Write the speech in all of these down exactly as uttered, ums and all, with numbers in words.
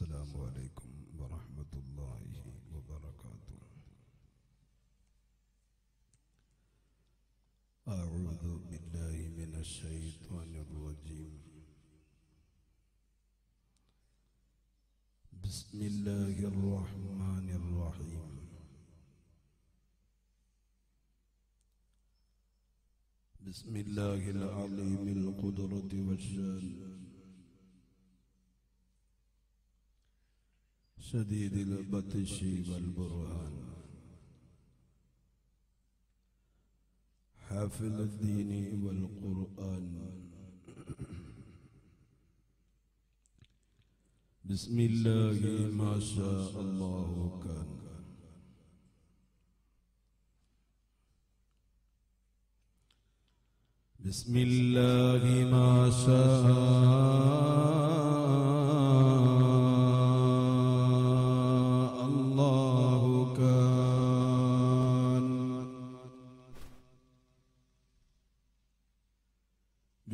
السلام عليكم ورحمة الله وبركاته. أعوذ بالله من الشيطان الرجيم. بسم الله الرحمن الرحيم. بسم الله العليم القدرة والشان شديد البطش والبرهان حافل الدين والقرآن. بسم الله ما شاء الله كان. بسم الله ما شاء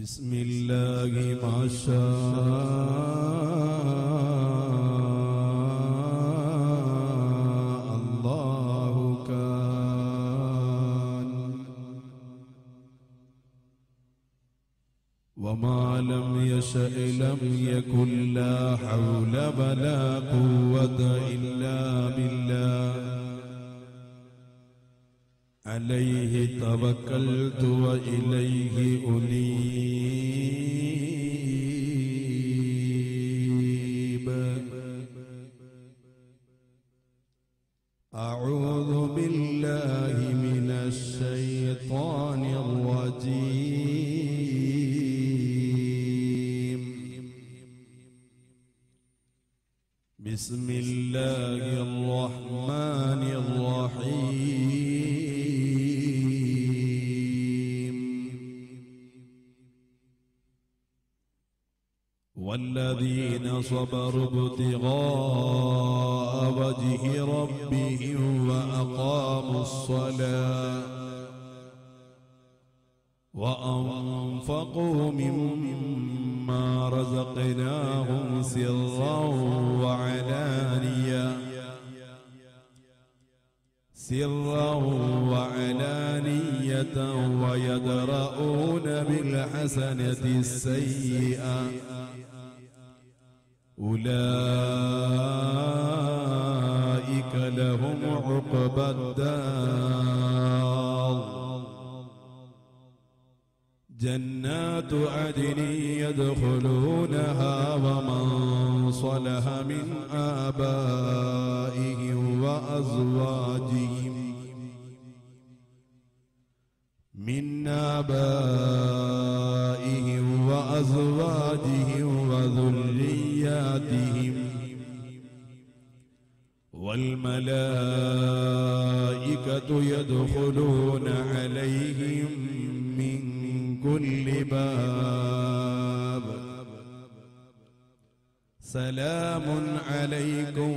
بسم الله ما شاء الله كان وما لم يشأ لم يكن لا حول ولا قوة إلا بالله عليه توكلت وإليه أنيب. أعوذ بالله من الشيطان الرجيم. بسم الله الرحمن الرحيم. والذين صبروا ابتغاء وجه ربهم وأقاموا الصلاة وأنفقوا مما رزقناهم سرا وعلانية سرا وعلانية ويدرؤون بالحسنة السيئة أولئك لهم عقبى الدار. جنات عدن يدخلونها ومن صلح من آبائهم وأزواجهم من آبائهم وأزواجهم وذرياتهم والملائكة يدخلون عليهم من كل باب. سلام عليكم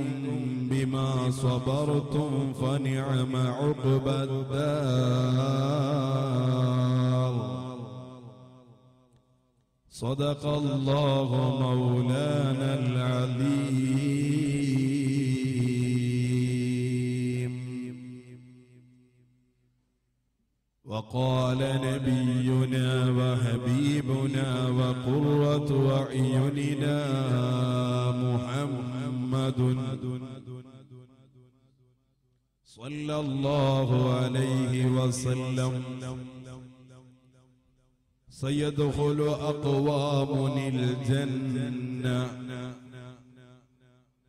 بما صبرتم فنعم عقبى الدار. صدق الله مولانا العظيم. وقال نبينا وحبيبنا وقرة أعيننا محمد صلى الله عليه وسلم سيدخل أقوام الجنة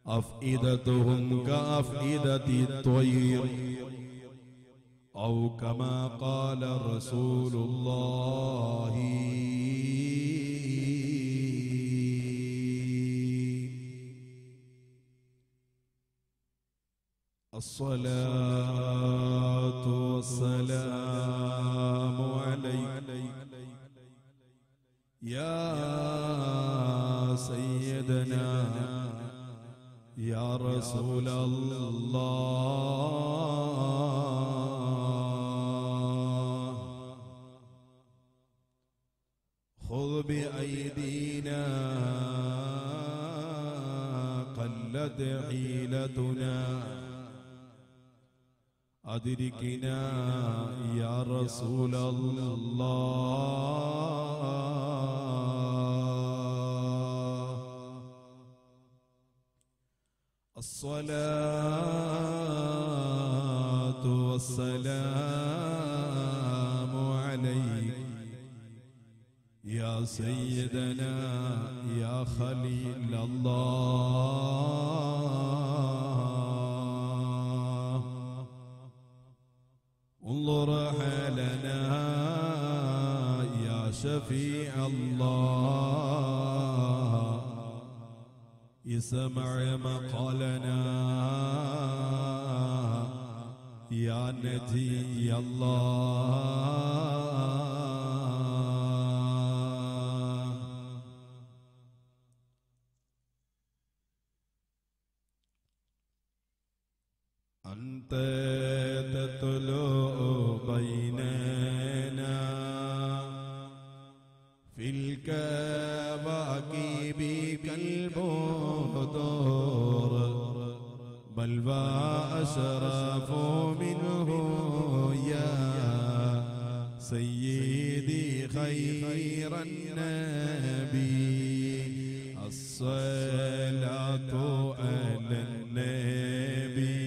أفئدتهم كأفئدة الطير أو كما قال رسول الله الصلاة والسلام عليك يا سيدنا يا رسول الله. خذ بأيدينا قلبنا كانت حيلتنا أدركنا يا رسول الله. الصلاة والسلام عليك يا سيدنا يا خليل الله. انظر حالنا يا شفيع الله، اسمع مقالنا يا نجي الله. أنت تطلع بيننا في الكواكب كالبدر، بل وأشرف منه يا سيدي خير النبي. الصلاة على النبي.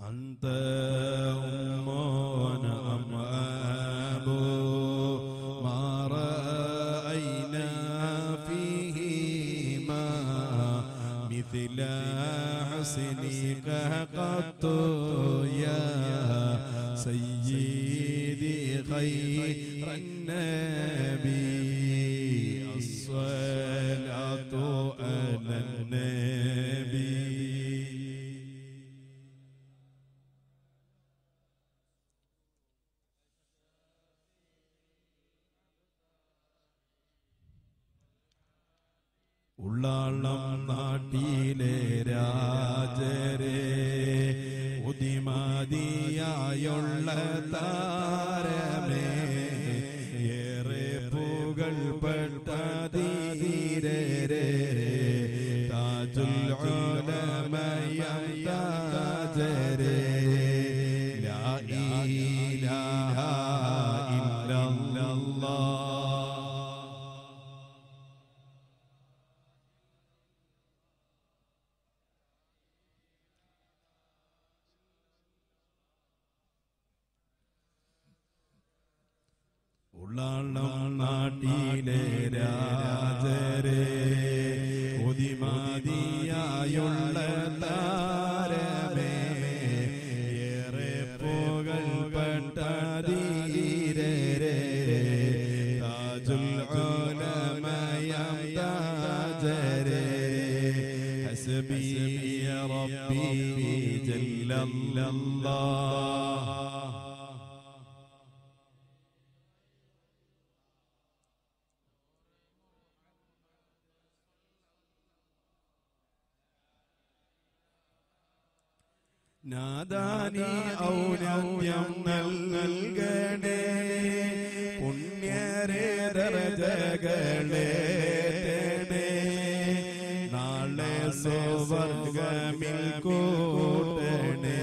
أنت أم أم أب ما رأينا فيهما مثل حسنك قط يا سيدي خير النبي. الصلاة على النبي. உள்ளாளம் நாட்டிலே ராஜரே உதிமதியாயுள்ள தாரமே ஏறே புகழ்பட்டதீரே தாஜுல் உலமயம் தாஜரே லா இலாஹா இல்லல்லாஹ். உள்ளாளம் நாட்டிலே ராஜரே உதிமதியாயுள்ள தாரமே ஏறே புகழ்பட்டதீரே தாஜுல் உலமயம் தாஜரே ஹஸ்பி ரப்பி ஜல்லல்லாஹ். നാദാനി ഔന്നത്യം നൽകണേ പുണ്യരേ ദർജകളേ തേനേ നാളെ സ്വർഗ്ഗമിൽ കൂട്ടണേ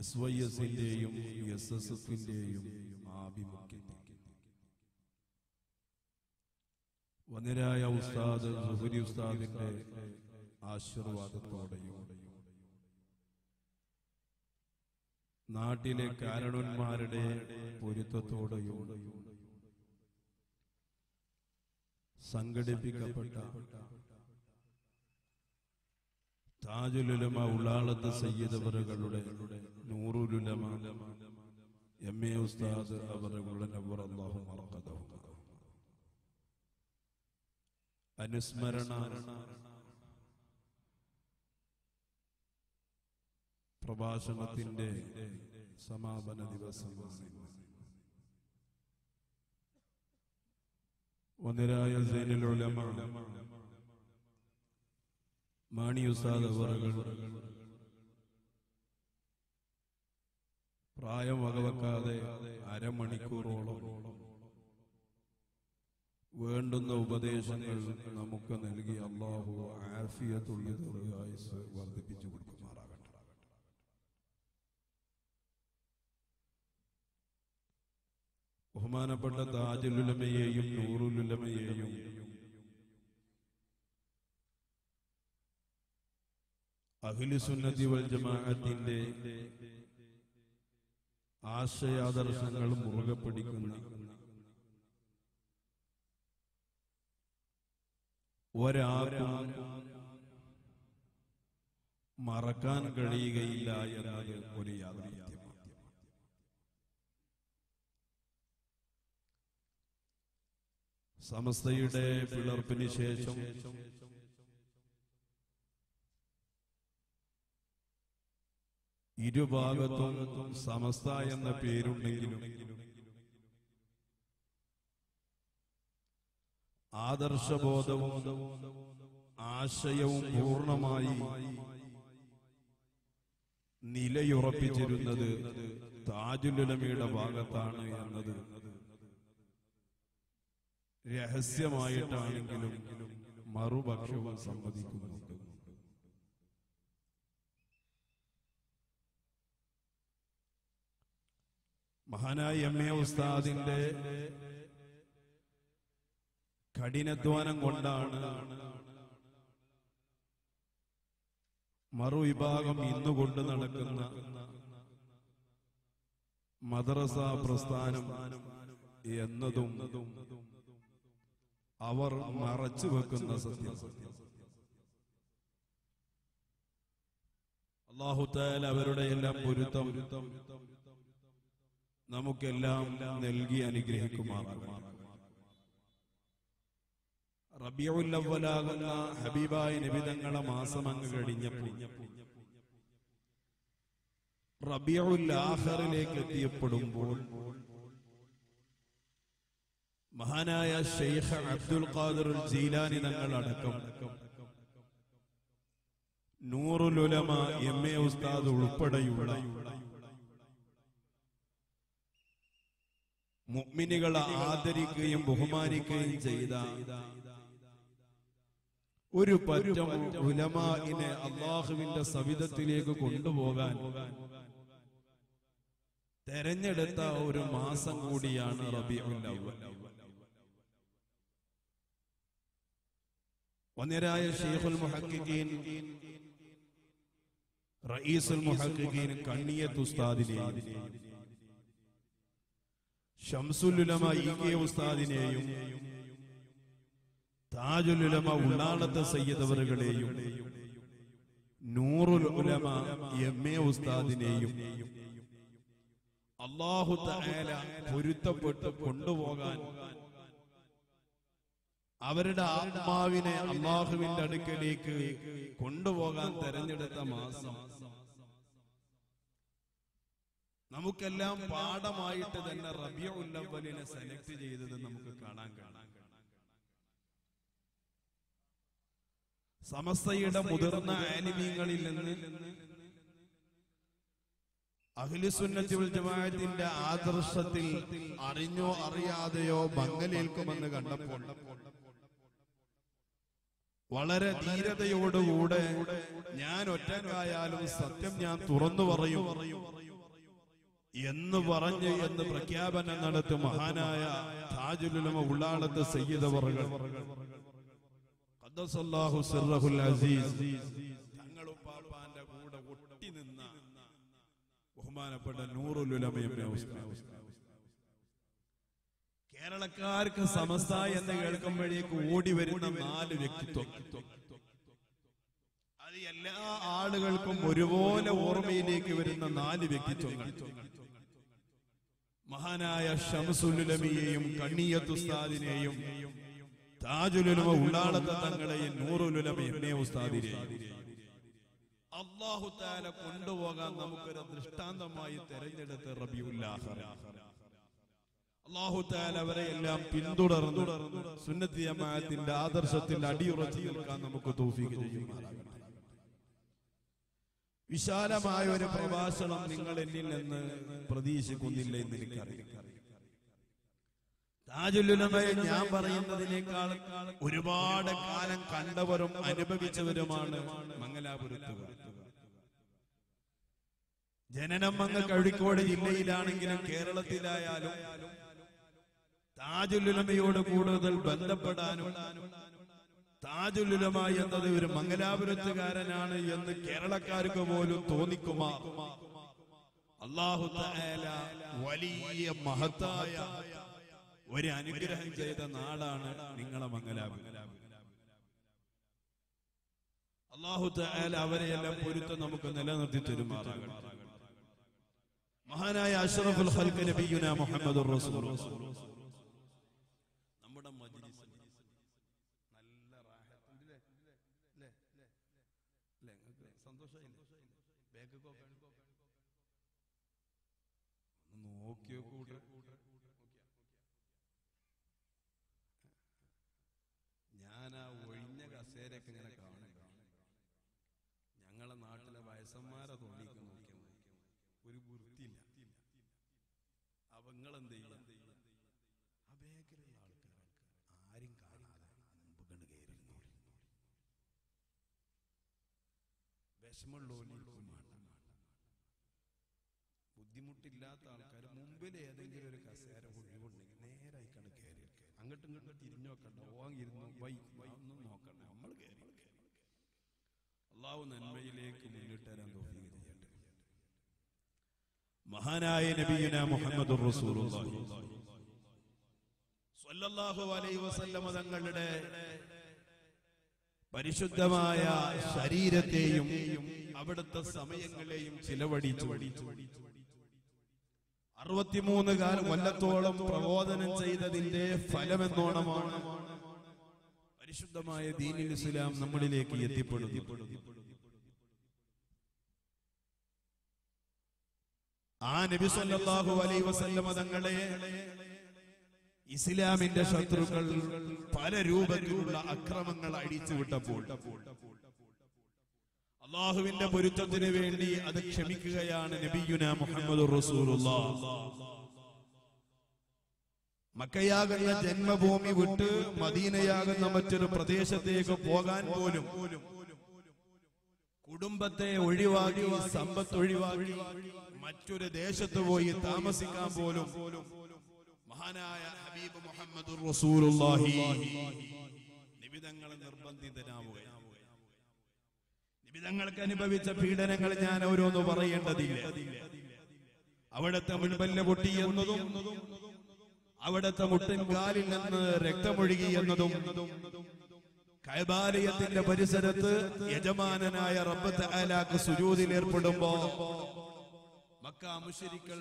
എസ്വൈഎസിന്റെയും എസ്എസ്എഫിന്റെയും ആഭിമുഖ്യത്തിൽ വനരായ ഉസ്താദ് സുഹരി ഉസ്താദിന്റെ ആശീർവാദത്തോടെയും നാട്ടിലെ കാരണന്മാരുടെ പൊരുത്തത്തോടെയും സംഘടിപ്പിക്കപ്പെട്ട താജുലുലമ ഉള്ളാളത്ത് സയ്യിദ് അവരുടെ നൂറുലുലമ എം എ ഉസ്താദ് അവരുടെ നബ്ബറല്ലാഹു മർഖദഹു അനുസ്മരണ പ്രഭാഷണത്തിന്റെ സമാപന ദിവസം ഒന്നരായ സൈനുലുലമ മാണി ഉസ്താദ് പ്രായം വകവെക്കാതെ അരമണിക്കൂറോളം വേണ്ടുന്ന ഉപദേശങ്ങൾ നമുക്ക് നൽകി അല്ലാഹു ആഫിയത്തുള്ള ദീർഘായുസ്സ് വർദ്ധിപ്പിച്ചു കൊടുക്കുമാറാകട്ടെ. ബഹുമാനപ്പെട്ട താജുലുലമയെയും നൂറുലുലമയെയും അഹ്ലുസുന്നത്തി വൽ ജമാഅത്തിന്റെ ആശയാദർശങ്ങൾ മുറുകെ പിടിക്കുന്ന ഒരാൾക്കും മറക്കാൻ കഴിയുകയില്ല എന്നത് ഒരു യാഥാർത്ഥ്യമാണ്. സമസ്തയുടെ പിളർപ്പിന് ശേഷം ഇരുഭാഗത്തും സമസ്ത എന്ന പേരുണ്ടെങ്കിലും ആദർശബോധവും ആശയവും പൂർണ്ണമായി നിലയുറപ്പിച്ചിരുന്നത് താജുലുലമയുടെ ഭാഗത്താണ് എന്നത് രഹസ്യമായിട്ടാണെങ്കിലും മറുപക്ഷവും സമ്മതിക്കുന്നുണ്ട്. മഹാനായ എം എ ഉസ്താദിന്റെ കഠിനാധ്വാനം കൊണ്ടാണ് മറുവിഭാഗം ഇന്നുകൊണ്ട് നടക്കുന്ന മദ്രസ പ്രസ്ഥാനം എന്നതും അവർ മറച്ചു വെക്കുന്ന സത്യം. അല്ലാഹു തആല അവരുടെ എല്ലാം പൊരുത്തം നമുക്കെല്ലാം നൽകി അനുഗ്രഹിക്കുമാറാകട്ടെ. റബീഉൽ അവ്വൽ ആകുന്ന ഹബീബായ നബി തങ്ങളുടെ മാസം അങ്ങ് കഴിഞ്ഞപ്പോൾ റബീഉൽ ആഖിറിലേക്ക് എത്തിയപ്പെടുമ്പോൾ മഹാനായ ശൈഖ് അബ്ദുൽ ഖാദിർ ജീലാനി തങ്ങളടക്കം നൂറുൽ ഉലമ എം എ ഉസ്താദ് ഉൾപ്പെടെയുള്ള മുഅ്മിനുകളെ ആദരിക്കുകയും ബഹുമാനിക്കുകയും ചെയ്ത ഒരു പറ്റം ഉലമാഇനെ അല്ലാഹുവിന്റെ സവിധത്തിലേക്ക് കൊണ്ടുപോകാൻ തെരഞ്ഞെടുത്ത ഒരു മാസം കൂടിയാണ് റബീഉൽ അവ്വൽ. വന്യരായ ശൈഖുൽ മുഹഖഖീൻ റഈസുൽ മുഹഖഖീൻ കണ്ണിയത്ത് ഉസ്താദിനെയും ശംസുൽ ഉലമ ഇ കെ ഉസ്താദിനെയും താജുൽ ഉലമ ഉള്ളാളത്ത് സയ്യിദ് അവറുകളെയും നൂറുൽ ഉലമ എം എ ഉസ്താദിനെയും അല്ലാഹു തആല പൊരുത്തപ്പെട്ട് കൊണ്ടുപോകാൻ അവരുടെ ആത്മാവിനെ അല്ലാഹുവിന്റെ അടുക്കലേക്ക് കൊണ്ടുപോകാൻ തെരഞ്ഞെടുത്ത മാസം നമുക്കെല്ലാം പാഠമായിട്ട് തന്നെ റബീഉൽ അവ്വലിനെ സെലക്ട് ചെയ്തത് നമുക്ക് കാണാൻ കാണാൻ സമസ്തയുടെ മുതിർന്ന ആലിമീങ്ങളിൽ നിന്ന് അഹ്ലുസുന്നത്തി വൽ ജമാഅത്തിന്റെ ആദർശത്തിൽ അറിഞ്ഞോ അറിയാതെയോ മങ്ങലേൽക്കുമെന്ന് കണ്ടപ്പോൾ വളരെ ധീരതയോടുകൂടെ ഞാൻ ഒറ്റക്കായാലും സത്യം ഞാൻ തുറന്നു പറയും എന്ന് പറഞ്ഞു എന്ന് പ്രഖ്യാപനം നടത്തും മഹാനായ താജുൽ ഉലമ ഉള്ളാളത്ത് സയ്യിദ് അവറുകൾ ഖദ്ദസല്ലാഹു സിർറഹുൽ അസീസ് തങ്ങൾ ഉപ്പാപ്പാന്റെ കൂടെ ഒട്ടി നിന്ന ബഹുമാനപ്പെട്ട നൂറുൽ ഉലമ കേരളക്കാർക്ക് സമസ്ത എന്ന് കേൾക്കുമ്പോഴേക്ക് ഓടി വരുന്ന നാല് വ്യക്തിത്വം അത് എല്ലാ ആളുകൾക്കും ഒരുപോലെ ഓർമ്മയിലേക്ക് വരുന്ന നാല് വ്യക്തിത്വങ്ങൾ മഹാനായ ശംസുൽ ഉലമയെയും കണ്ണിയത്ത് ഉസ്താദിനെയും താജുൽ ഉലമ ഉള്ളാളത്ത് തങ്ങളെയും നൂറുൽ ഉലമ എന്നെ ഉസ്താദിനെയും അല്ലാഹു തആല കൊണ്ടുപോകാൻ നമുക്കൊരു ദൃഷ്ടാന്തമായി തെരഞ്ഞെടുത്ത് റബീഉൽ ആഖിറ അല്ലാഹു തആല അവരെ എല്ലാം പിന്തുടർന്നു സുന്നത്തി ജമാഅത്തിന്റെ ആദർശത്തിൽ അടിയുറച്ചു നിൽക്കാൻ നമുക്ക് തൗഫീഖ് ചെയ്യുമാറാകട്ടെ. വിശാലമായ ഒരു പ്രഭാഷണം നിങ്ങൾ എന്നിൽ നിന്ന് പ്രതീക്ഷിക്കുന്നില്ല എന്ന് എനിക്കറിയാം. താജുൽ ഉലമയെ ഞാൻ പറയുന്നതിനേക്കാൾ ഒരുപാട് കാലം കണ്ടവരും അനുഭവിച്ചവരുമാണ് മംഗലാപുരത്തുകാർ. ജനനം മങ്ങ കോഴിക്കോട് ജില്ലയിലാണെങ്കിലും കേരളത്തിലായാലും താജുൽ ഉലമയോട് കൂടുതൽ ബന്ധപ്പെടാനും താജുൽ ഉലമ എന്നത് ഒരു മംഗലാപുരത്തുകാരനാണ് എന്ന് കേരളക്കാർക്ക് പോലും തോന്നിക്കുമാർ. അല്ലാഹു തആല വലിയ മഹത്തായ ഒരു അനുഗ്രഹം ചെയ്ത നാടാണ് നിങ്ങളെ മംഗലാപുരം. അല്ലാഹു തആല അവരെയെല്ലാം പൊരുത്തം നമുക്ക് നിലനിർത്തി തരുമാറാകട്ടെ. മഹാനായ അഷ്റഫുൽ ഖൽഖി നബിയുനാ മുഹമ്മദുർ റസൂലുള്ളാഹി നമ്മുടെ മജ്‌ലിസ് നല്ല റാഹത്തിലേ അല്ലേ അല്ലേ നിങ്ങൾക്ക് സന്തോഷമില്ലേ? ബേക്ക് കോ നോക്കിയോ കൂടെ ഞാൻ ആ ഒഴിഞ്ഞ കസേരയൊക്കെ ഇങ്ങനെ കാണുക. ഞങ്ങളെ നാട്ടിലെ വയസ്സന്മാരെ തോന്നിക്ക് നോക്കിയാൽ ഒരു വൃത്തിയില്ല. അപ്പൊ നിങ്ങളെന്ത് ചെയ്യണം? ആ ബേക്കറിയുള്ള ആൾക്കാർ ആരും കാണാതെ മുമ്പ് കണ്ട് കയറിയിരുന്നു വിഷമുള്ളോലിക്കുമാണ്. ബുദ്ധിമുട്ടില്ലാത്ത ആൾക്കാർ മുമ്പിൽ ഏതെങ്കിലും ഒരു കസേര ഒഴിവുണ്ടെങ്കിൽ നേരായി കണ്ട് കയറി അങ്ങോട്ടും ഇങ്ങോട്ടും തിരിഞ്ഞു നോക്കണ്ട, ഓങ്ങിരുന്നു വൈ വൈ ഒന്നും നോക്കണ്ട, നമ്മൾ കയറി. അള്ളാഹു നന്മയിലേക്ക് മുന്നിട്ട് വരാൻ തോന്നി. മഹാനായ നബിയുനാ മുഹമ്മദുർ റസൂലുള്ളാഹി സ്വല്ലല്ലാഹു അലൈഹി വസല്ലമ തങ്ങളുടെ പരിശുദ്ധമായ ശരീരത്തെയും അവിടുത്തെ സമയങ്ങളെയും ചിലവടിച്ചു അറുപത്തിമൂന്ന് കാലം കൊല്ലത്തോളം പ്രബോധനം ചെയ്തതിന്റെ ഫലമെന്നോണമാണ് പരിശുദ്ധമായ ദീനുൽ ഇസ്ലാം നമ്മളിലേക്ക് എത്തിപ്പെടുന്നു. ആ നബി സല്ലല്ലാഹു അലൈഹി വസല്ലമ തങ്ങളെ ഇസ്ലാമിന്റെ ശത്രുക്കൾ പല രൂപത്തിലുള്ള അക്രമങ്ങൾ അഴിച്ചുവിട്ടപ്പോൾ അല്ലാഹുവിന്റെ പൊരുത്തത്തിന് വേണ്ടി അത് ക്ഷമിക്കുകയാണ് നബിയുനാ മുഹമ്മദുർ റസൂലുള്ളാഹി. മക്കയാകുന്ന ജന്മഭൂമി വിട്ട് മദീനയാകുന്ന മറ്റൊരു പ്രദേശത്തേക്ക് പോകാൻ പോലും കുടുംബത്തെ ഒഴിവാക്കി സമ്പത്ത് ഒഴിവാക്കി മറ്റൊരു ദേശത്ത് പോയി താമസിക്കാൻ പോലും മഹാനായ ഹബീബ് മുഹമ്മദുർ റസൂലുള്ളാഹി നിബിതങ്ങളെ നിർബന്ധിതനാവുകയാണ്. നിബിതങ്ങൾക്ക് അനുഭവിച്ച പീഡനങ്ങൾ ഞാൻ ഓരോന്ന് പറയേണ്ടതില്ല. അവിടുത്തെ മുൻപല്ല പൊട്ടിയെന്നതും അവിടുത്തെ മുട്ടിൻ കാലിൽ നിന്ന് രക്തമൊഴുകി എന്നതും കഅബാലയത്തിന്റെ പരിസരത്ത് യജമാനനായ റബ്ബ് തആലാക്ക് സുജൂദിൽ ഏർപ്പെടുമ്പോൾ മക്ക മുശ്രിക്കുകൾ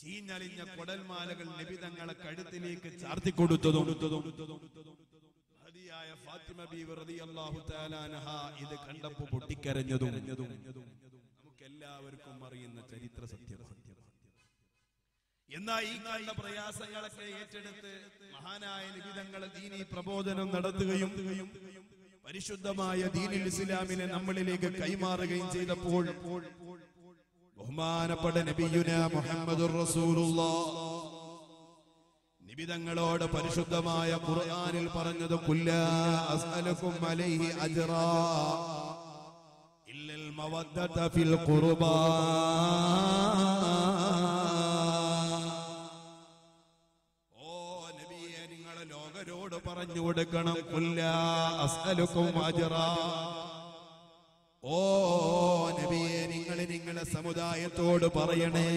ചീഞ്ഞലിഞ്ഞ കൊടൽമാലകൾ നബി തങ്ങളെ കഴുത്തിലേക്ക് ചാർത്തി കൊടുത്തതും ഹദിയായ ഫാത്തിമ ബീവി റളിയല്ലാഹു തആല അൻഹാ ഇത് കണ്ടപ്പോൾ പൊട്ടിക്കരഞ്ഞതും നമുക്കെല്ലാവർക്കും അറിയുന്ന ചരിത്ര സത്യമാണ്. എന്നാൽ ഈ കണ്ട പ്രയാസങ്ങളൊക്കെ ഏറ്റെടുത്ത് മഹാനായ നബി തങ്ങൾ ദീനി പ്രബോധനം നടത്തുകയും പരിശുദ്ധമായ ദീനുൽ ഇസ്ലാമിനെ നമ്മളിലേക്ക് കൈമാറുകയും ചെയ്തപ്പോൾ ബഹുമാനപ്പെട്ട നബിയുനാ മുഹമ്മദുർ റസൂലുള്ളാഹി നബി തങ്ങളോട് പരിശുദ്ധമായ ഖുർആനിൽ പറഞ്ഞത് കുല്ലാ അസ്അലകും അലൈഹി അജ്റാ ഇല്ലൽ മവദ്ദത ഫിൽ ഖുർബാ. ോട് പറഞ്ഞു കൊടുക്കണം കുല്ലാ അസ്അലുകും അജ്റാ, ഓ നബിയെ നിങ്ങൾ നിങ്ങളുടെ സമുദായത്തോട് പറയണേ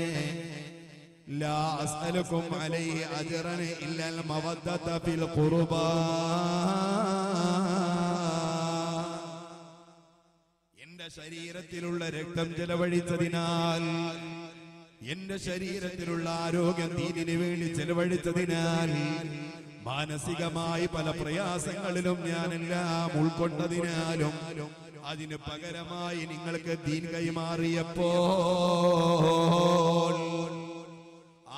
ലാ അസ്അലുകും അലൈഹി അജ്റൻ ഇല്ലൽ മവദ്ദത ഫിൽ ഖുർബാ, എന്റെ ശരീരത്തിലുള്ള രക്തം ചെലവഴിച്ചതിനാൽ എന്റെ ശരീരത്തിലുള്ള ആരോഗ്യം ദീനിന് വേണ്ടി ചെലവഴിച്ചതിനാൽ മാനസികമായി പല പ്രയാസങ്ങളിലും ഞാനെല്ലാം ഉൾക്കൊണ്ടതിനാലും അതിന് പകരമായി നിങ്ങൾക്ക് ദീൻ കൈമാറിയപ്പോൾ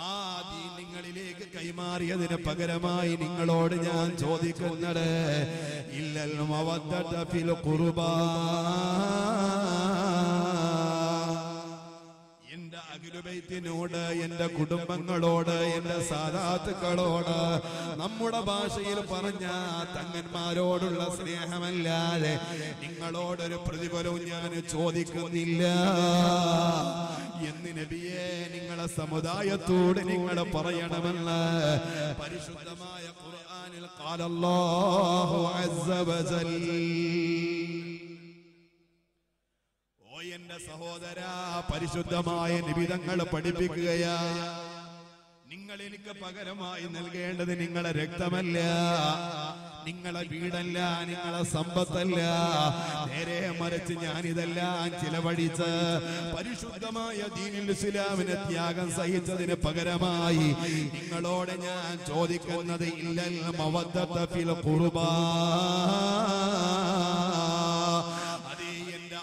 ആ ദീൻ നിങ്ങളിലേക്ക് കൈമാറിയതിന് പകരമായി നിങ്ങളോട് ഞാൻ ചോദിക്കുന്നത് ഇല്ലൽ മവദ്ദത ഫിൽ ഖുർബാ, എന്റെ അഖിലുബൈത്തിനോട് എന്റെ കുടുംബങ്ങളോട് എന്റെ സാദാത്തുക്കളോട് നമ്മുടെ ഭാഷയിൽ പറഞ്ഞ തങ്ങന്മാരോടുള്ള സ്നേഹമല്ലാതെ നിങ്ങളോടൊരു പ്രതിഫലവും ഞാൻ ചോദിക്കുന്നില്ല എന്ന് നബിയെ നിങ്ങളെ സമുദായത്തോട് നിങ്ങൾ പറയണമെന്ന് പരിശുദ്ധമായ ഖുർആനിൽ ഖാല അല്ലാഹു അസ്സ വജൽ. ഓ എന്റെ സഹോദര, പരിശുദ്ധമായ നബി തങ്ങൾ പഠിപ്പിക്കുകയാ നിങ്ങൾ എനിക്ക് പകരമായി നൽകേണ്ടത് നിങ്ങളെ രക്തമല്ല, നിങ്ങളെ വീടല്ല, നിങ്ങളെ സമ്പത്തല്ല, നേരെ മറിച്ച് ഞാനിതെല്ലാം ചിലവഴിച്ച് പരിശുദ്ധമായ ദീനുൽ ഇസ്ലാമിനെ ത്യാഗം സഹിച്ചതിന് പകരമായി നിങ്ങളോട് ഞാൻ ചോദിക്കുന്നത് ഇല്ലൽ മവദ്ദത ഫിൽ ഖുർബാ,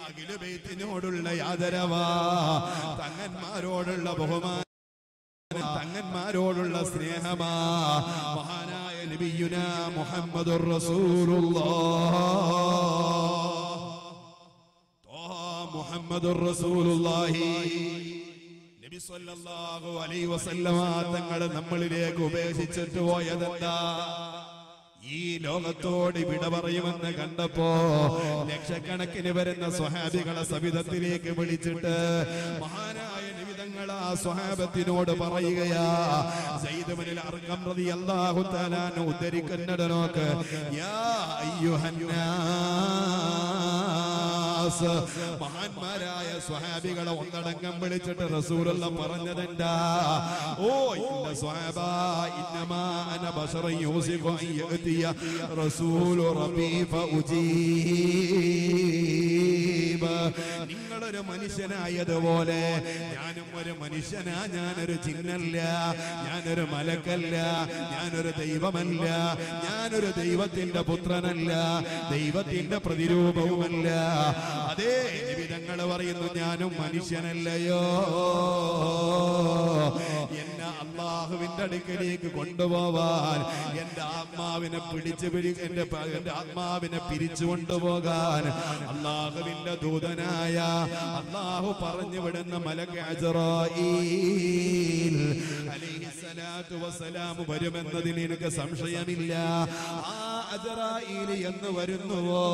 അഖിലുബൈത്തിനോടുള്ള ആദരവാ, തങ്ങന്മാരോടുള്ള ബഹുമാന തങ്ങന്മാരോടുള്ള സ്നേഹമാ. മഹാനായ നബിയുനാ മുഹമ്മദുർ റസൂലുള്ളാഹി ത്വാഹ മുഹമ്മദുർ റസൂലുള്ളാഹി നബി സല്ലല്ലാഹു അലൈഹി വസല്ലമ തങ്ങളെ നമ്മളിലേക്ക് ഉപേക്ഷിച്ചിട്ട് പോയതെന്താ? ഈ ലോകത്തോട് വിട പറയുമെന്ന് കണ്ടപ്പോ ലക്ഷക്കണക്കിന് വരുന്ന സ്വഹാബികളെ സവിധത്തിലേക്ക് വിളിച്ചിട്ട് മഹാനായ നബി തങ്ങൾ ആ സ്വഹാബത്തിനോട് പറയുകയാ സയ്യിദ് ഇബ്നുൽ അർഖം റളിയല്ലാഹു തആല അൻഹു ഉദ്ധരിക്കുന്നുണ്ട്, നോക്ക് യാ അയ്യുഹന്നാസ്. മഹാന്മാരായ സ്വഹാബികളെ ഒന്നടങ്കം വിളിച്ചിട്ട് റസൂലുള്ള പറഞ്ഞതെന്താ? ഓ ഇന്ന സ്വഹാബാ ഇന്നമാ അന ബശറൻ യൂസിഖു അയ്യതി റസൂൽ റബീ ഫഉജീബ. നിങ്ങളൊരു മനുഷ്യനായതുപോലെ ഞാനും ഒരു മനുഷ്യനാ, ഞാനൊരു ജിന്നല്ല, ഞാനൊരു മലക്കല്ല, ഞാനൊരു ദൈവമല്ല, ഞാനൊരു ദൈവത്തിന്റെ പുത്രനല്ല, ദൈവത്തിന്റെ പ്രതിരൂപവുമല്ല. അതേ വിധങ്ങൾ പറയുന്നു ഞാനും മനുഷ്യനല്ലയോ, എന്നെ അള്ളാഹുവിന്റെ അടുക്കലേക്ക് കൊണ്ടുപോവാൻ എൻ്റെ ആത്മാവിനെ പിടിച്ചു പിടിച്ച് എൻ്റെ എൻ്റെ ആത്മാവിനെ പിരിച്ചു കൊണ്ടുപോകാൻ അല്ലാഹുവിൻ്റെ ദൂതനായ അല്ലാഹു പറഞ്ഞു വിടുന്ന മലക്ക് അസ്റായീൽ അലൈഹിസ്സലാത്തു വസ്സലാം വരുമെന്നതിൽ എനിക്ക് സംശയമില്ല. ആ അസ്റായീൽ എന്ന് വരുന്നുവോ,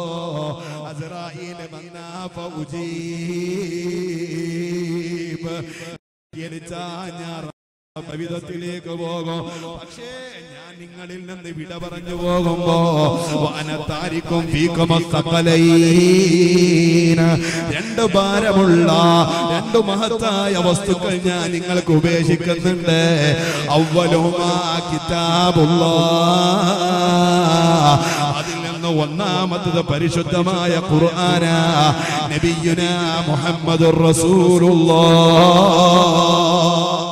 അസ്റായീൽ വന്നാ ഫൗജീബ് ജീവിതത്തിലേക്ക് പോകും. പക്ഷേ ഞാൻ നിങ്ങളിൽ നിന്ന് വിട പറഞ്ഞു പോകുമ്പോ വാനത്താരിക്കും രണ്ട് ഭാരമുള്ള രണ്ട് മഹത്തായ വസ്തുക്കൾ ഞാൻ നിങ്ങൾക്ക് ഉപേക്ഷിക്കുന്നുണ്ട്. അവ്വലുമാ കിതാബുല്ലാഹ്, ഒന്നാമത്തത് പരിശുദ്ധമായ ഖുർആനാ, നബിയുനാ മുഹമ്മദുർ റസൂലുള്ളാഹ്.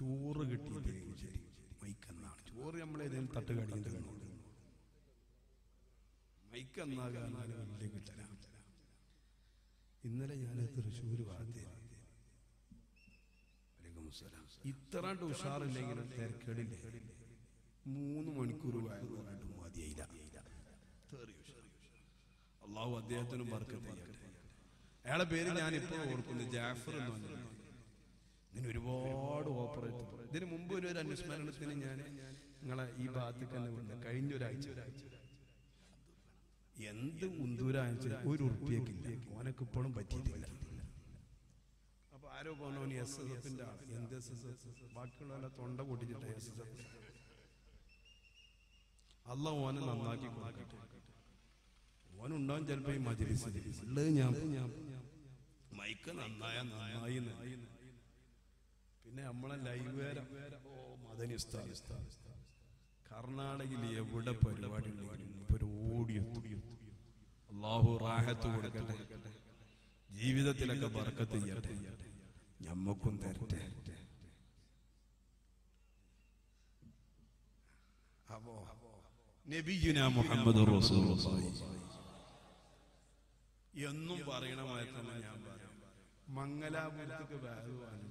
ചോറ് കിട്ടിയിട്ടില്ലെങ്കിൽ ശരി, മൈക്കെന്നാണ് ചോറ് നമ്മളേതേലും തട്ട് കാണിക്കുന്നത് കണ്ടു. മൈക്കെന്നാകാൻ വലിയ കിട്ടല. ഇന്നലെ ഞാൻ തൃശ്ശൂർ വാർത്തയിൽ ഇത്ര ഉഷാറില്ലെങ്കിലും തിരക്കേടില്ല. മൂന്ന് മണിക്കൂർ വായനോട് മതിയായില്ല. അള്ളാഹു അദ്ദേഹത്തിനും വർക്കത്തിയാകട്ടെ. അയാളെ പേര് ഞാനിപ്പോൾ ഓർക്കുന്നു, ജാഫർ എന്ന് പറഞ്ഞിരുന്നു. ഇതിന് ഒരുപാട് ഓപ്പറേറ്റ്. ഇതിന് മുമ്പ് ഒരു അനുസ്മരണത്തിന് ഞാൻ നിങ്ങളെ ഈ ഭാഗത്തേക്ക് തന്നെ വന്നു. കഴിഞ്ഞ ഒരാഴ്ച ഒരാഴ്ച എന്ത് മുന്തൂരാഴ്ച ഒരു ഉറുപ്പിയക്കില്ല, ഓനക്ക് ഇപ്പോഴും പറ്റിയിട്ടില്ല. അപ്പൊ ആരോ പോണോന് എസ് എസ് എഫിന്റെ ആണ്, എന്ത് എസ് എസ് എഫ്, ബാക്കിയുള്ള തൊണ്ട കൂട്ടിച്ചിട്ട് എസ് എസ് എഫ്. അല്ല ഓനെ നന്നാക്കി കൊടുക്കട്ടെ. ഓനുണ്ടാവും ചിലപ്പോ ഈ മജ്‌ലിസ് ഉള്ളത്. ഞാൻ മൈക്ക് നന്നായ നന്നായി പിന്നെ നമ്മളെ ലൈവ് വേറെ മദനി ഉസ്താദ് കർണാടകയിൽ എവിടെ പരിപാടി ഓടിയെത്തുകയും അള്ളാഹു റാഹത്ത് കൊടുക്കട്ടെ, ജീവിതത്തിലൊക്കെ ബർക്കത്ത് ചെയ്യട്ടെ, ഞമ്മക്കും തരട്ടെ. അപ്പോ നബിയുനാ മുഹമ്മദ് റസൂലുള്ളാഹി എന്നും പറയണ മാറ്റം ഞാൻ പറയാം. മംഗലാപുരത്തേക്ക് വേഗമാണ്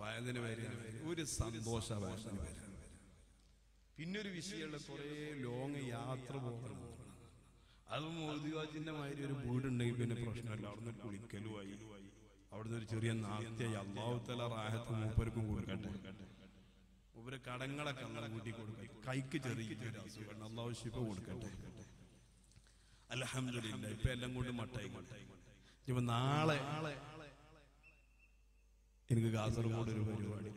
വായന വരാൻ ഒരു സന്തോഷ വായന വരാൻ. പിന്നൊരു വിഷയമുള്ള കുറേ ലോങ് യാത്ര പോകണം. അത് മോദിവാജിന്റെ മാതിരി ഒരു വീടുണ്ടെങ്കിൽ പിന്നെ പ്രശ്നമില്ല. അവിടുന്ന് കുളിക്കലുമായി അവിടുന്ന് ഒരു ചെറിയ നാത്യായി അള്ളാഹു തആല റാഹത്ത് മൂപ്പർക്കും കൊടുക്കട്ടെ. മൂപ്പര് കടങ്ങളൊക്കെ അങ്ങനെ കൂട്ടി കൊടുക്കട്ടെ. കൈക്ക് ചെറിയ അസുഖം അള്ളാഹു ശിഫ കൊടുക്കട്ടെ. അൽഹംദുലില്ലാഹ് ഇപ്പൊ എല്ലാം കൊണ്ട് മട്ടായി മട്ടായി ഇപ്പൊ നാളെ എനിക്ക് കാസർഗോഡ് ഒരു പരിപാടി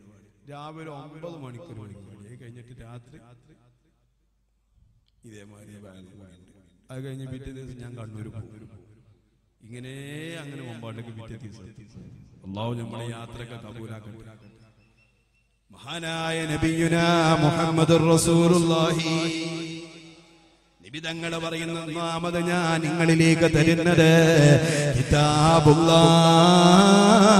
രാവിലെ ഒമ്പത് മണിക്കൂർ മണിക്കൂർ അത് കഴിഞ്ഞിട്ട് രാത്രി ഇതേമാതിരി അത് കഴിഞ്ഞ് പിറ്റേ ദിവസം ഞാൻ കണ്ണൂർ പോകും. ഇങ്ങനെ അങ്ങനെ മുമ്പാട്ടേക്ക് പിറ്റേ ദിവസം അല്ലാഹു നമ്മുടെ യാത്രയൊക്കെ കബൂലാക്കട്ടെ. മഹാനായ നബിയുനാ മുഹമ്മദുർ റസൂലുള്ളാഹി നിബിതങ്ങൾ പറയുന്ന ഒന്നാമത് ഞാൻ നിങ്ങളിലേക്ക് തരുന്നത് കിതാബുല്ലാഹ്,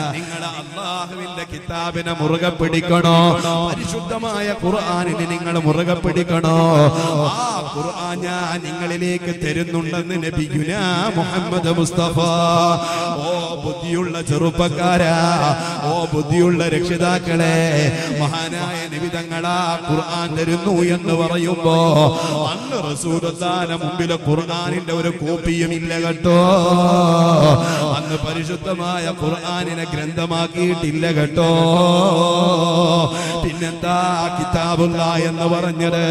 കിതാബിനെ മുറുകെ പിടിക്കണോ, പരിശുദ്ധമായ ഖുർആനിനെ നിങ്ങൾ മുറുകെ പിടിക്കണോ. ആ ഖുർആൻ ഞാൻ നിങ്ങളിലേക്ക് തരുന്നുണ്ടെന്ന് നബിയുനാ മുഹമ്മദ് മുസ്തഫ. ഓ ബുദ്ധിയുള്ള ചെറുപ്പക്കാരാ, ഓ ബുദ്ധിയുള്ള രക്ഷിതാക്കളെ, മഹാനായ നബി തങ്ങളാ ഖുർആൻ തരുന്നു എന്ന് പറയുമ്പോ അന്ന് റസൂലുള്ളാഹിന്റെ മുമ്പിലെ ഖുർആനിന്റെ ഒരു കോപ്പിയും ഇല്ല കേട്ടോ. പരിശുദ്ധമായ ഖുർആനിനെ ഗ്രന്ഥമാക്കിയിട്ടില്ല കേട്ടോ. പിന്നെന്താ കിതാബുള്ള എന്ന് പറഞ്ഞത്?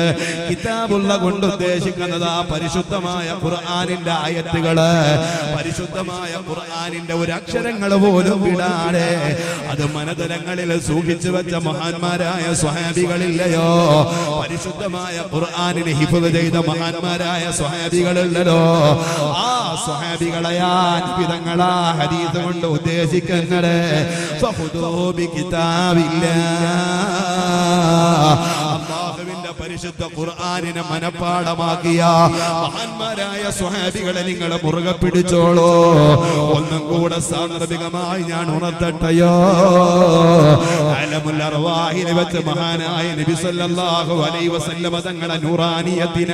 കിതാബുള്ള കൊണ്ട് ഉദ്ദേശിക്കുന്നത് ആ പരിശുദ്ധമായ ഖുർആനിന്റെ ആയത്തുകള്, പരിശുദ്ധമായ ഖുർആനിന്റെ ഒരു അക്ഷരങ്ങൾ പോലും വിടാതെ അത് മനതലങ്ങളിൽ സൂക്ഷിച്ചു വെച്ച മഹാന്മാരായ സ്വഹാബികളില്ലയോ? പരിശുദ്ധമായ ഖുർആനിനെ ഹിഫ്ദ് ചെയ്ത മഹാന്മാരായ സ്വഹാബികളില്ലല്ലോ? ആ സ്വഹാബികളെയാ പിതങ്ങളാ ഹദീസ് കൊണ്ട് ഉദ്ദേശിക്കുന്നത്. അല്ലാഹുവിന്റെ പരിശുദ്ധ ഖുർആനിനെ മനപ്പാഠമാക്കിയ മഹാന്മാരായ സ്വഹാബികളെ നിങ്ങൾ മുറുകെ പിടിച്ചോളൂ. ഒന്നും കൂടെ സാന്ദർഭികമായി ഞാൻ ഉണർത്തട്ടയോ? അലമുൽ അർവാഹിനെ വെച്ച് മഹാനായ നബി സല്ലല്ലാഹു അലൈഹി വസല്ലം തങ്ങളെ നൂറാനിയത്തിന,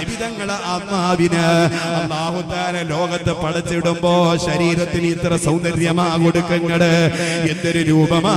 നബി തങ്ങളെ ആത്മാവിന് അല്ലാഹു തആല ലോകത്തെ പടച്ചിടുമ്പോ ശരീരത്തിന് ഇത്ര സൗന്ദര്യമാ കൊടുക്കുന്നത്, എന്തൊരു രൂപമാ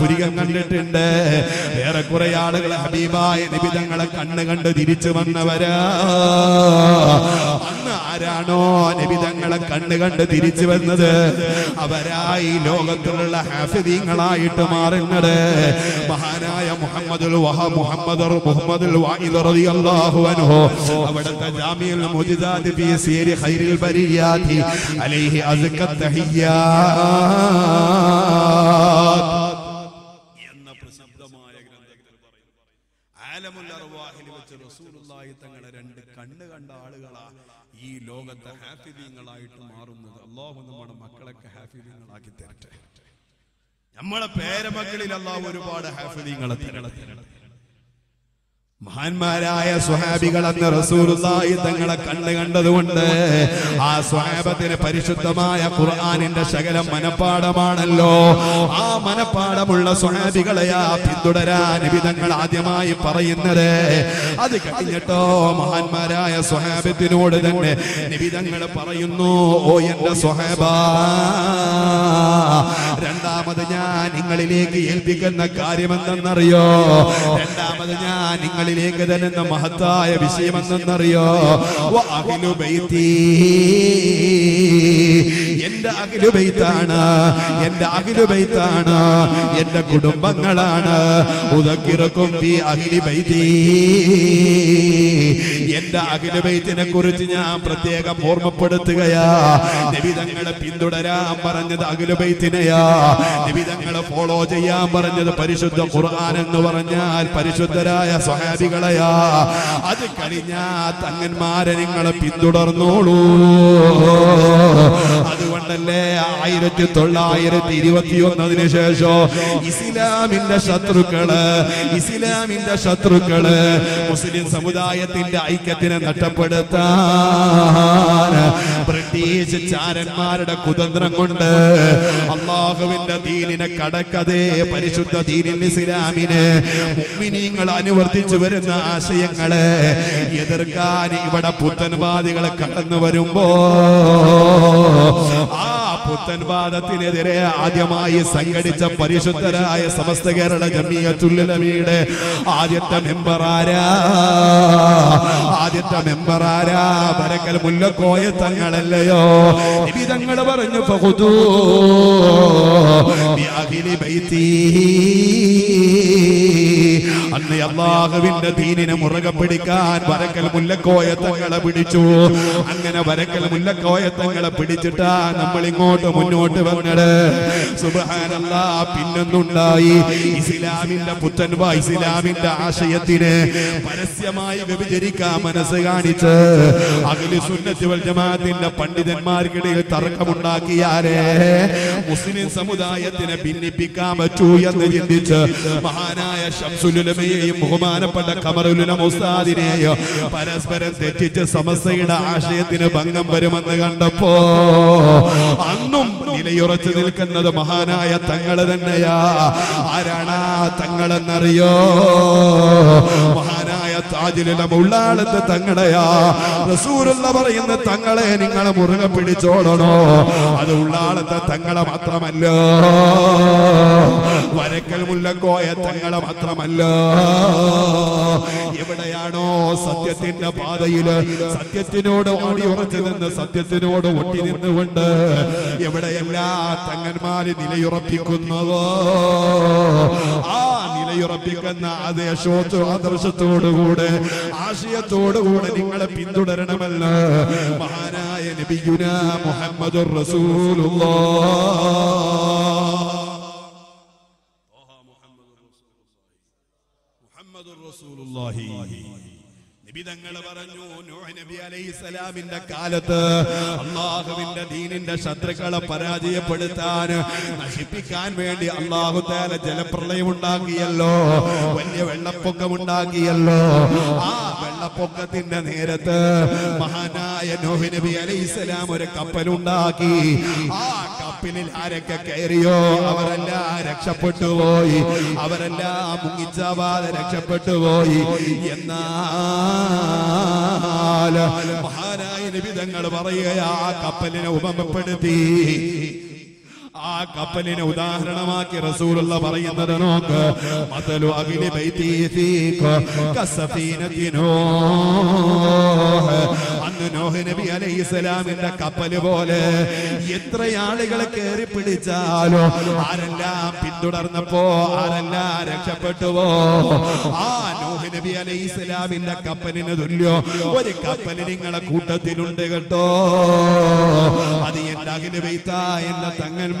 പുരികം കണ്ടിട്ടുണ്ട്. വേറെ കുറെ ആളുകൾ ഹബീബായ നബി തങ്ങളെ കണ്ണ് കണ്ട് തിരിച്ചു വന്നവരാ. അന്ന് ആരാണോ നബി തങ്ങളെ കണ്ണ് കണ്ട് തിരിച്ചു വന്നത് അവരായി ലോകത്തിലുള്ള ഹാഫിദീങ്ങളായിട്ട് മാറുന്നത്. മഹാനായ മുഹമ്മദുൽ വഹബ് മുഹമ്മദ് മുഹമ്മദുൽ വാഹിദ് റളിയല്ലാഹു അൻഹു അവിടുത്തെ ജാമിഉൽ മുഅ്ജിസാത് ഫീ സീരി ഖൈറിൽ ബരിയാതി അലൈഹി അസ്ഖ തഹിയ്യാത് എന്ന പ്രസിദ്ധമായ ഗ്രന്ഥത്തിൽ പറയുന്നു. ആലമുൽ അർവാഹിൽ വെച്ച് റസൂലുള്ളാഹി തങ്ങളെ രണ്ട് കണ്ണ് കണ്ട ആളുകളാ ഈ ലോകത്തെ ഹാഫിദീങ്ങളായിട്ട് മാറുന്നത്. അല്ലാഹു നമ്മുടെ മക്കളൊക്കെ ഹാഫിദീങ്ങളാക്കി തരട്ടെ. നമ്മളെ പേരമക്കളിൽ അല്ലാഹു ഒരുപാട് ഹാഫിദീങ്ങളെ തരട്ടെ. മഹാന്മാരായ സ്വഹാബികൾ അന്ന് റസൂലുള്ളാഹി തങ്ങളെ കണ്ണ് കണ്ടതുകൊണ്ട് ആ സ്വഹാബത്തിന് പരിശുദ്ധമായ ഖുർആനിന്റെ ശകലം മനപ്പാഠമാണല്ലോ. ആ മനപ്പാഠമുള്ള സ്വഹാബികളെയാ പിന്തുടരാൻ നബി തങ്ങൾ ആദ്യമായി പറയുന്നത്. അത് കഴിഞ്ഞിട്ടോ മഹാന്മാരായ സ്വഹാബത്തിനോട് തന്നെ നബി തങ്ങൾ പറയുന്നു, ഓ എന്റെ സ്വഹാബാ, രണ്ടാമത് ഞാൻ നിങ്ങളിലേക്ക് ഏൽപ്പിക്കുന്ന കാര്യമെന്തെന്നറിയോ? രണ്ടാമത് ഞാൻ നിങ്ങളിൽ ുന്ന മഹത്തായ വിഷയമെന്നറിയോ? അഹ്ലു ബൈത്തി എന്റെ അഹ്ലു ബൈത്താണ്, എന്റെ അഹ്ലു ബൈത്താണ്, എന്റെ കുടുംബങ്ങളാണ്. ഉദക്കിറക്കും ഫീ അഹ്ലി ബൈത്തി, എന്റെ അഹ്ലു ബൈത്തിനെ കുറിച്ച് ഞാൻ പ്രത്യേകം ഓർമ്മപ്പെടുത്തുകയാ. നബി തങ്ങളെ പിന്തുടരാൻ പറഞ്ഞത് അഹ്ലു ബൈത്തിനെയാ. നബി തങ്ങളെ ഫോളോ ചെയ്യാൻ പറഞ്ഞത് പരിശുദ്ധ ഖുർആൻ എന്ന് പറഞ്ഞാൽ പരിശുദ്ധരായ സ്വഹാബികളെയാ. അത് കഴിഞ്ഞാ തങ്ങന്മാരെ നിങ്ങളെ പിന്തുടർന്നോളൂ. അതുകൊണ്ടല്ലേ ആയിരത്തി തൊള്ളായിരത്തി ഇരുപത്തി ഒന്നതിന് ശേഷം ഇസ്ലാമിന്റെ ശത്രുക്കള് ഇസ്ലാമിന്റെ ശത്രുക്കള് മുസ്ലിം സമുദായത്തിന്റെ ഐക്യത്തിനെ നഷ്ടപ്പെടുത്താൻ ബ്രിട്ടീഷ് ചാരന്മാരുടെ കുതന്ത്രം കൊണ്ട് അള്ളാഹുവിന്റെ ദീനിനെ കടക്കതേ പരിശുദ്ധ ദീനിൽ ഇസ്ലാമിനെ മുഅ്മിനീങ്ങൾ അനുവർത്തി ിച്ചു വരുന്ന ആശയങ്ങളെ എതിർക്കാൻ ഇവിടെ പുത്തൻവാദികളെ കടന്നു വരുമ്പോ ആ പുത്തൻവാദത്തിനെതിരെ ആദ്യമായി സംഘടിച്ച പരിശുദ്ധരായ സമസ്ത കേരള ജമീയത്തുൽ ഉലമയുടെ ആദ്യത്തെ മെമ്പറാരാ ആദ്യത്തെ മെമ്പറാരാ വരക്കൽ മുല്ലക്കോയ തങ്ങളല്ലയോ? നബി തങ്ങൾ പറഞ്ഞു, ഫഖുദൂ ബി അഹ്ലി ബൈത്തി. അന്ന് അല്ലാഹുവിന്റെ ദീനിനെ മുറുകെ പിടിക്കാൻ വരക്കൽ മുല്ലക്കോയ തങ്ങളെ പിടിച്ചു. അങ്ങനെ വരക്കൽ മുല്ലക്കോയ തങ്ങളെ പിടിച്ചിട്ടാ നമ്മൾ ഇങ്ങോട്ട് മുന്നോട്ട് വന്നത്. സുബ്ഹാനല്ലാഹ്. പിന്നൊന്നുണ്ടായി, ഇസ്ലാമിന്റെ പുത്തൻവാ ഇസ്ലാമിന്റെ ആശയത്തിന് പരസ്യമായി വ്യഭിചരിക്കാൻ മനസ്സ് കാണിച്ച് അഖിലു സുന്നത്തി വൽ ജമാഅത്തിന്റെ പണ്ഡിതന്മാർക്കിടയിൽ തർക്കമുണ്ടാക്കിയാലേ മുസ്ലിം സമുദായത്തിനെ ഭിന്നിപ്പിക്കാൻ പറ്റൂ എന്ന് ചിന്തിച്ച് മഹാനായ ശംസുൽ ഉലമയെ ബഹുമാനപ്പെട്ട ഖമറുൽ ഉലമ ഉസ്താദിനെയോ പരസ്പരം തെറ്റിച്ച് സമസ്യയുടെ ആശയത്തിന് ഭംഗം വരുമെന്ന് കണ്ടപ്പോ അന്നും നിലയുറച്ചു നിൽക്കുന്നത് മഹാനായ തങ്ങൾ തന്നെയാ. ആരാണ് തങ്ങളെന്നറിയോ? മഹാനായ താജുൽ മൗലാനത്ത് തങ്ങളെയാ. റസൂലുള്ള പറയുന്ന തങ്ങളെ നിങ്ങൾ മുറുകെ പിടിച്ചോളണോ. അത് ഉള്ളാളത്തെ തങ്ങളെ മാത്രമല്ല, വരക്കൽ മുല്ലക്കോയ തങ്ങളെ മാത്രമല്ല, എവിടെയാണോ സത്യത്തിന്റെ പാതയിൽ സത്യത്തിനോട് ഓടി ഉറച്ചു നിന്ന് സത്യത്തിനോട് ഒട്ടി നിന്നുകൊണ്ട് എവിടെയെല്ലാ തങ്ങന്മാര് നിലയുറപ്പിക്കുന്നതോ ആ നിലയുറപ്പിക്കുന്ന ആദേശോത്ത് ആദർശത്തോടുകൂടെ ആശയത്തോടുകൂടെ നിങ്ങളെ പിന്തുടരണമെന്ന് മഹാനായ നബിയുന മുഹമ്മദുർ റസൂലുള്ളാഹ് നബിതങ്ങൾ പറഞ്ഞു, നൂഹ് നബി അലൈഹിസ്സലാമിന്റെ കാലത്ത് അല്ലാഹുവിന്റെ ദീനിന്റെ ശത്രുക്കളെ പരാജയപ്പെടുത്താൻ നശിപ്പിക്കാൻ വേണ്ടി അല്ലാഹു തആല ജലപ്രളയം ഉണ്ടാക്കിയല്ലോ, വലിയ വെള്ളപ്പൊക്കം ഉണ്ടാക്കിയല്ലോ. ആ വെള്ളപ്പൊക്കത്തിന്റെ നേരത്ത് മഹാനായ നൂഹ് നബി അലൈഹിസ്സലാം ഒരു കപ്പലുണ്ടാക്കി. ആ കപ്പലിൽ ആരൊക്കെ കയറിയോ അവരെല്ലാം രക്ഷപ്പെട്ടു പോയി, അവരെല്ലാം മുങ്ങിച്ചാവാതെ രക്ഷപ്പെട്ടു പോയി. എന്നാ മഹാനായ നബി തങ്ങൾ പറയുകയാ, ആ കപ്പലിനെ ഉപമപ്പെടുത്തി, ആ കപ്പലിനെ ഉദാഹരണമാക്കി റസൂലുള്ള പറയുന്നത് നോക്ക്. മതലു അഖില ബൈതി ഫീ കസഫീനതി നൂഹ്. അന്ന് നൂഹ് നബി അലൈഹിസ്സലാമിന്റെ കപ്പൽ പോലെ എത്ര ആളുകളെ കയറി പിടിച്ചാലോ ആരെല്ലാം പിന്തുടർന്നപ്പോ ആരെല്ലാം രക്ഷപ്പെട്ടുവോ ആ നൂഹ് നബി അലൈഹിസ്സലാമിന്റെ കപ്പലിന് തുല്യോ ഒരു കപ്പൽ നിങ്ങളുടെ കൂട്ടത്തിലുണ്ട് കേട്ടോ. അത് എന്റെ അഖില ബൈതാ, എന്റെ തങ്ങന്മാർ,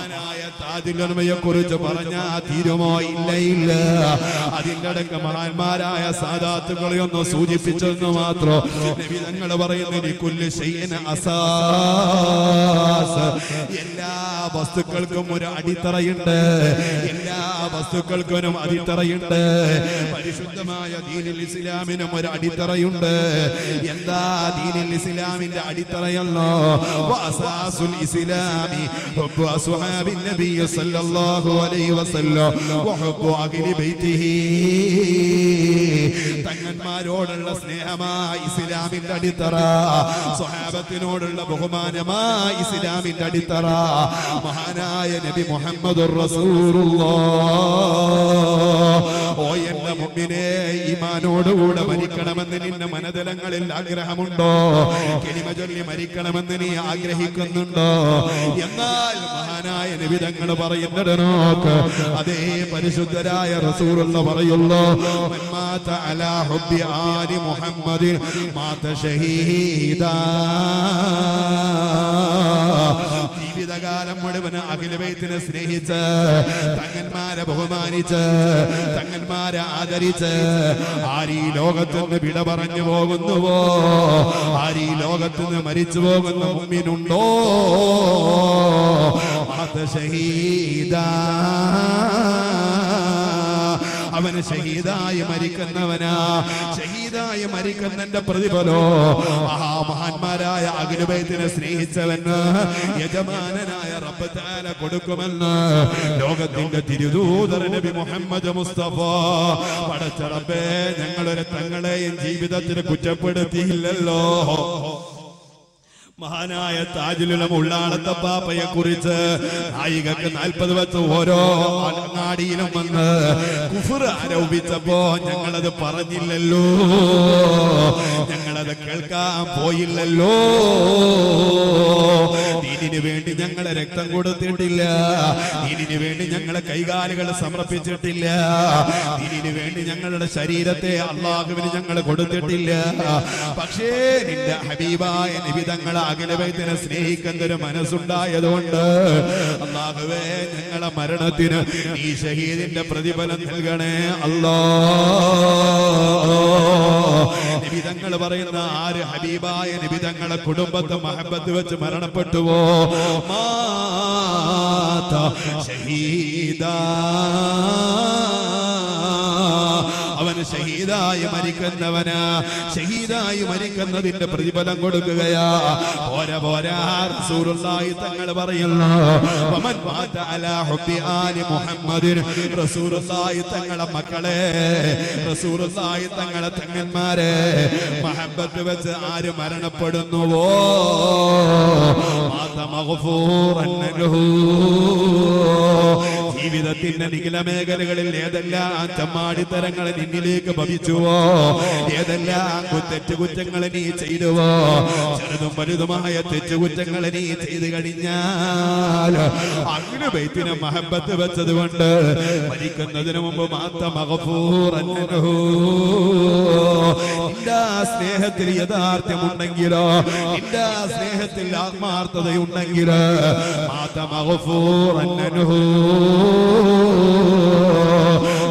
യെക്കുറിച്ച് പറഞ്ഞാ തീരുമോ? ഇല്ല ഇല്ല. അതിൻ്റെടക്ക് മഹാന്മാരായ സാദാത്തുകളെയൊന്ന് സൂചിപ്പിച്ചെന്ന് മാത്രം. നബി തങ്ങൾ പറയുന്നത് എല്ലാ വസ്തുക്കൾക്കും ഒരു അടിത്തറയുണ്ട്, എല്ലാ വസ്തുക്കൾക്കും അടിത്തറയുണ്ട്. പരിശുദ്ധമായ ദീനിൽ ഇസ്ലാമിനും ഒരു അടിത്തറയുണ്ട്. എന്താ ദീനിൽ ഇസ്ലാമിന്റെ അടിത്തറയല്ലോ? വഅസാസുൽ ഇസ്ലാമി ഹുബ്ബു അസ്ഹാബിൻ നബി صلى الله عليه وسلم وحب أهل بيته. തങ്ങന്മാരോടുള്ള സ്നേഹമായി ഇസ്ലാമിന്റെ അടിത്തറ, സ്വഹാബത്തിനോടുള്ള ബഹുമാനമായി ഇസ്ലാമിന്റെ അടിത്തറ. മഹാനായ നബി മുഹമ്മദുർ റസൂലുള്ളാഹ്. ഓ എന്റെ മുമ്പിനെ, ഈമാനോടുകൂടെ മരിക്കണമെന്ന് നിന്റെ മനതലങ്ങളിൽ ആഗ്രഹമുണ്ടോ? കലിമ ചൊല്ലി മരിക്കണമെന്ന് നീ ആഗ്രഹിക്കുന്നുണ്ടോ? എന്നാൽ മഹാനായ നബി തങ്ങൾ പറയുന്നത് നോക്ക്. അതേ പരിശുദ്ധരായ റസൂലുള്ള പറയുള്ളൂ, حب آل محمد مات شهيدا. ജീവിതകാലം മുഴുവൻ അഖില ബൈത്തിനെ സ്നേഹിച്ച് തങ്ങന്മാരെ ബഹുമാനിച്ച് തങ്ങന്മാരെ ആദരിച്ച് ആരീ ലോകത്തുനിന്ന് വിട പറഞ്ഞു പോകുന്നുവോ, ആരീ ലോകത്തുനിന്ന് മരിച്ചു പോകുന്ന മുഅ്മിനുണ്ടോ? മാത ശഹീദാ, അവന് ഷഹീദായി മരിക്കുന്നവനാ. ഷഹീദായി മരിക്കുന്നവന്റെ പ്രതിഫലോ ആ മഹാന്മാരായ അഹ്ലു ബൈത്തിനെ സ്നേഹിച്ചവന് യജമാനനായ റബ്ബ് തആല കൊടുക്കുമെന്ന് ലോകത്തിന്റെ തിരുദൂതർ നബി മുഹമ്മദ് മുസ്തഫ. പടച്ച റബ്ബേ, ഞങ്ങളൊരു തങ്ങളെയും ജീവിതത്തിൽ കുറ്റപ്പെടുത്തിയില്ലല്ലോ, مهاناية تاجل المولانة تبابا يكوريت عيقا كنال بدوات ورو على نادي لمن كفر عرو بيتبو نجعل هذا بارد يللو نجعل هذا كلكا بو يللو ديني نبيندي نجعل ركتان غودا تيتيلا ديني نبيندي نجعل كايغا نجعل سمر بيتيلا ديني نبيندي نجعل شريرته الله كبير نجعل غودا تيتيلا بخشي نيندا حبيبا نبي دعنا أجل بيتنا سنيك كندر منا سودا يدوند الله غوين نعلا مرنا تين نيشهيد إندا بردي بلند ثلغنه الله نبي دعنا برينا آر حبيبا نبي دعنا كودمبت محبت وجه مرنا بتو ما تا شهيدا شهيدا يمريكنا ونا شهيدا يمريكنا ديننا برجبلان غودك غيا بورا بورا رسول الله تنقل بري الله ومن مات على حب آل محمد رسول الله تنقل مكاله رسول الله تنقل تنقل ماره محبت بزعار مرنا بدنو مات مغفورا له في بدتنا نقلا مغلغل ليدلا تماري ترنقل ديني يدلعن كتت كتنغلني تيدوا شردم بردم هاي تت كتنغلني تيدغلنيال أغنى بيتنا محبة بتصدوند ملك النذر مبمات مغفور أنه إندا سنه تريدار تمنعيرا إندا سنه تلاد مار تديونعيرا مات مغفور أنه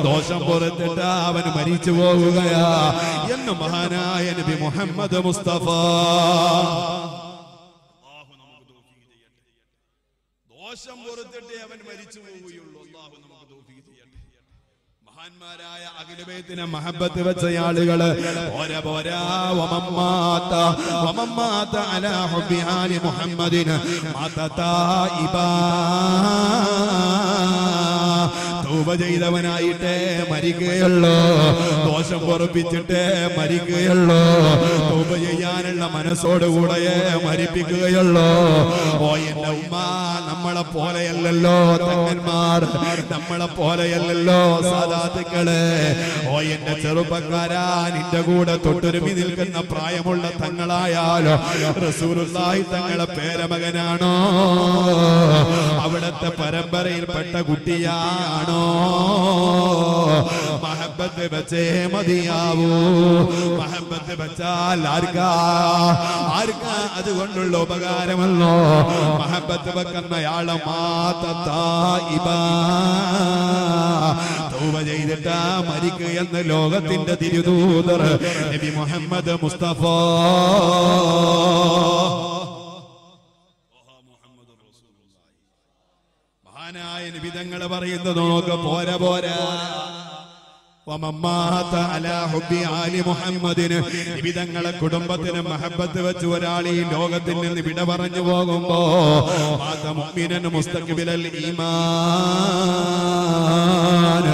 دوشم برد تابن مريض وغيا ين مهانا ين بمحمد مصطفى دوشم برد تابن مريض وغيا മഹാന്മാരായ അഖിലബൈത്തിന് മഹബത്ത് വെച്ച ആളുകളെ പോരാ പോരാ വമമ്മാത വമമ്മാത അലാ ഹുബ്ബി ആലി മുഹമ്മദിന മാത തായിബാ തൗബ ചെയ്തവനായിട്ടേ മരിക്കുകയുള്ളൂ ദോഷം പൊറുപ്പിച്ചിട്ടേ മരിക്കുകയുള്ളൂ തൗബ ചെയ്യാനുള്ള മനസ്സോടുകൂടെയേ മരിപ്പിക്കുകയുള്ളൂ ഓ എൻ്റെ ഉമ്മ നമ്മളെ പോലെയല്ലല്ലോ തങ്ങന്മാർ നമ്മളെ പോലെയല്ലല്ലോ സാധാ Oh, in the Cherubakaran, in the Guda, Totter Midilkan, the Priamula Tangalaya, Rasulullah, Tangala Paramaganano, Avadat the Parambari, Patagutiano, Mahabat the Bate, Madiabu, Mahabat the Bata, Larga, Arga, Aduandulo Bagaramalo, Mahabat the Bakanayala Matata Iba. توبة جيدة مريك يلنا لغة تند تيجودر نبي محمد مصطفى محمد رسول الله مهانا أي نبي دعنا بريد دونك بورا بورا ومن مات على حب آل محمد نبي دعنا كودمبتنا محبة وجوارالي لغتنا نبي دبرنا جواهم مات مؤمنا مستقبل الإيمان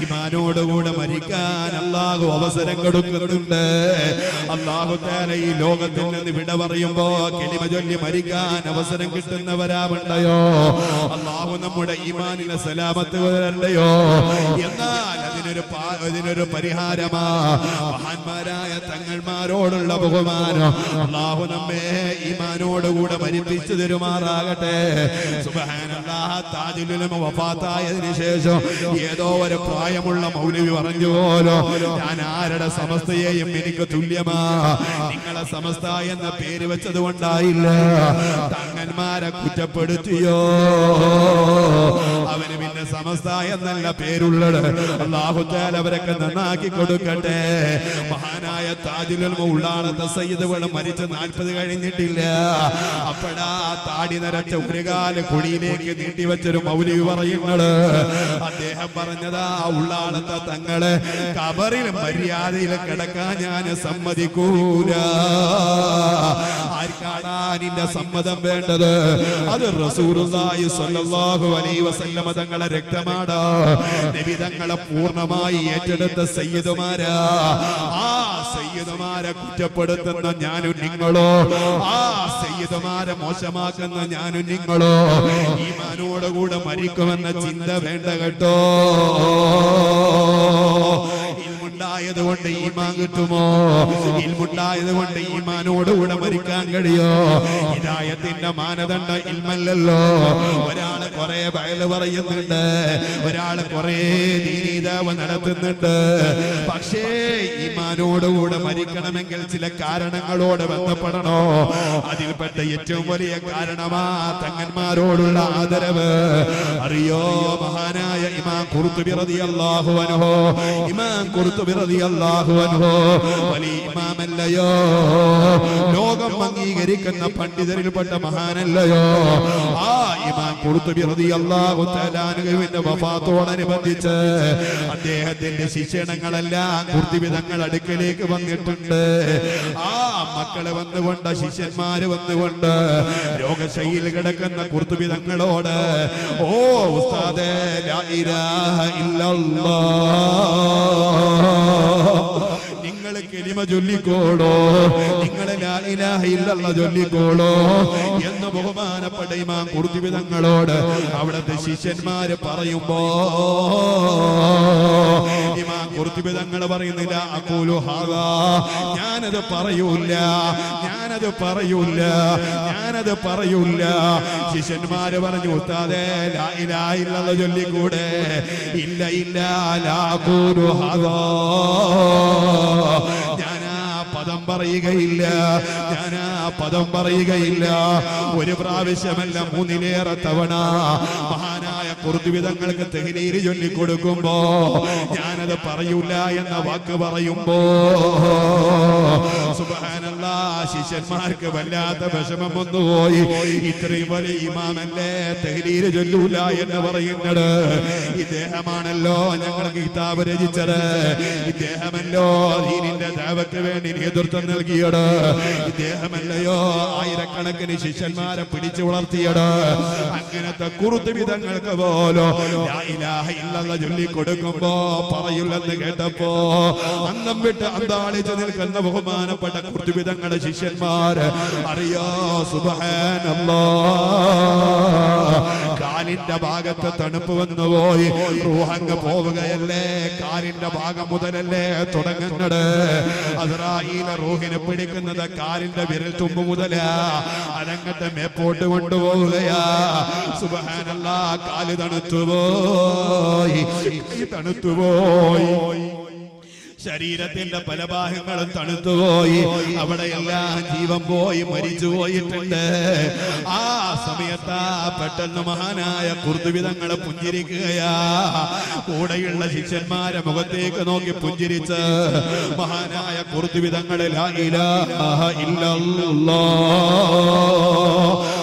إيمانود غود مريكان الله وابسرك دكتورنا الله تعالى لغتنا نبي دبرنا جواهم كلمة جل مريكان وابسرك دكتورنا برابنا يا الله نمودا إيماننا سلامة ورنا يا يلا أذنر بريهارا ما وحن مرايا تنقل ما رود الله بقمارا الله نمّي إيمان ود غودا بري بيت درو ما راعته سبحان الله تاجل لهم وفاتا يدريشة يدو ور برايا مولنا مولي بيرانجولا أنا أردا سامستيا يميني كتوليا ما نكلا سامستيا نبيري بتشدون دايلا تنقل ما را كوجا بدتيو أبني بيننا سامستيا نلا بيرولد الله تعالى بركنا ناكي كودكته مهانا يا تاجل المولان تسيد ولا مريت نالفد غادي نتيلا أبدا تادي نرا تغرقال كوديني كديتي بتشر مولي وراي نلا أديه برجدا أولان تانغل كابريل مريادي لكذا جانا سمدي كودا أركانا نيندا سمدم بيتدا هذا رسول الله صلى الله عليه وسلم تانغل إلى هنا إيمان تومو إلمودا إلى هنا إيمان ورد ورد مريكان غديو إذا يتينا مانا دندا إلمن للو ورا على كوري بايل ورا يتندا ورا على كوري ديني دا وندنا تندا بخشة إيمان ورد ورد مريكان من كلسيلا كارنا غلود بنتا بدنو أديل بنتا يتجمع وريا كارنا ما تعنن ما رود ولا أدرب أريو مهانا يا إيمان كورت بيردي الله عنه إيمان كورت رضي الله عنه ولي إمام الليو لوغم منغي غريقنا پندزر البت مهان الليو إمام قرطبي رضي الله تعالى عنه وفاة ونبندت أديه دل سيشنغل اللان قرطبي دنگل أدكليك وانجتند مكال وند وند سيشن مار وند وند لوغ شئيل غدقنا قرطبي دنگل ود او أستاذ لا إله إلا الله നിങ്ങൾ കലിമ ചൊല്ലിക്കോളോ നിങ്ങൾ ലാ ഇലാഹ ഇല്ലല്ലാഹ് ചൊല്ലിക്കോളോ എന്ന് ബഹുമാനപ്പെട്ട ഇമാം Qurtubi തങ്ങളോട് അവിടുത്തെ ശിഷ്യന്മാർ പറയുമ്പോൾ ഇമാം ഖുർതുബി തങ്ങൾ പറയുന്നില്ല അഖൂലു ഹാദാ ഞാനത് പറയൂല്ല ഞാനത് പറയൂല്ല ഞാനത് പറയൂല്ല ശിഷ്യന്മാർ പറഞ്ഞു ഉസ്താദേ ലാ ഇലാഹ ഇല്ലല്ലാഹ് ചൊല്ലിക്കൂടെ ഇല്ല ഇല്ല ലാ അഖൂലു ഹാദാ بريغيلا أنا بدم بريغيلا وربابش ملا مونيلي رتبنا مهانا يا قرطبي دنقلك تهيلي جوني كودكومبو أنا ذا بريولا يا نواك بريومبو سبحان الله شيشن مارك بلا تبشم مندوي إتري ولي إمام الله تهيلي جلولا يا نبري ندا إذا أمان الله نقلك كتاب رجتر إذا أمان الله هين دعوة بين درتن നൽകിയട ഇദ്ദേഹമല്ലയോ ആയിരക്കണക്കിന് ശിഷ്യന്മാരെ പിടിച്ചു വളർത്തിയട അങ്ങനത്തെ ഖുർതുബി തങ്ങൾക്ക് പോലോ ലാ ഇലാഹ ഇല്ലല്ലാഹ് ചൊല്ലി കൊടുക്കുമ്പോ പറയില്ലെന്ന് കേട്ടപ്പോ അന്നം വിട്ട് അന്താളിച്ചു നിൽക്കുന്ന ബഹുമാനപ്പെട്ട ഖുർതുബി തങ്ങളുടെ ശിഷ്യന്മാർ അറിയോ സുബ്ഹാനല്ലാഹ് കാലിന്റെ ഭാഗത്തെ തണുപ്പ് വന്നുപോയി റൂഹങ്ങ് പോവുകയല്ലേ കാലിന്റെ ഭാഗം മുതലല്ലേ തുടങ്ങുന്നത് അസ്രായീൽ روحنا بديك نذا كاريندا بيرل تومبو مودليا ألعنتا مي بورد وندو بوليا سبحان الله كالي دانتوبوي دانتوبوي ശരീരത്തിന്റെ പല ഭാഗങ്ങളും തണുത്തുപോയി അവിടെയെല്ലാം ജീവൻ പോയി മരിച്ചു പോയിട്ടുണ്ട് ആ സമയത്ത് പെട്ടെന്ന് മഹാനായ ഖുർതുബി തങ്ങൾ പുഞ്ചിരിക്കുകയാ കൂടെയുള്ള ശിഷ്യന്മാരെ മുഖത്തേക്ക് നോക്കി പുഞ്ചിരിച്ച് മഹാനായ ഖുർതുബി തങ്ങൾ ലാ ഇലാഹ ഇല്ലല്ലാഹ്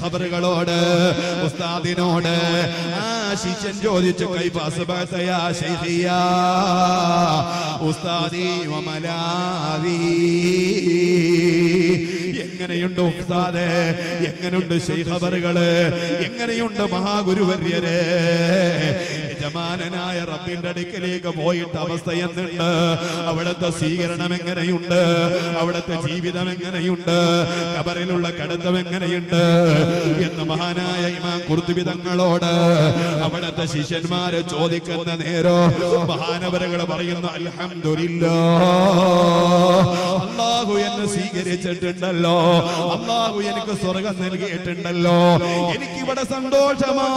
خبرകളോട് ഉസ്താദിനോട് ആ ശിഷ്യൻ ചോദിച്ചു കൈഫ അസ്ബഹത യാ ശൈഖിയാ ഉസ്താദി വമലാദി എങ്ങനെയുണ്ട് ഉസ്താദേ എങ്ങനെയുണ്ട് ശൈഖബറുകളെ എങ്ങനെയുണ്ട് മഹാഗുരുവര്യരെ യജമാനനായ റബ്ബിന്റെ അടുക്കലേക്ക് പോയിട്ട് അവസ്ഥ എന്തുണ്ട് അവിടുത്തെ സ്വീകരണം എങ്ങനെയുണ്ട് അവിടുത്തെ ജീവിതം എങ്ങനെയുണ്ട് ഖബറിലുള്ള കടത്തം എങ്ങനെയുണ്ട് എന്ന് മഹാനായ ഇമാം ഖുർതുബി തങ്ങളോട് അവിടുത്തെ ശിഷ്യന്മാരെ ചോദിക്കുന്ന നേരോ മഹാനവരകൾ പറയുന്നു അൽഹംദുലില്ലാഹ് അല്ലാഹു എന്നെ സ്വീകരിച്ചിട്ടുണ്ടല്ലോ അല്ലാഹു എനിക്ക് സ്വർഗ്ഗം നൽകിയിട്ടുണ്ടല്ലോ എനിക്കിവിടെ സന്തോഷമാ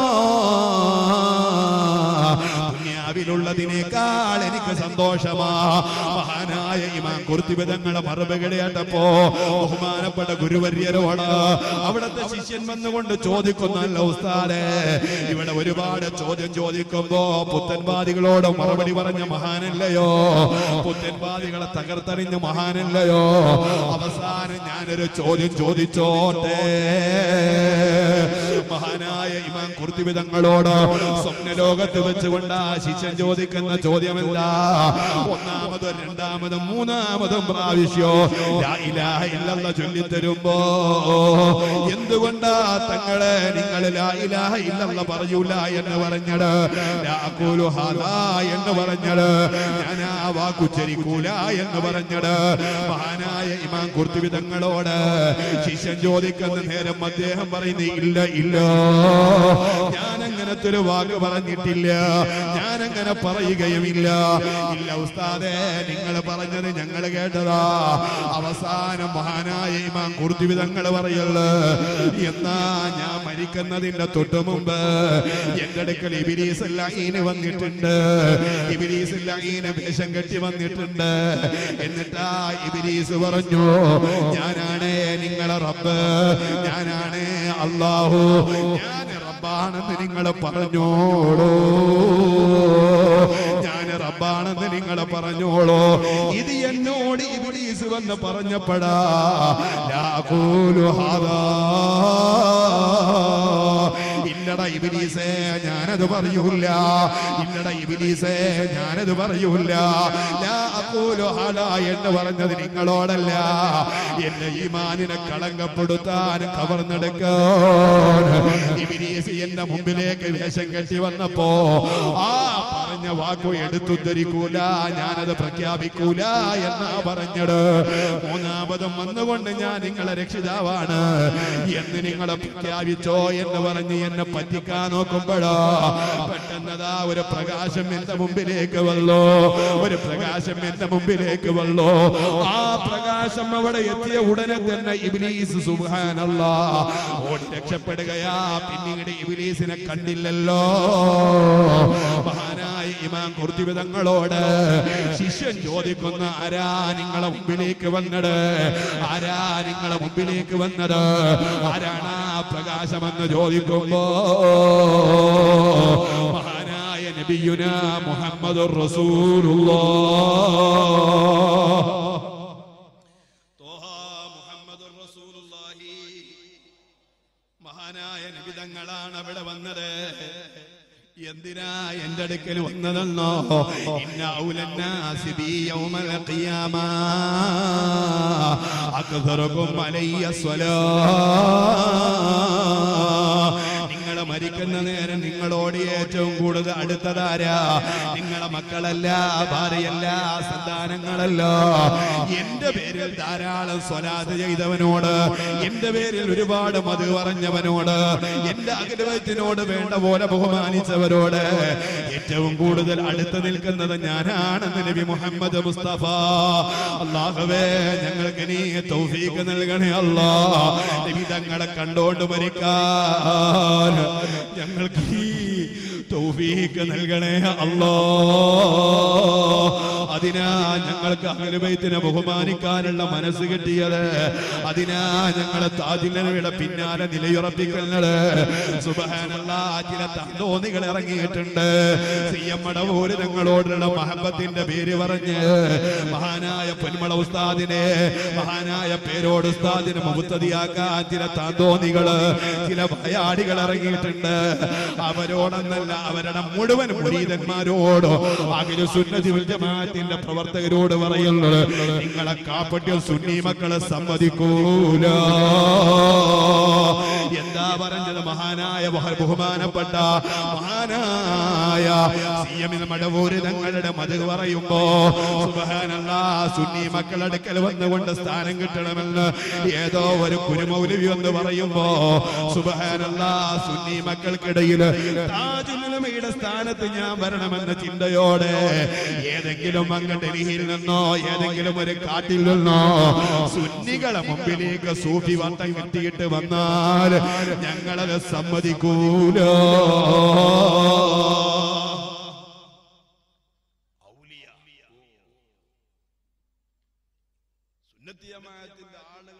جماعة العالم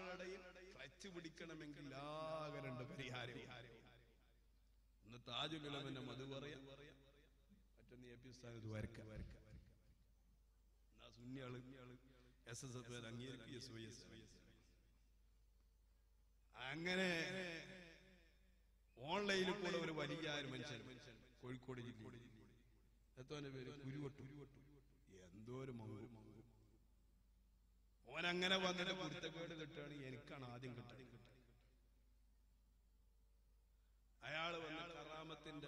فتشبكنا لا غير نتاج لنا مدوريا أتني أبيستان وركا وركا ناسوني ألم وأنا أقول لك أن هذا الترني كان عادي. I had a Karamat in the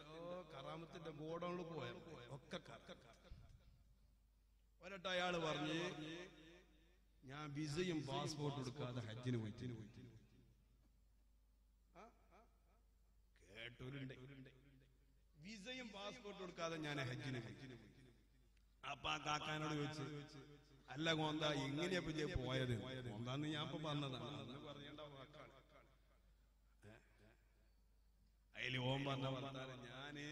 Karamat in the board on the boy. What a tired of our day. Now busy in passport to the car that didn't wait in waiting. Visa in passport to the car that had been waiting. أبدا كأنه يجي الله غوندا يعنيني أبدي بوايا ده غوندا نيجي أبى بالنا ده أيلي وام بالنا بالنا ده يعني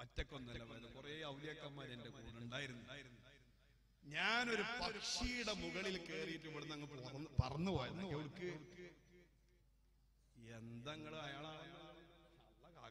أتتك كوند لا بالنا كوريه أولياء كمان جند كورن دايرن يعني وري بحشيدا مغاديل كيري تبردنا عند بارن بارنو وايدنا كولك يندعنا أيانا الله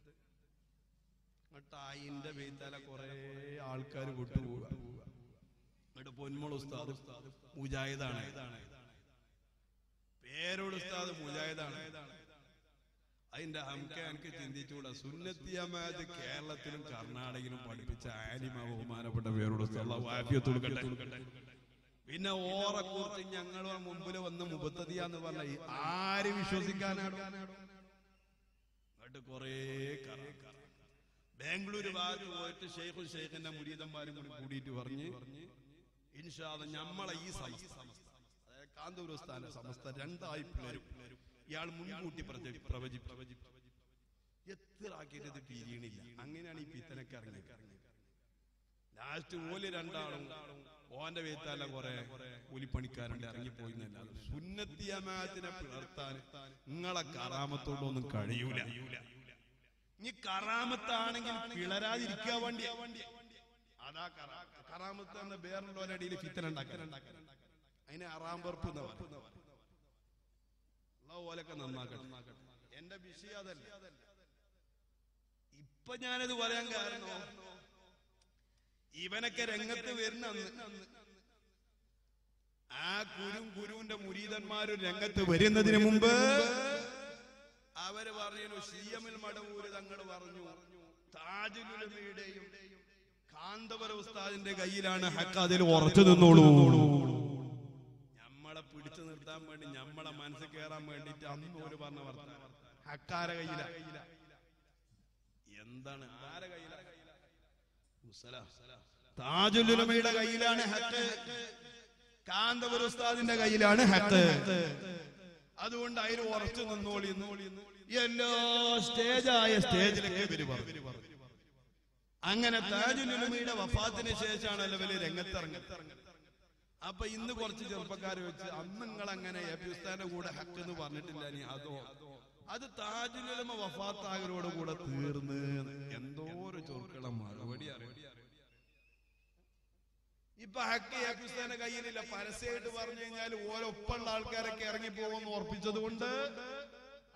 أتاين ده بيتالا كورة آلكاري بطلوا، متى بون مول أستاذ مجاهدان، بيرود أستاذ مجاهدان، أين ده هم كأن كتندي تودا سنة تيا ما هذا كيرلا تلهم كارنادا كينو بدي بيتشا عالي ما هو ما أنا بذا بيرود أستاذ الله وافيه تولك تولك، بينا وارا كورتين يعنالوا ممبله وندم مبتة ديا نبالله، آري بيشوسي كانادو، متى كورة كارا. بنغلور بعد وقت الشيخ الشيخ إننا مريدا باري مريدي تورني إن شاء الله نعمل أي سامس كاندوروستان سامس ترند أي بلر يا المني موتي برجع برجع برجع يترى كده تبيريني لا أنغينا ني بيتنا كارني لاست مولي رندا وان ده بيتالا كورة مولي بني كارني أرني بوجنا لا سنتيا ما أتنا بلرتان نعلا كارامتولون كاريولا ني كرامة آنكين فيلراج يركيا واندي، هذا كرامة أنا بيرن لونه ديلي فيتنا ناكر، أينه آرام بربودا وارد، الله وله كنا ناكر، إندا بيشي هذا، إبّا جانه دو باريان كارنو، إيبانك كرنعت ويرنا، آ كوريم كوريم ده مريدان مارو رنعت ويرين ده دينه مumbai. അവരെ പറഞ്ഞു CML Madavoor തങ്ങൾ പറഞ്ഞു താജുൽ ഉലമയുടെയും കാന്തപുര ഉസ്താദിന്റെ കയ്യിലാണ് ഹഖ് അതിൽ ഉറച്ചു നിന്നോളൂ നമ്മളെ പിടിച്ചു നിർത്താൻ വേണ്ടി നമ്മളെ മനസ്സ് കേറാൻ വേണ്ടിട്ട് അന്നോര് പറഞ്ഞ വർത്താനം ഹഖാര കയ്യില എന്താണ് ആരെ കയ്യില മുസല താജുൽ ഉലമയുടെ കയ്യിലാണ് ഹഖ് കാന്തപുര ഉസ്താദിന്റെ കയ്യിലാണ് ഹഖ് അതുകൊണ്ട് അതിൽ ഉറച്ചു നിന്നോളിന്ന് എല്ലോ സ്റ്റേജായ സ്റ്റേജിലേക്ക് വരും അങ്ങനെ താജുൽ ഉലമയുടെ വഫാത്തിന് ശേഷമാണല്ലോ വലിയ രംഗത്തിറങ്ങുന്നത് അപ്പൊ ഇന്ന് കുറച്ച് ചെറുപ്പക്കാർ വെച്ച് അന്നുങ്ങൾ അങ്ങനെ എബിസ്ഥാന്റെ കൂടെ ഹക്ക് എന്ന് പറഞ്ഞിട്ടില്ല നീ അതോ അത് താജുൽ ഉലമ വഫാത്താകരോട് കൂടെ തീർന്ന് എന്തോ ഒരു ചൊർക്കള മറുപടി അറിയാം ഇപ്പോ ഹക്ക് എബിസ്ഥാന്റെ കയ്യിലില്ല പരസ്യമായിട്ട് പറഞ്ഞു കഴിഞ്ഞാൽ ഓരോ ഒപ്പുള്ള ആൾക്കാരൊക്കെ ഇറങ്ങി പോകുമെന്ന് ഓർപ്പിച്ചതുകൊണ്ട്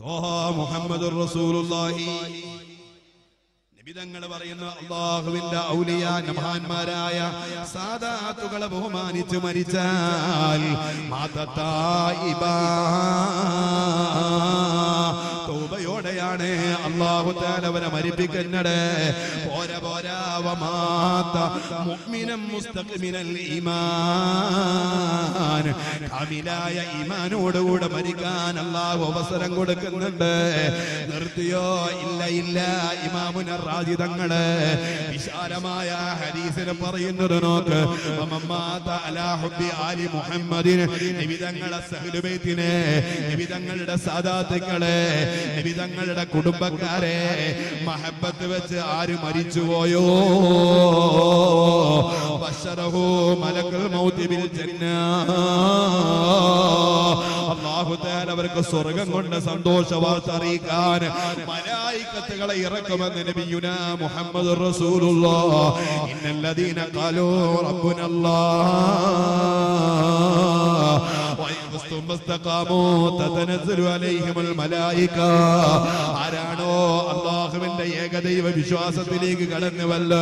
ത്വാഹ മുഹമ്മദുർ റസൂലുള്ളാഹി നിബിധങ്ങൾ പറയുന്ന അള്ളാഹുവിന്റെ ഔലിയ മഹാന്മാരായ സാദാത്തുകളെ ബഹുമാനിച്ചു മരിച്ചാൽ തൗബയോടെയാണ് അള്ളാഹു തആല അവരെ മരിപ്പിക്കുന്നത്. പോരാ പോരാ വമാത മുഅ്മിനൻ മുസ്തഖ്മിനൽ ഈമാൻ, കാമിലായ ഈമാനോടുകൂടെ മരിക്കാൻ അള്ളാഹു അവസരം കൊടുക്കുന്നുണ്ട്. നിർത്തിയോ? ഇല്ല ഇല്ല. ഇമാമുന റാജിദങ്ങളെ വിശാലമായ ഹദീസിൽ പറയുന്നത് നോക്ക്. വമമാത അലാ ഹുബ്ബി ആലി മുഹമ്മദിൻ, നിബിധങ്ങളെ സഹ്ലു ബൈത്തിനെ, നിബിധങ്ങളുടെ സാദാത്തുകളെ, നിബിധങ്ങളുടെ കുടുംബക്കാരെ മഹബത്ത് വെച്ച് ആര് മരിച്ചുപോയോ ബശറഹു മലക്കുൽ മൗതി ബിൽ ജന്ന, അല്ലാഹു തആല അവർക്ക് സ്വർഗ്ഗം കൊണ്ട് സന്തോഷ വാർത്ത അറിയിക്കാൻ മലായികത്തുകളെ ഇറക്കുമെന്ന് നബിയുനാ മുഹമ്മദുർ റസൂലുള്ളാഹി. ഇന്നല്ലദീന ഖാലൂ റബ്ബുനല്ലാഹ് ثم استقاموا تتنزل عليهم الملائكة. ആരാണോ അല്ലാഹുവിന്റെ ഏകദൈവ വിശ്വാസത്തിലേക്ക് കടന്നു വന്ന്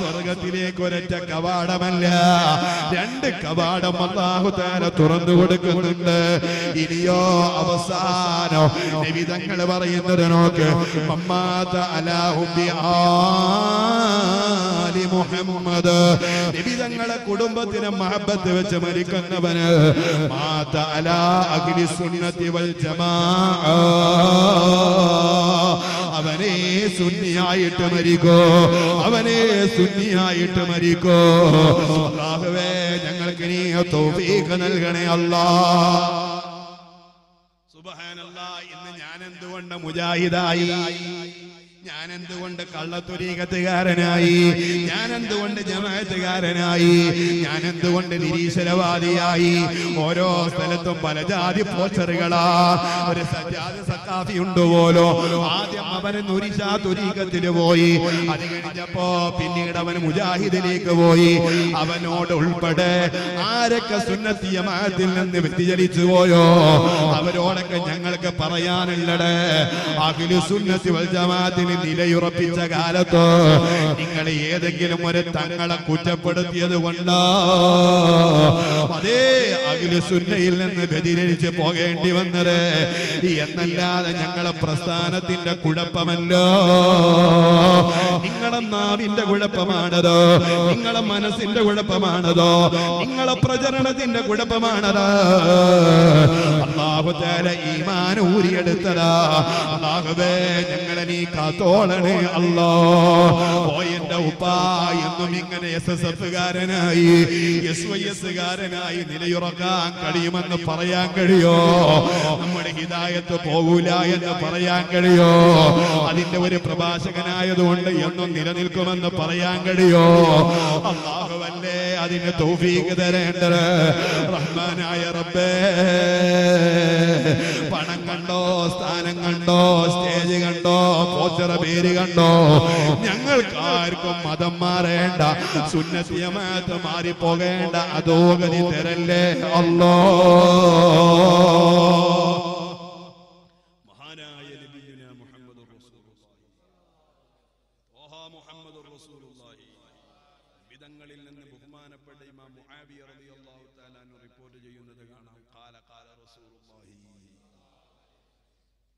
സ്വർഗത്തിലേക്ക് ഒരൊറ്റ കവാടമല്ല രണ്ട് കവാടം അല്ലാഹു തആല തുറന്നു കൊടുക്കുന്നുണ്ട്. ഇനിയോ അവസാനോ നിബിധങ്ങൾ പറയുന്നത് നോക്ക്. മമ്മാത അലാ ഹുബ്ബി ആലി മുഹമ്മദ്, നിബിധങ്ങളെ കുടുംബത്തിന് മഹബത്ത് വെച്ച് മരിക്കുന്നവന് മാത അലാ അഹ്ലി സുന്നത്തി വൽ ജമാഅ, അവനെ സുന്നിയായിട്ട് മരിക്കോ, അവനെ സുന്നിയായിട്ട് മരിക്കോ. അല്ലാഹുവേ, ഞങ്ങൾക്ക് നീ തൗഫീഖ് നൽകണേ അല്ലാഹ്. സുബ്ഹാനല്ലാഹ് ഇന്ന് ഞാൻ എന്തുകൊണ്ട് മുജാഹിദായി ഞാൻ എന്തുകൊണ്ട് കള്ളത്തുരീഖത്തുകാരനായി ഞാൻ എന്തുകൊണ്ട് ജമാഅത്തുകാരനായി ഞാൻ എന്തുകൊണ്ട് നിരീശ്വരവാദിയായി ഓരോ സ്ഥലത്തും പല ജാതി പോസ്റ്ററുകളാ ഒരു സജ്ജാദ് സഖാഫി ഉണ്ട് പോലോ ആദ്യം അവൻ നുരിശാ തുരീഖത്തിൽ പോയി അത് കഴിഞ്ഞപ്പോ പിന്നീട് അവൻ മുജാഹിദിലേക്ക് പോയി അവനോട് ഉൾപ്പെടെ ആരൊക്കെ സുന്നത്ത് ജമാഅത്തിൽ നിന്ന് വ്യതിചലിച്ചു പോയോ അവരോടൊക്കെ ഞങ്ങൾക്ക് പറയാനുള്ളത് അഖിലു സുന്നത്തി വൽ ജമാഅത്തിൽ നിലയുറപ്പിച്ച കാലത്ത് നിങ്ങൾ ഏതെങ്കിലും ഒരു തങ്ങളെ കുറ്റപ്പെടുത്തിയത് കൊണ്ടോ അതേ അഖിലു സുന്നയിൽ നിന്ന് വ്യതിചലിച്ച് പോകേണ്ടി വന്നത് എന്നല്ലാതെ ഞങ്ങളെ പ്രസ്ഥാനത്തിന്റെ കുഴപ്പമല്ലോ. നിങ്ങളുടെ നാവിന്റെ കുഴപ്പമാണതോ, നിങ്ങളുടെ മനസ്സിന്റെ കുഴപ്പമാണതോ, നിങ്ങളുടെ പ്രചരണത്തിന്റെ കുഴപ്പമാണതോ. അല്ലാഹു തആല ഈമാൻ ഊരിയെടുത്തതാ. അല്ലാഹുവേ ഞങ്ങളെ നീ കാത്തോളണേ അല്ലാ. ഓ എന്റെ ഉപ്പാ, എന്നും ഇങ്ങനെ എസ് എസ് എഫുകാരനായി എസ് വൈ എസുകാരനായി നിലയുറക്കാൻ കഴിയുമെന്ന് പറയാൻ കഴിയോ? നമ്മുടെ ഹിദായത്ത് പോകൂല എന്ന് പറയാൻ കഴിയോ? അതിന്റെ ഒരു പ്രഭാഷകനായതുകൊണ്ട് എന്നും നിലനിൽക്കുമെന്ന് പറയാൻ കഴിയോ? അല്ലാഹുവല്ലേ അതിന് തൗഫീഖ് തരേണ്ടത്. റഹ്മാനായ റബ്ബേ, പണം കണ്ടോ, സ്ഥാനം കണ്ടോ, സ്റ്റേജ് കണ്ടോ, പോസ്റ്റർ പേര് കണ്ടോ, ഞങ്ങൾക്ക് ആർക്കും മതം മാറേണ്ട, സുന്നത്ത് ജമാഅത്ത് മാറി പോകേണ്ട അതോഗതി തരല്ലേ അല്ലോ.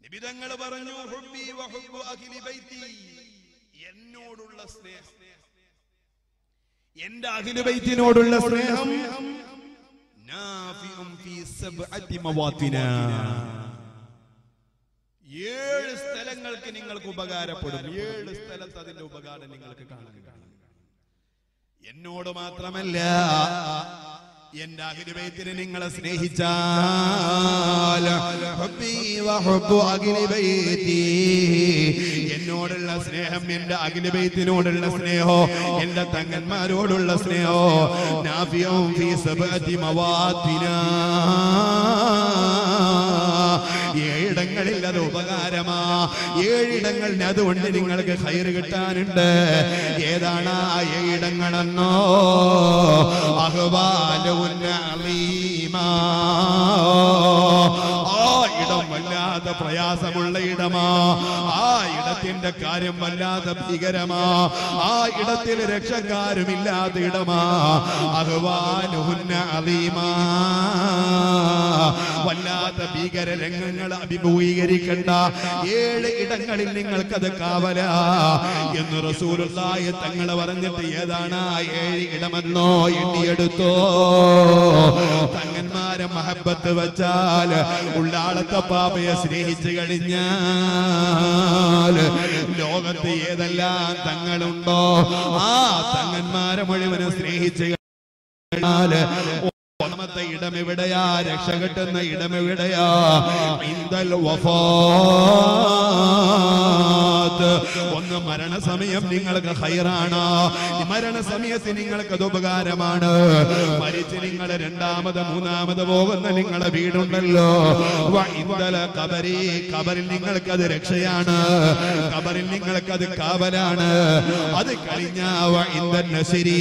നിബിതങ്ങൾ പറഞ്ഞു, ഹുബ്ബി വഹുബ്ബു അഹ്ലി ബൈത്തി, എന്നോടുള്ള സ്നേഹം, എൻ്റെ അഹ്ലു ബൈത്തിനോടുള്ള സ്നേഹം നാഫിഉം ഫീ സബ്അതി മവാതിന, ഏഴ് സ്ഥലങ്ങൾക്ക് നിങ്ങൾക്ക് ഉപകാരപ്പെടും. ഏഴ് സ്ഥലത്ത് അതിന്റെ ഉപകാരം നിങ്ങൾക്ക് കാണാൻ. എന്നോട് മാത്രമല്ല, എന്റെ അഹ്ലു ബൈത്തിനെ നിങ്ങളെ സ്നേഹിച്ചാൽ എന്നോടുള്ള സ്നേഹം, എന്റെ അഹ്ലു ബൈത്തിനോടുള്ള സ്നേഹോ, എന്റെ തങ്ങന്മാരോടുള്ള സ്നേഹോ നാഫിഉം ഫീ സബ്അതി മവാതിന, ഏഴിടങ്ങളിൽ അത് ഉപകാരമാ. ഏഴിടങ്ങളിൽ അതുകൊണ്ട് നിങ്ങൾക്ക് ഖൈർ കിട്ടാനുണ്ട്. ഏതാണ് ആ ഏഴിടങ്ങളെന്നോ? അഹ്വാലുൻ അലീമാ, ആ ഇടം വല്ലാതെ പ്രയാസമുള്ള ഇടമാ, ആ ഇടത്തിന്റെ കാര്യം വല്ലാതെ ഭീകരമാ, ആ ഇടത്തിൽ രക്ഷക്കാരുമില്ലാത്ത ഇടമാ. അഹ്വാലുൻ അലീമാ, വല്ലാത്ത ഭീകര രംഗങ്ങൾ അഭിമുഖീകരിക്കേണ്ട ഏഴ് ഇടങ്ങളിൽ നിങ്ങൾക്കത് കാവല എന്ന് റസൂലുള്ളാഹി തങ്ങൾ പറഞ്ഞിട്ട് ഏതാണ് ആ ഏഴ് ഇടമെന്നോ എണ്ണിയെടുത്തോ? തങ്ങന്മാരെ മഹബത്ത് വച്ചാൽ, ഉള്ളാളത്തെ പാപയെ സ്നേഹിച്ചു കഴിഞ്ഞാൽ, ലോകത്ത് ഏതെല്ലാം തങ്ങളുണ്ടോ ആ തങ്ങന്മാരെ മുഴുവനും സ്നേഹിച്ചു കഴിഞ്ഞാൽ ഒന്നാമത്തെ ഇടം എവിടെയാ? രക്ഷ കിട്ടുന്ന ഇടം എവിടെയാ? ഇന്ദൽ വഫാത്ത്. ഒന്ന്, മരണസമയം നിങ്ങൾക്ക് ഖൈറാണ്, മരണസമയത്ത് നിങ്ങൾക്കത് ഉപകാരമാണ്. മരിച്ച് നിങ്ങൾ രണ്ടാമത് മൂന്നാമത് പോകുന്ന നിങ്ങളുടെ വീടുണ്ടല്ലോ, ഇന്ദൽ ഖബരി, ഖബറിൽ നിങ്ങൾക്കത് രക്ഷയാണ്, ഖബറിൽ നിങ്ങൾക്കത് കാവലാണ്. അത് കഴിഞ്ഞ ഇന്ദൽ നശ്രി,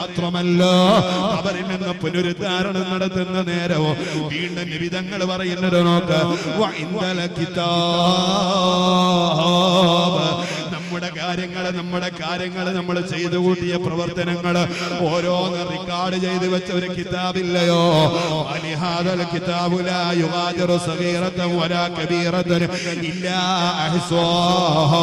മാത്രമല്ല, ഖബറിൽ നിന്ന് പുനരുദ്ധാരണം നടത്തുന്ന നേരവും വീണ്ടും നിബിധങ്ങൾ പറയുന്നത് നോക്ക്, നമ്മുടെ നമ്മുടെ കാര്യങ്ങൾ നമ്മുടെ കാര്യങ്ങൾ നമ്മൾ ചെയ്തു കൂട്ടിയ പ്രവർത്തനങ്ങൾ ഓരോന്ന് റിക്കാർഡ് ചെയ്തു വെച്ച ഒരു കിതാബില്ലയോ അലിഹാദൽ കിതാബു ലാ യുഗാദിറു സഗീറതൻ വലാ കബീറതൻ ഇല്ലാ അഹ്സാഹാ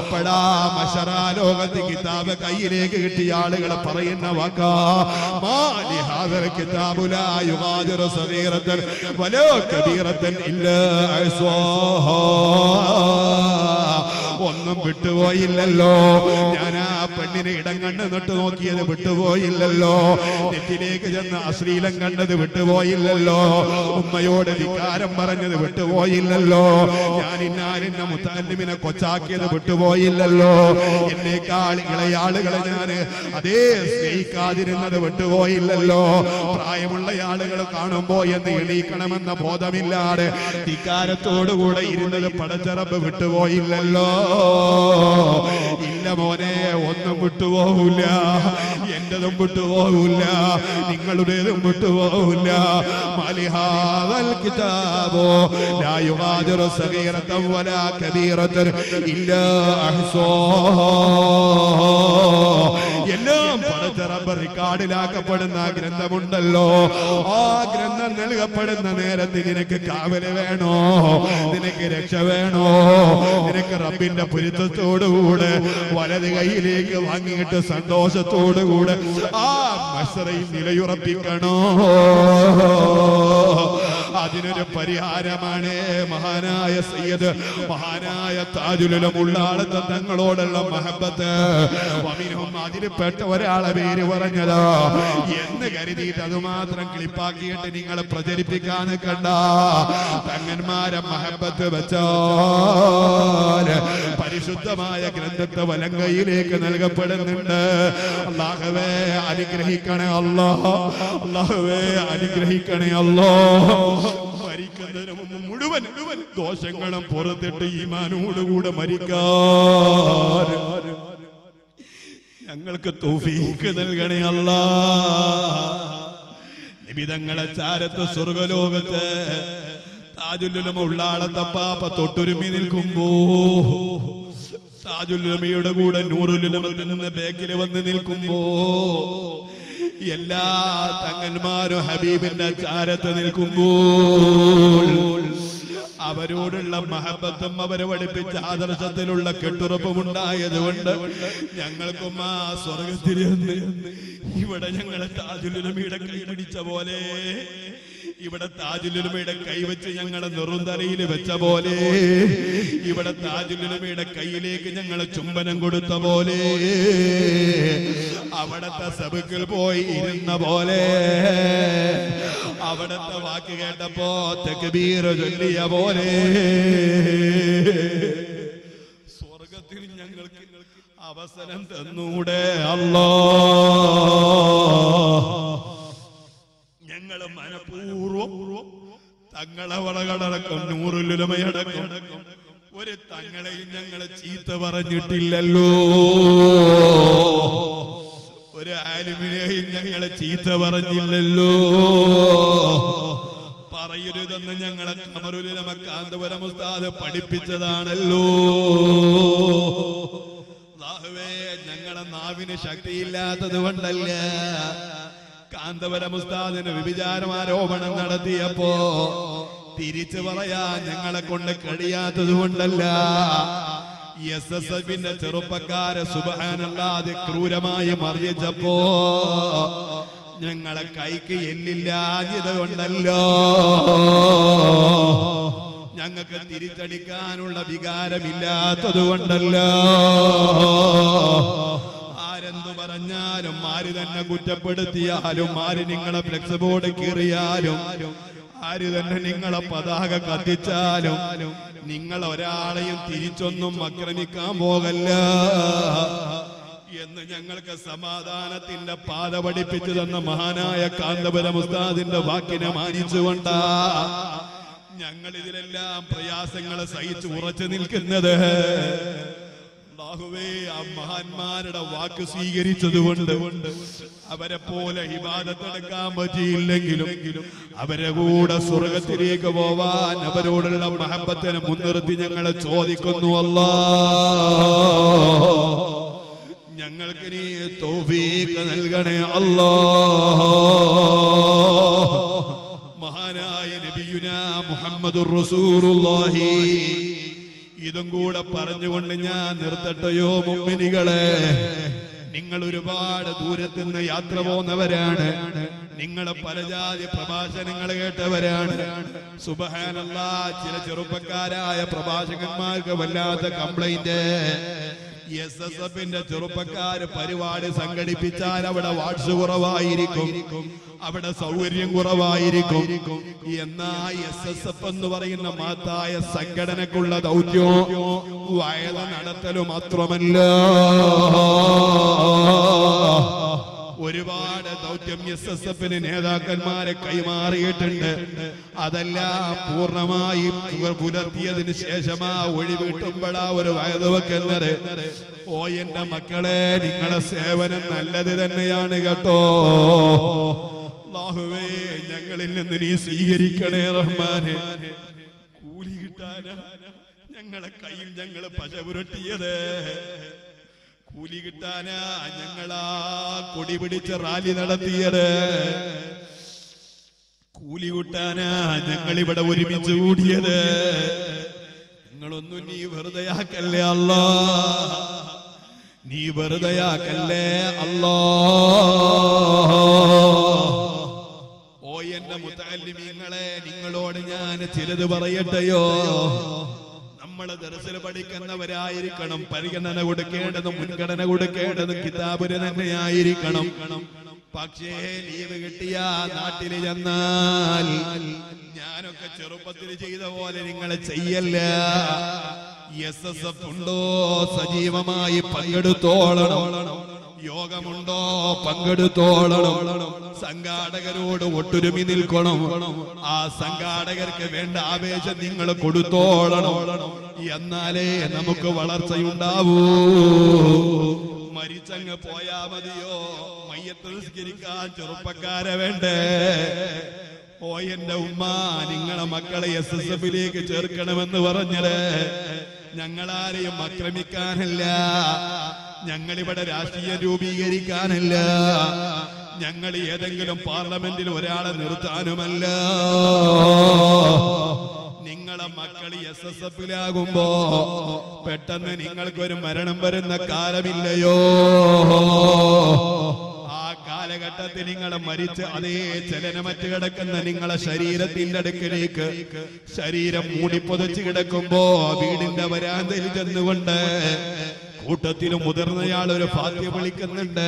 أبدا مشارع لغة الكتاب كايلة كتيار لغلا برينا وكا ما لهذا الكتاب لا يغادر صغيرة ولا كبيرة إلا عصاها ഒന്നും വിട്ടുപോയില്ലല്ലോ ഞാൻ ആ പെണ്ണിനെ ഇടം കണ്ട് നട്ടു നോക്കിയത് വിട്ടുപോയില്ലല്ലോ നെറ്റിലേക്ക് ചെന്ന അശ്ലീലം കണ്ടത് വിട്ടുപോയില്ലല്ലോ ഉമ്മയോട് വികാരം പറഞ്ഞത് വിട്ടുപോയില്ലല്ലോ ഞാൻ ഇന്നാലിന്റെ മുത്തല്ലിമിനെ കൊച്ചാക്കിയത് വിട്ടുപോയില്ലല്ലോ എന്നേക്കാൾ ഇളയാളുകളെ ഞാൻ അതേ സ്നേഹിക്കാതിരുന്നത് വിട്ടുപോയില്ലല്ലോ പ്രായമുള്ള ആളുകളെ കാണുമ്പോ എന്ന് എണീക്കണമെന്ന ബോധമില്ലാതെ വികാരത്തോടുകൂടെ ഇരുന്നത് പടച്ചറപ്പ് വിട്ടുപോയില്ലല്ലോ إلا مونة وطن بطوه ولا يندم بطوه ولا نقلودهم بطوه ولا مالي هذا الكتاب لا يغادر صغيرة ولا كبيرة إلا أحصاها يلهم برجرب ركاد لا كبرنا غرندا مندللو آ غرندا نلقى برنا نيرتي دينك كابل وينو دينك ركشة وينو دينك ربي إننا بريدة تود غودا والد غاي ليك وانغيت سندوس تود غودا آم مسرعي نيل يوربي كنو آدينا جبريهارا مانه مهانا يا سيد مهانا يا تاجللا مولار تدنغلودلا محبة وامينهم آدينا بيتوري على بيري ورنجلا يندك غريدي تدوما ترنكلي باقي تنينغلا برجري بيكان كندا تنغن مارا محبة بتشار പരിശുദ്ധമായ ഗ്രന്ഥത്തെ വലങ്കയിലേക്ക് നൽകപ്പെടുന്നുണ്ട് അല്ലാഹുവേ അനുഗ്രഹിക്കണേ അല്ലാഹ് അല്ലാഹുവേ അനുഗ്രഹിക്കണേ അല്ലാഹ് മരിക്കുന്നതിന് മുമ്പ് മുഴുവൻ ദോഷങ്ങളും പുറത്തിട്ട് ഈമാനോടുകൂടെ മരിക്കാൻ ഞങ്ങൾക്ക് തൗഫീഖ് നൽകണേ അല്ലാഹ് നിബിതങ്ങളെ ചാരത്ത് സ്വർഗ്ഗലോകത്തെ താജുല്ലുലമ ഉള്ളാളത്തെ പാപ്പ തൊട്ടുരുമി നിൽക്കുമ്പോ താജുല്ലുലമയുടെ കൂടെ നൂറുലുലമത്തിൽ നിന്ന് ബേക്കിൽ വന്ന് നിൽക്കുമ്പോ എല്ലാ തങ്ങന്മാരും ഹബീബിന്റെ ചാരത്ത് നിൽക്കുമ്പോൾ അവരോടുള്ള മഹബത്തും അവരെ പഠിപ്പിച്ച ആദർശത്തിലുള്ള കെട്ടുറപ്പും ഉണ്ടായതുകൊണ്ട് ഞങ്ങൾക്കും ആ സ്വർഗത്തിൽ നിന്ന് ഇവിടെ ഞങ്ങളെ താജുല്ലുലമയുടെ കൈ പിടിച്ച പോലെ ഇവിടെ താജുലുലമയുടെ കൈവച്ച് ഞങ്ങളെ നെറുന്തലയിൽ വെച്ച പോലെ ഇവിടെ താജുലുലമയുടെ കയ്യിലേക്ക് ഞങ്ങളെ ചുംബനം കൊടുത്ത പോലെ അവിടത്തെ സബുക്കിൽ പോയി ഇരുന്ന പോലെ അവിടത്തെ വാക്ക് കേട്ടപ്പോ തക്ബീർ ചൊല്ലിയ പോലെ സ്വർഗത്തിൽ ഞങ്ങൾക്ക് അവസരം തന്നൂടെ അല്ലാഹ്. ഞങ്ങൾ മനപൂർവ്വം തങ്ങളെ വളകളടക്കം നൂറിലുലമയടക്കം ഒരു തങ്ങളെയും ഞങ്ങളെ ചീത്ത പറഞ്ഞിട്ടില്ലല്ലോ, ഒരു ആലിമിനെയും ഞങ്ങളെ ചീത്ത പറഞ്ഞില്ലല്ലോ. പറയരുതെന്ന് ഞങ്ങളെ കമറുലുലമ കാന്തപുരം ഉസ്താദ് പഠിപ്പിച്ചതാണല്ലോ. അല്ലാഹുവേ, ഞങ്ങളെ നാവിന് ശക്തിയില്ലാത്തത് കൊണ്ടല്ല കാന്തപുരം ഉസ്താദിന് വ്യഭിചാരമാരോപണം നടത്തിയപ്പോ തിരിച്ചു പറയാൻ ഞങ്ങളെ കൊണ്ട് കഴിയാത്തത് കൊണ്ടല്ല. എസ് എസ് എഫിന്റെ ചെറുപ്പക്കാരെ സുബ്ഹാനല്ലാഹ് ക്രൂരമായി മർദ്ദിച്ചപ്പോ ഞങ്ങളെ കൈക്ക് എല്ലില്ലാഞ്ഞത് കൊണ്ടല്ലോ. ഞങ്ങൾക്ക് തിരിച്ചടിക്കാനുള്ള വികാരമില്ലാത്തത് കൊണ്ടല്ലോ. ആരെന്തു പറഞ്ഞാലും, ആര് തന്നെ കുറ്റപ്പെടുത്തിയാലും, ആര് നിങ്ങളെ ഫ്ലെക്സ് ബോർഡ് കീറിയാലും, ആര് തന്നെ നിങ്ങളെ പതാക കത്തിച്ചാലും നിങ്ങൾ ഒരാളെയും തിരിച്ചൊന്നും ആക്രമിക്കാൻ പോകല്ല എന്ന് ഞങ്ങൾക്ക് സമാധാനത്തിന്റെ പാത പഠിപ്പിച്ചു തന്ന മഹാനായ കാന്തപുരം ഉസ്താദിന്റെ വാക്കിനെ മാനിച്ചുകൊണ്ട് ഞങ്ങൾ ഇതിലെല്ലാം പ്രയാസങ്ങളെ സഹിച്ച് ഉറച്ചു നിൽക്കുന്നത് അല്ലാഹുവേ ആ മഹാന്മാരുടെ വാക്ക് സ്വീകരിച്ചതുകൊണ്ട് അവരെ പോലെ ഇബാദത്ത് നടക്കാൻ പറ്റിയില്ലെങ്കിലും അവരെ കൂടെ സ്വർഗത്തിലേക്ക് പോവാൻ അവരോടുള്ള മഹബത്തിനെ മുൻനിർത്തി ഞങ്ങളെ ചോദിക്കുന്നു അല്ലാ ഞങ്ങൾക്ക് നീ തൗഫീഖ് നൽകണേ അല്ലാ മഹാനായ നബിയുനാ മുഹമ്മദുർ റസൂലുള്ളാഹി ഇതും കൂടെ പറഞ്ഞുകൊണ്ട് ഞാൻ നിർത്തട്ടയോ മുഅ്മിനീകളെ നിങ്ങൾ ഒരുപാട് ദൂരത്തു നിന്ന് യാത്ര പോകുന്നവരാണ് നിങ്ങളെ പലജാതി പ്രഭാഷണങ്ങൾ കേട്ടവരാണ് സുബ്ഹാനല്ലാഹ് ചില ചെറുപ്പക്കാരായ പ്രഭാഷകന്മാർക്ക് വല്ലാത്ത കംപ്ലൈന്റ് എസ് എസ് എഫിന്റെ ചെറുപ്പക്കാര് പരിപാടി സംഘടിപ്പിച്ചാൽ അവിടെ വാട്സ് കുറവായിരിക്കും അവിടെ സൗകര്യം കുറവായിരിക്കും എന്നാൽ എസ് എസ് എഫ് എന്ന് പറയുന്ന മഹത്തായ സംഘടനക്കുള്ള ദൗത്യവും വയല നടത്തലും മാത്രമല്ല ഒരുപാട് ദൗത്യം എസ് എസ് എഫിന് നേതാക്കന്മാരെ കൈമാറിയിട്ടുണ്ട് അതെല്ലാം പൂർണ്ണമായി പുലർത്തിയതിനു ശേഷമാ ഒഴിവിട്ടുമ്പോഴാ ഒരു വയത് വെക്കുന്നത് ഓ എന്റെ മക്കളെ നിങ്ങളെ സേവനം നല്ലത് തന്നെയാണ് കേട്ടോ അല്ലാഹുവേ ഞങ്ങളിൽ നിന്ന് നീ സ്വീകരിക്കണേ റഹ്മാനെ കൂലി കിട്ടാനാ ഞങ്ങളെ കയ്യിൽ ഞങ്ങള് പശ പുരട്ടിയത് കൂലി കിട്ടാനാ ഞങ്ങളാ കൊടി പിടിച്ച് റാലി നടത്തിയത് കൂലി കിട്ടാനാ ഞങ്ങളിവിടെ ഒരുമിച്ച് കൂടിയത് നിങ്ങളൊന്നും നീ വെറുതെ ആക്കല്ലേ അല്ലാ നീ വെറുതെ ആക്കല്ലേ അല്ലാ ഓ എന്റെ മുതഅല്ലിമീങ്ങളെ നിങ്ങളോട് ഞാൻ ചിലത് പറയട്ടെയോ നമ്മളെ ദർസിൽ പഠിക്കുന്നവരായിരിക്കണം പരിഗണന കൊടുക്കേണ്ടതും മുൻഗണന കൊടുക്കേണ്ടതും കിതാബിന് തന്നെയായിരിക്കണം പക്ഷേ ലീവ് കിട്ടിയ നാട്ടിൽ ചെന്നാൽ ഞാനൊക്കെ ചെറുപ്പത്തിൽ ചെയ്ത പോലെ നിങ്ങളെ ചെയ്യല്ല എസ് എസ് എഫ് ഉണ്ടോ സജീവമായി പങ്കെടുത്തോളണം യോഗമുണ്ടോ പങ്കെടുത്തോളണം സംഘാടകരോട് ഒട്ടൊരുമി നിൽക്കണം ആ സംഘാടകർക്ക് വേണ്ട ആവേശം നിങ്ങൾ കൊടുത്തോളണം എന്നാലേ നമുക്ക് വളർച്ചയുണ്ടാവൂ മരിച്ചങ്ങ് പോയാ മതിയോ മയ്യത്ത് നിസ്കരിക്കാൻ ചെറുപ്പക്കാരെ വേണ്ടേ ഓ എന്റെ ഉമ്മ നിങ്ങളെ മക്കളെ എസ് എസ് എഫിലേക്ക് ചേർക്കണമെന്ന് പറഞ്ഞത് ഞങ്ങളാരെയും ആക്രമിക്കാനല്ല ഞങ്ങളിവിടെ രാഷ്ട്രീയം രൂപീകരിക്കാനല്ല ഞങ്ങൾ ഏതെങ്കിലും പാർലമെന്റിൽ ഒരാളെ നിർത്താനുമല്ല നിങ്ങളെ മക്കൾ എസ് എസ് എഫിലാകുമ്പോ പെട്ടെന്ന് നിങ്ങൾക്കൊരു മരണം വരുന്ന കാലമില്ലയോ ആ കാലഘട്ടത്തിൽ നിങ്ങളെ മരിച്ച് അതേ ചലനമറ്റ് കിടക്കുന്ന നിങ്ങളെ ശരീരത്തിന്റെ അടുക്കിലേക്ക് ശരീരം മൂടിപ്പൊതച്ച് കിടക്കുമ്പോ വീടിന്റെ വരാന്തയിൽ ചെന്നുകൊണ്ട് കൂട്ടത്തിലും മുതിർന്നയാൾ ഒരു ഫാത്തിഹ വിളിക്കുന്നുണ്ട്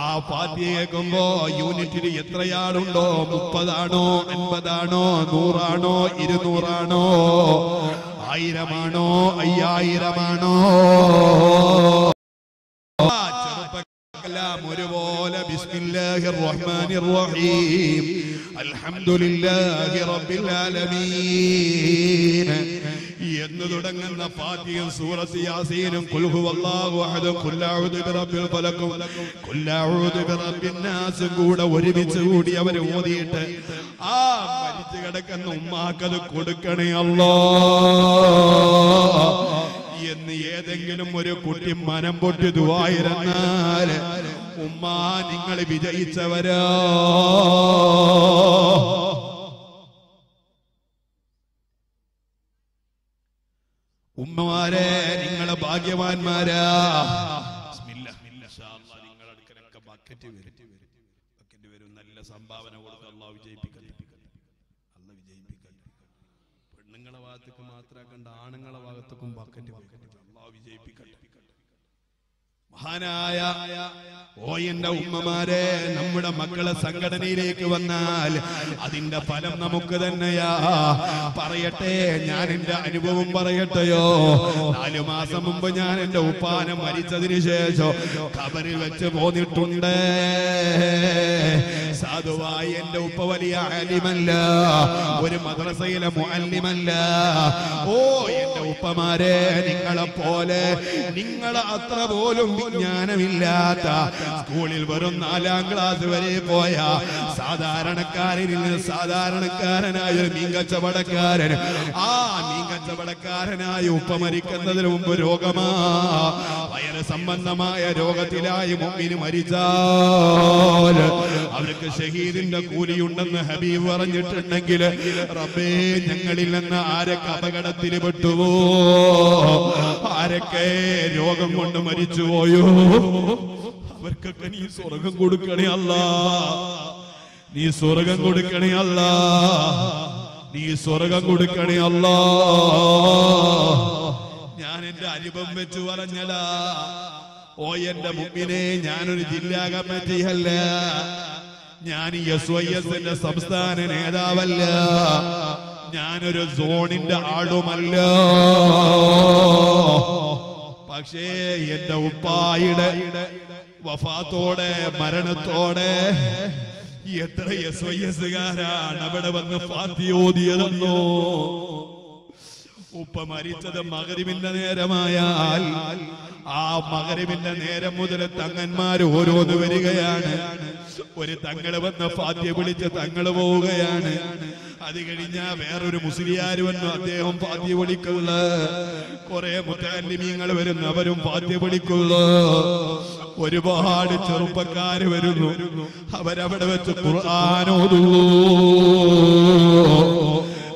ആ ഫാത്തിഹ കേൾക്കുമ്പോ യൂണിറ്റിൽ എത്രയാളുണ്ടോ മുപ്പതാണോ അൻപതാണോ നൂറാണോ ഇരുന്നൂറാണോ ആയിരമാണോ അയ്യായിരമാണോ ചെറുപ്പക്കാരെല്ലാം ഒരുപോലെ ബിസ്മില്ലാഹിർ റഹ്മാനിർ റഹീം അൽഹംദുലില്ലാഹി റബ്ബിൽ ആലമീൻ എന്ന് തുടങ്ങുന്ന ഫാത്തിഹയും സൂറത്ത് യാസീനും ഖുൽ ഹുവല്ലാഹു അഹദ് ഖുൽ അഊദു ബിറബ്ബിൽ ഫലഖ് ഖുൽ അഊദു ബിറബ്ബിൻ നാസ് കൂടെ ഒരുമിച്ച് കൂടി അവർ ഓതിയിട്ട് ആ മരിച്ചു കിടക്കുന്ന ഉമ്മാക്കത് കൊടുക്കണേ അല്ലാ എന്ന് ഏതെങ്കിലും ഒരു കുട്ടി മനം പൊട്ടി ദുആ ഇരന്നാൽ ഉമ്മ നിങ്ങൾ വിജയിച്ചവരാ ഉമ്മമാരെ നിങ്ങളെ ഭാഗ്യവാന്മാരാ നല്ല സംഭാവന പെണ്ണുങ്ങളെ ഭാഗത്തേക്ക് മാത്രാക്കണ്ട ആണുങ്ങളെ ഭാഗത്തേക്കും മഹാനായ ഓയന്റെ ഉമ്മമാരെ നമ്മുടെ മക്കളെ സംഘടനയിലേക്ക് വന്നാൽ അതിന്റെ ഫലം നമുക്ക് തന്നെയാ. പറയട്ടെ, ഞാൻ എൻ്റെ അനുഭവം പറയട്ടെയോ. നാലു മാസം മുമ്പ് ഞാൻ എൻ്റെ ഉപ്പാനെ മരിച്ചതിന് ശേഷം ഖബറിൽ വെച്ച് പോന്നിട്ടുണ്ട്. സാധുവായി എൻ്റെ ഉപ്പ വലിയ ആലിമല്ല, ഒരു മദ്രസയിലെ മുഅല്ലിമല്ല. ഓ എൻ്റെ ഉപ്പമാരെ, നിങ്ങളെ പോലെ നിങ്ങളെ അത്ര പോലും ജ്ഞാനമില്ലാത്ത, സ്കൂളിൽ വെറും നാലാം ക്ലാസ് വരെ പോയ സാധാരണക്കാരിൽ നിന്ന് സാധാരണക്കാരനായ ഒരു മീൻകച്ചവടക്കാരൻ, ആ മീൻകച്ചവടക്കാരനായ ഉപ്പ മരിക്കുന്നതിന് മുമ്പ് രോഗമാ വയറ് സംബന്ധമായ രോഗത്തിലായി മുമ്പിന് മരിച്ചാൽ അവർക്ക് ഷഹീദിന്റെ കൂലിയുണ്ടെന്ന് ഹബീബ് പറഞ്ഞിട്ടുണ്ടെങ്കിൽ റബ്ബേ, ഞങ്ങളിൽ നിന്ന് ആരൊക്കെ അപകടത്തിൽ പെട്ടുവോ, ആരൊക്കെ രോഗം കൊണ്ട് മരിച്ചുപോയോ, അവർക്കൊക്കെ നീ സ്വർഗം കൊടുക്കണേ അല്ലാ, നീ സ്വർഗം കൊടുക്കണേ അല്ലാ, നീ സ്വർഗം കൊടുക്കണേ അല്ലാ. ഞാൻ എന്റെ അനുഭവം വെച്ച് പറഞ്ഞതാ. ഓ എന്റെ മുമ്പിനെ, ഞാനൊരു ജില്ലാ കമ്മിറ്റിയല്ല, ഞാൻ എസ് വൈ എസിന്റെ സംസ്ഥാന നേതാവല്ല, ഞാനൊരു സോണിന്റെ ആളുമല്ല. പക്ഷേ എന്റെ ഉപ്പായിട വഫാത്തോടെ മരണത്തോടെ എത്ര എസ് വൈ എസുകാരാണ് അവിടെ വന്ന് ഫാത്തി ഓതിയതെന്നോ. ഉപ്പ മരിച്ചത് മഗ്‌രിബിന്റെ നേരമായാൽ ആ മഗ്‌രിബിന്റെ നേരം മുതൽ തങ്ങന്മാര് ഓരോന്ന് വരികയാണ്. ഒരു തങ്ങള് വന്ന് ഫാത്തിഹ വിളിച്ച് തങ്ങള് പോവുകയാണ്. അത് കഴിഞ്ഞാ വേറൊരു മുസ്ലിയാര് വന്നു, അദ്ദേഹം ഫാത്തിഹ വിളിക്കുള്ള കുറെ മുതഅല്ലിമീങ്ങൾ വരുന്നു, അവരും ഫാത്തിഹ വിളിക്കുള്ള ഒരുപാട് ചെറുപ്പക്കാര് വരുന്നു, അവരവിടെ വെച്ച് ഖുർആൻ ഓതുന്നു.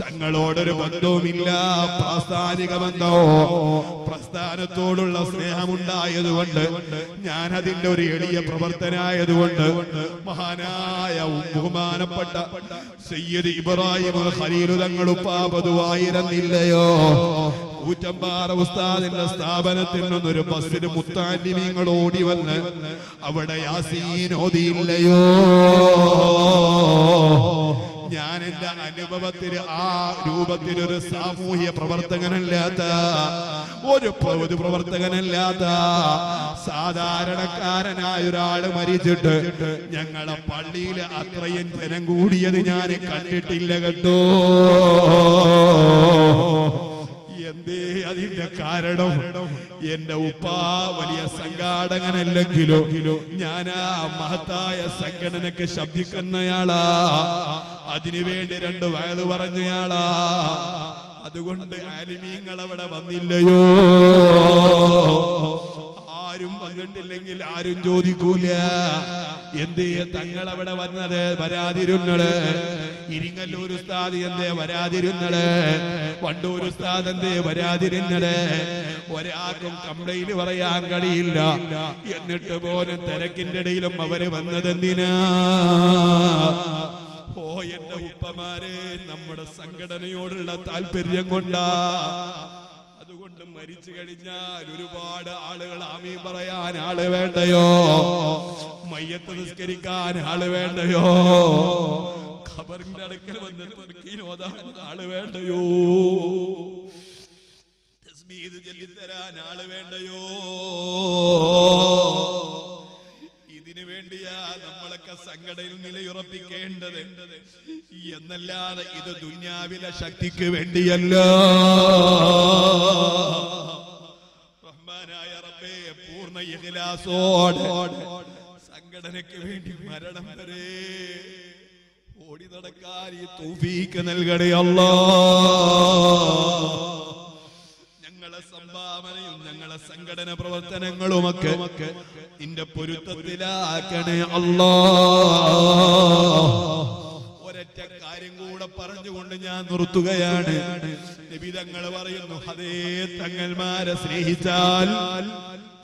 തങ്ങളോടൊരു ബന്ധവുമില്ല, പ്രാസ്ഥാനിക ബന്ധമോ പ്രസ്ഥാനത്തോടുള്ള സ്നേഹമുണ്ടായതുകൊണ്ട്, ഞാൻ അതിന്റെ ഒരു എളിയ പ്രവർത്തനായതുകൊണ്ട് മഹാനായ ബഹുമാനപ്പെട്ട സയ്യിദ് ഇബ്രാഹിം ഖലീൽ തങ്ങളുപ്പാ പതുവായിരുന്നില്ലയോ, കൂറ്റമ്പാറ ഉസ്താദിന്റെ സ്ഥാപനത്തിൽ നിന്നൊരു ബസ്സിന് മുത്തഅല്ലിമീങ്ങൾ ഓടി വന്ന് അവിടെ യാസീൻ ഓതിയില്ലയോ. ഞാൻ എന്റെ അനുഭവത്തിൽ ആ രൂപത്തിലൊരു സാമൂഹ്യ പ്രവർത്തകനല്ലാത്ത ഒരു പ്രവർത്തകനല്ലാത്ത സാധാരണക്കാരനായ ഒരാള് മരിച്ചിട്ട് ഞങ്ങളെ പള്ളിയിൽ അത്രയും ജനം കൂടിയത് ഞാൻ കണ്ടിട്ടില്ല കേട്ടോ. എന്തേ അതിന്റെ കാരണം? എന്റെ ഉപ്പാ വലിയ സംഘാടകനല്ലെങ്കിലോ ഞാനാ മഹത്തായ സംഘടനക്ക് ശബ്ദിക്കുന്നയാളാ, അതിനുവേണ്ടി രണ്ട് വയത് പറഞ്ഞയാളാ. അതുകൊണ്ട് ആലിമീങ്ങൾ അവിടെ വന്നില്ലയോ. ആരും വന്നിട്ടില്ലെങ്കിൽ ആരും ചോദിക്കൂല എന്തേ തങ്ങളവിടെ വന്നത് വരാതിരുന്നത്, ഇരിങ്ങല്ലൂർ ഉസ്താദ് എന്തേ വരാതിരുന്നത്, വണ്ടൂർ ഉസ്താദ് എന്തേ വരാതിരുന്നത്. ഒരാൾക്കും കംപ്ലൈന്റ് പറയാൻ കഴിയില്ല. എന്നിട്ട് പോലും തിരക്കിന്റെ ഇടയിലും അവര് വന്നതെന്തിനാ? ഓ എന്റെ ഉപ്പമാരെ, നമ്മുടെ സംഘടനയോടുള്ള താല്പര്യം കൊണ്ടാ. അതുകൊണ്ട് മരിച്ചു കഴിഞ്ഞാൽ ഒരുപാട് ആളുകൾ ആമീൻ പറയാൻ ആള് വേണ്ടയോ, മയ്യത്ത് നിസ്കരിക്കാൻ ആള് വേണ്ടയോ, ഖബറിന്റെ അടുക്കൽ വന്ന് തസ്ബീഹ് ഓതാൻ ആള് വേണ്ടയോ, തസ്ബീഹ് ചൊല്ലി തരാൻ ആള് വേണ്ടയോ. ഇതിനു വേണ്ടിയാ നമ്മളൊക്കെ സംഘടനയിൽ നിലയുറപ്പിക്കേണ്ടത്, എന്നല്ലാതെ ഇത് ദുന്യാവിലെ ശക്തിക്ക് വേണ്ടിയല്ല. റഹ്മാനായ റബ്ബേ, പൂർണ്ണ ഇഖ്ലാസോടെ സംഘടനയ്ക്ക് വേണ്ടി മരണം വരെ ഓടി നടക്കാൻ ഈ തൗഫീഖ് നൽകണേ അല്ലാഹ്. സംഭാവനയും ഞങ്ങളുടെ സംഘടന പ്രവർത്തനങ്ങളും ഒക്കെ നിന്റെ പൊരുത്തത്തിലാക്കണേ അല്ലാ. ഒരൊറ്റ കാര്യം കൂടെ പറഞ്ഞുകൊണ്ട് ഞാൻ നിർത്തുകയാണ്. നബി തങ്ങൾ പറയുന്നു, അതേ തങ്ങന്മാരെ സ്നേഹിച്ചാൽ,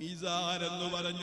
മീസാൻ എന്ന് പറഞ്ഞ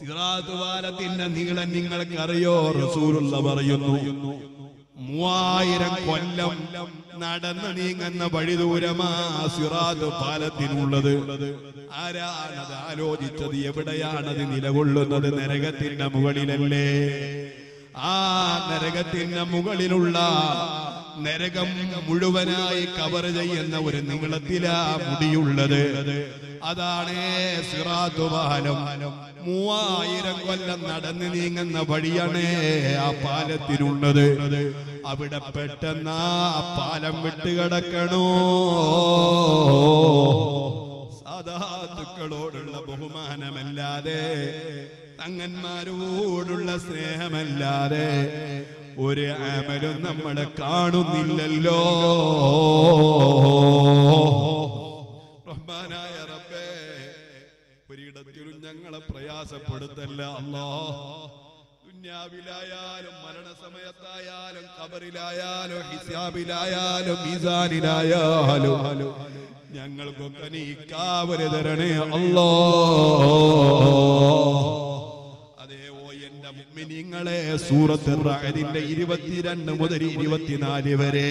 സിറാത്ത് പാലത്തിന്റെ നീളം നിങ്ങൾക്കറിയോ? റസൂലുള്ള പറയുന്നു, മൂവായിരം കൊല്ലം നടന്ന് നീങ്ങുന്ന വഴി ദൂരമാ സിറാത്ത് പാലത്തിനുള്ളത്. ആരാണത് ആലോചിച്ചത്? എവിടെയാണത് നിലകൊള്ളുന്നത്? നരകത്തിന്റെ മുകളിലല്ലേ? ആ നരകത്തിന്റെ മുകളിലുള്ള നരകം മുഴുവനായി കവർ ചെയ്യുന്ന ഒരു നീളത്തിലാ മുടിയുള്ളത്. അതാണ് സിറാത്ത് പാലം. മൂവായിരം കൊല്ലം നടന്നു നീങ്ങുന്ന വഴിയാണേ ആ പാലത്തിനുള്ളത്. അവിടെ പെട്ടെന്ന് ആ പാലം വിട്ടുകിടക്കണോ? സാദാത്തുക്കളോടുള്ള ബഹുമാനമല്ലാതെ, തങ്ങന്മാരോടുള്ള സ്നേഹമല്ലാതെ ഒരു അമലും നമ്മളെ കാണുന്നില്ലല്ലോ. റഹ്മാനായ റബ്ബേ, ഒരിടത്തിലും ഞങ്ങളെ പ്രയാസപ്പെടുത്തല്ല അല്ലാ. ദുന്യാവിലായാലും മരണസമയത്തായാലും ഖബറിലായാലും ഹിസാബിലായാലും മീസാനിലായാലും ഞങ്ങൾക്കൊക്കെ നീ കാവല് തരണേ അല്ലാ. നിങ്ങളെ സൂറത്ത് റഅദിന്റെ ഇരുപത്തിരണ്ട് മുതൽ ഇരുപത്തിനാല് വരെ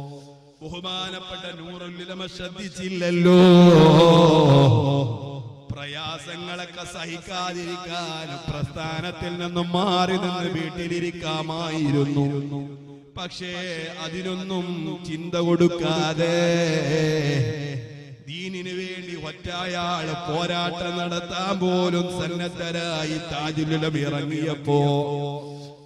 ബഹുമാനപ്പെട്ട നൂറുൽ ഉലമ ശ്രദ്ധിച്ചില്ലല്ലോ. പ്രയാസങ്ങളൊക്കെ സഹിക്കാതിരിക്കാൻ പ്രസ്ഥാനത്തിൽ നിന്നും മാറി നിന്ന് വീട്ടിലിരിക്കാമായിരുന്നു. പക്ഷേ അതിനൊന്നും ചിന്ത കൊടുക്കാതെ ദീനിനു വേണ്ടി ഒറ്റയാൾ പോരാട്ടം നടത്താൻ പോലും സന്നദ്ധരായി താജുൽ ഉലമ ഇറങ്ങിയപ്പോ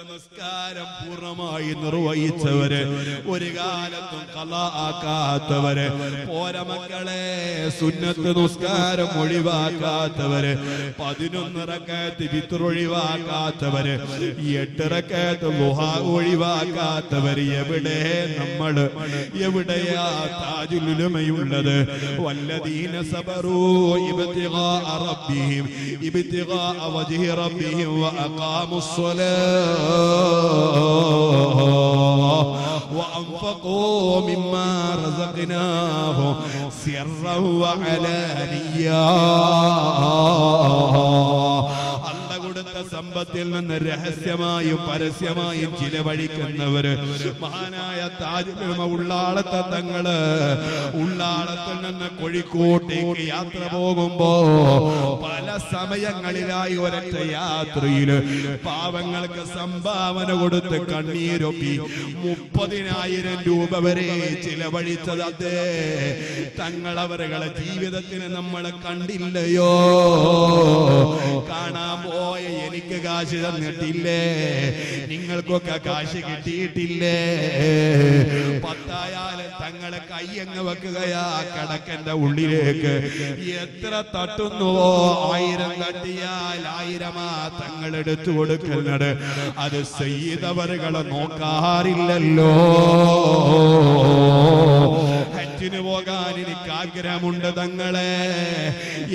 നമസ്കാരം പൂർണ്ണമായി നിർവഹിച്ചവര്, ഒരു കാലത്തും ഖളാആക്കാത്തവര്, പോര മക്കളെ സുന്നത്ത് നമസ്കാരം ഒഴിവാക്കാത്തവര്, പതിനൊന്ന് റകഅത്ത് വിത്ർ ഒഴിവാക്കാത്തവര്, എട്ട് റകഅത്ത് ളുഹാ ഒഴിവാക്കാത്തവര്, എവിടെ നമ്മൾ? എവിടെയാ താജുൽ ഉലമയുള്ളത്? വല്ലദീന സബറൂ ഇബ്തിഗാ റബ്ബിഹിം ഇബ്തിഗാ വജ്ഹി റബ്ബിഹിം വഅഖാമുസ്സലാഹ് وأنفقوا مما رزقناه سرا وعلانيا. സമ്പത്തിൽ നിന്ന് രഹസ്യമായും പരസ്യമായും ചിലവഴിക്കുന്നവർ മഹാനായ താജുൽ ഉള്ളാളത്തെ തങ്ങൾ ഉള്ളാളത്തിൽ നിന്ന് കോഴിക്കോട്ടേക്ക് യാത്ര പോകുമ്പോൾ പല സമയങ്ങളിലായി ഒരൊറ്റ യാത്രയിൽ പാവങ്ങൾക്ക് സംഭാവന കൊടുത്ത് കണ്ണീരൊപ്പി മുപ്പതിനായിരം രൂപ വരെ ചിലവഴിച്ചത് അതേ തങ്ങളവരുടെ ജീവിതത്തിന് നമ്മളെ കണ്ടില്ലയോ കാണാൻ പോയ എനിക്ക് കാശ് തന്നിട്ടില്ലേ നിങ്ങൾക്കൊക്കെ കാശ് കിട്ടിയിട്ടില്ലേ പത്തായാലും തങ്ങളെ കയ്യങ്ങ് വെക്കുകയാ കടക്കന്റെ ഉള്ളിലേക്ക് എത്ര തട്ടുന്നുവോ ആയിരം തട്ടിയാൽ ആയിരമാ തങ്ങൾ എടുത്തു കൊടുക്കുന്നത് അത് സയ്യിദവറുകളെ നോക്കാറില്ലല്ലോ പോകാൻ എനിക്ക് ആഗ്രഹമുണ്ട് തങ്ങളെ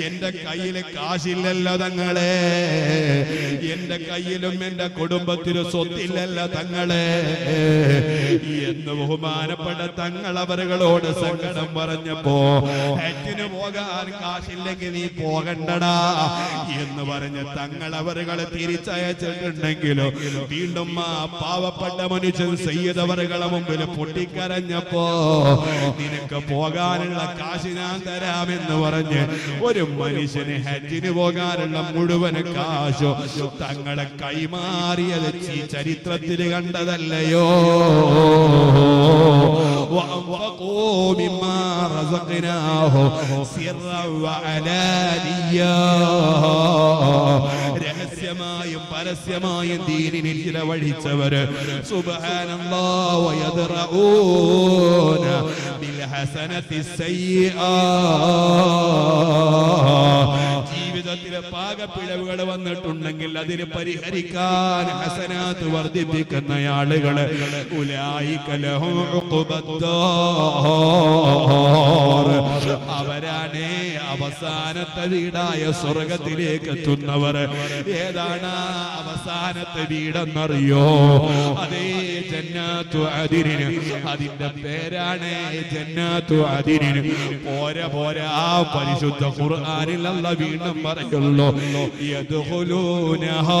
എന്റെ കയ്യില് കാശില്ലല്ലോ തങ്ങളെ എന്റെ കയ്യിലും എന്റെ കുടുംബത്തിലും സ്വത്തില്ലല്ലോ തങ്ങളെ എന്ന് ബഹുമാനപ്പെട്ട തങ്ങളവരോട് സങ്കടം പറഞ്ഞപ്പോ ഹജ്ജിന് പോകാൻ കാശില്ലെങ്കിൽ നീ പോകണ്ടടാ എന്ന് പറഞ്ഞ് തങ്ങളവരെ തിരിച്ചയച്ചിട്ടുണ്ടെങ്കിലോ വീണ്ടും ആ പാവപ്പെട്ട മനുഷ്യൻ സയ്യിദവരുടെ മുമ്പിൽ പൊട്ടിക്കരഞ്ഞപ്പോ നിനക്ക് പോകാനുള്ള കാശ് ഞാൻ തരാമെന്ന് പറഞ്ഞ് ഒരു മനുഷ്യന് ഹജ്ജിന് പോകാനുള്ള മുഴുവൻ കാശോ തങ്ങളെ കൈമാറിയത് ചരിത്രത്തിൽ കണ്ടതല്ലയോ രഹസ്യമായും പരസ്യമായും ദീനിനെ ചിലവഴിച്ചവര് സുബ്ഹാനല്ലാഹ് വയദ്റഊന ബിൽഹസനത്തി സയ്യിഅ ജീവിതത്തിലെ പാകപ്പിഴവുകൾ വന്നിട്ടുണ്ടെങ്കിൽ അതിന് പരിഹരിക്കാൻ ഹസനാത്ത് വർദ്ധിപ്പിക്കുന്ന ആളുകള് ഉലൈക ലഹും ഉഖബദ്ദാർ അവരാണ് അവസാനത്തെ വീടായ സ്വർഗത്തിലേക്ക് എത്തുന്നവർ ഏതാണ് അവസാനത്തെ വീടെന്നറിയോ അതേ ജന്നാത്തു അദിനിന് അതിന്റെ പേരാണ് ജന്നാത്തു അദിനിന് പോരാ പോരാ പരിശുദ്ധ ഖുർആനിൽ അല്ലാഹ് വീണ്ടും പറയുന്നു യദ്ഖുലൂനഹാ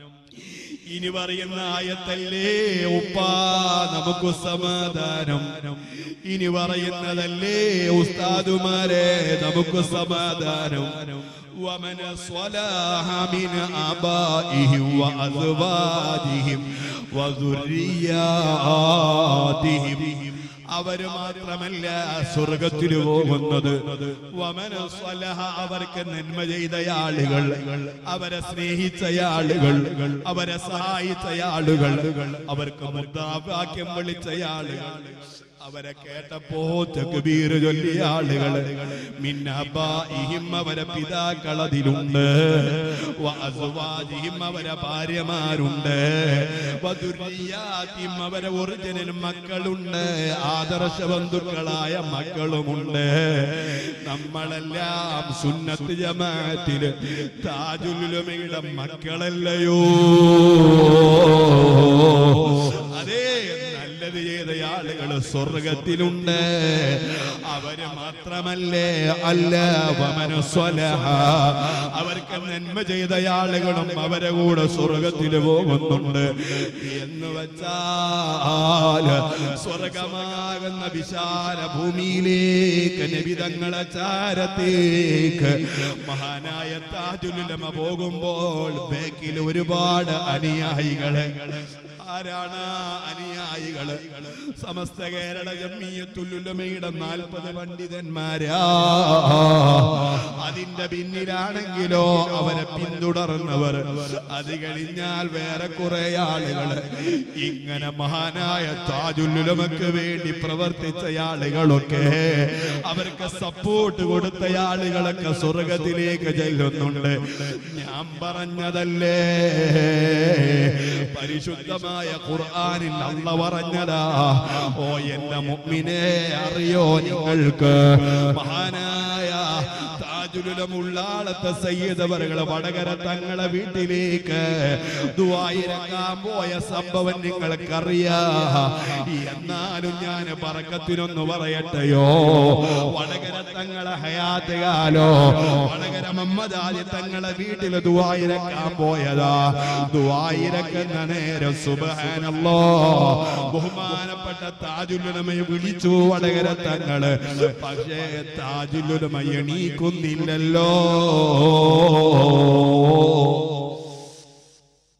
ഇനി പറയുന്ന ആയത്തല്ലേ ഉപ്പാ നമുക്ക് സമാധാനം ഇനി പറയുന്നതല്ലേ ഉസ്താദുമാരെ നമുക്ക് സമാധാനം ومن صلاح من آبائهم وأزواجهم وذرياتهم അവര് മാത്രമല്ല സ്വർഗത്തിൽ പോകുന്നത് അവർക്ക് നന്മ ചെയ്ത ആളുകൾ അവരെ സ്നേഹിച്ച ആളുകൾ അവരെ സഹായിച്ച ആളുകൾ അവർക്ക് മുദ്രാവാക്യം വിളിച്ച ആളുകൾ അവരെ കേട്ടപ്പോ തക്ബീർ ചൊല്ലിയ ആളുകൾ മിന്നബാഇഹിം അവരെ പിതാക്കൾ അതിലുണ്ട് വഅസ്വാജിഹിം അവരെ ഭാര്യമാരുണ്ട് വദുരിയാതിഹിം അവരെ ഒറിജിനൽ മക്കളുണ്ട് ആദർശ ബന്ധുക്കളായ മക്കളുമുണ്ട് നമ്മളെല്ലാം സുന്നത്ത് ജമാഅത്തിൽ താജുൽ ഉലമയുടെ മക്കളല്ലയോ അതേ ആളുകള് സ്വർഗത്തിലുണ്ട് അവര് മാത്രമല്ലേ അല്ല വമനസ്വലഹ അവർക്ക് നന്മ ചെയ്ത ആളുകളും അവരെ കൂടെ സ്വർഗത്തിൽ പോകുന്നുണ്ട് എന്ന് വെച്ചാല് സ്വർഗമാകുന്ന വിശാല ഭൂമിയിലേക്ക് നബി തങ്ങളെ ചാരത്തേക്ക് മഹാനായ താജുൽ ഉലമ പോകുമ്പോൾ ബേക്കിൽ ഒരുപാട് അനുയായികളെ ആരാണ് അനുയായികള് സമസ്ത കേരള ജംഇയ്യത്തുൽ ഉലമയുടെ നാൽപ്പത് പണ്ഡിതന്മാരാ അതിന്റെ പിന്നിലാണെങ്കിലോ അവരെ പിന്തുടർന്നവർ അത് കഴിഞ്ഞാൽ വേറെ കുറെ ആളുകള് ഇങ്ങനെ മഹാനായ താജുൽ ഉലമക്ക് വേണ്ടി പ്രവർത്തിച്ച ആളുകളൊക്കെ അവർക്ക് സപ്പോർട്ട് കൊടുത്ത ആളുകളൊക്കെ സ്വർഗത്തിലേക്ക് ചെല്ലുന്നുണ്ട് ഞാൻ പറഞ്ഞതല്ലേ പരിശുദ്ധമായ قرآن الله ورنلا أو ين مؤمنين أريون الك مهانا يا تاجل المولالة سيد برجل بدرجة تانغلا بيتليك دعائي ركام ويا سبب نينغل كريا ينا لنيان بركتينون نبريتيو بدرجة تانغلا حياة يالو بدرجة محمد علي تانغلا بيتل دعائي ركام ويا دا دعائي ركنا نير سبحان الله بهمان بذا تاجل لما يبليتو بدرجة تانغلا بجاء تاجل لما يني كُنِّ اللَّهُ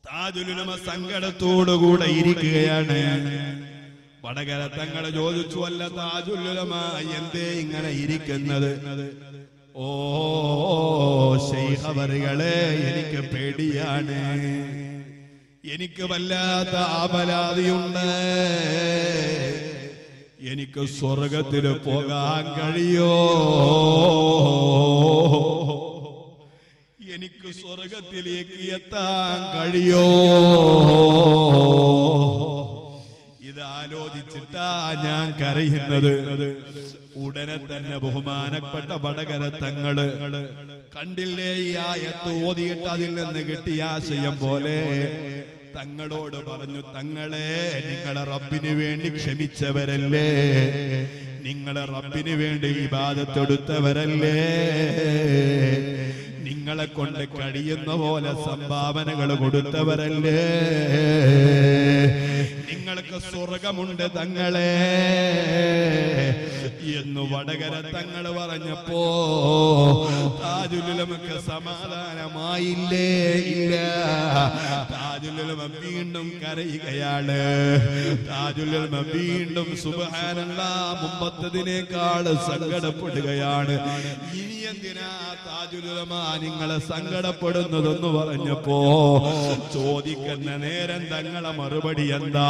تَعْدُلُنَمَا سَنْغَرَتُوْلُ غُوْدَ إِرِكِّيَانَ بَدَغَرَ تَنْغَرَ جُوْدُ تَعْدُلُنَمَا يَنْدَي إِنْغَرَ إِرِكِّنَّدُ اوه شَيْخَ بَرِغَلَ يَنِكَ بَيْدِيَانَ يَنِكَ بَلَّاتَ عَبَلَادِيُنَّ يَنِكَ سُرْغَتِلُ بُغَانْ غَلِيُّو يَنِكَ سُرْغَتِلِ يَكِيَتَانْ غَلِيُّو إِذَالُوذِتَّا نَانْ كَرِيهِنَّدُ ഉടനെത്തന്നെ ബഹുമാനപ്പെട്ട വടകര തങ്ങള് കണ്ടില്ലേ ഈ ആയത്ത് ഓതിയിട്ട് അതിൽ നിന്ന് കിട്ടിയ ആശയം പോലെ തങ്ങളോട് പറഞ്ഞു തങ്ങളെ നിങ്ങളെ റബ്ബിന് വേണ്ടി ക്ഷമിച്ചവരല്ലേ നിങ്ങളെ റബ്ബിന് വേണ്ടി ഇബാദത്ത് എടുത്തവരല്ലേ നിങ്ങളെ കൊണ്ട് കഴിയുന്ന പോലെ സംഭാവനകൾ കൊടുത്തവരല്ലേ നിങ്ങൾക്ക് സ്വർഗ്ഗമുണ്ട് തങ്ങളെ എന്ന് വടകര തങ്ങൾ പറഞ്ഞപ്പോ താജുൽ ഉലമക്ക് സമാധാനമായില്ലേ ഇല്ല താജുൽ ഉലമ വീണ്ടും കരയുകയാണ് താജുൽ ഉലമ വീണ്ടും സുബ്ഹാനല്ലാഹ് മുമ്പത്തേതിനേക്കാൾ സങ്കടപ്പെടുകയാണ് ഇനി എന്തിനാ താജുൽ ഉലമ നിങ്ങളെ സങ്കടപ്പെടുന്നതെന്ന് പറഞ്ഞപ്പോ ചോദിക്കുന്ന നേരം തങ്ങളെ മറുപടി എന്താ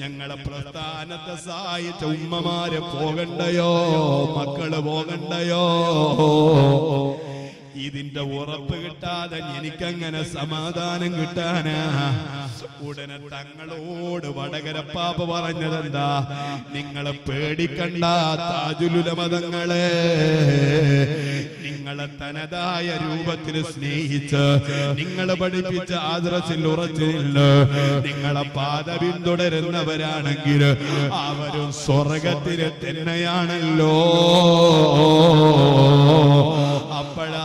ഞങ്ങളെ പ്രസ്ഥാനത്തെ സഹായിച്ച ഉമ്മമാരെ പോകണ്ടയോ മക്കള് പോകണ്ടയോ ഇതിന്റെ ഉറപ്പ് കിട്ടാതെ എനിക്കങ്ങനെ സമാധാനം കിട്ടാനാ ഉടനെ തങ്ങളോട് വടകരപ്പാപ്പ പറഞ്ഞതെന്താ നിങ്ങളെ പേടിക്കണ്ട താജുൽ ഉലമ തങ്ങളെ നിങ്ങളെ തനതായ രൂപത്തിൽ സ്നേഹിച്ച് നിങ്ങളെ പഠിപ്പിച്ച ആദർശത്തിൽ ഉറച്ചില്ല നിങ്ങളെ പാത പിന്തുടരുന്നവരാണെങ്കിൽ അവരും സ്വർഗത്തിൽ തന്നെയാണല്ലോ അപ്പോഴാ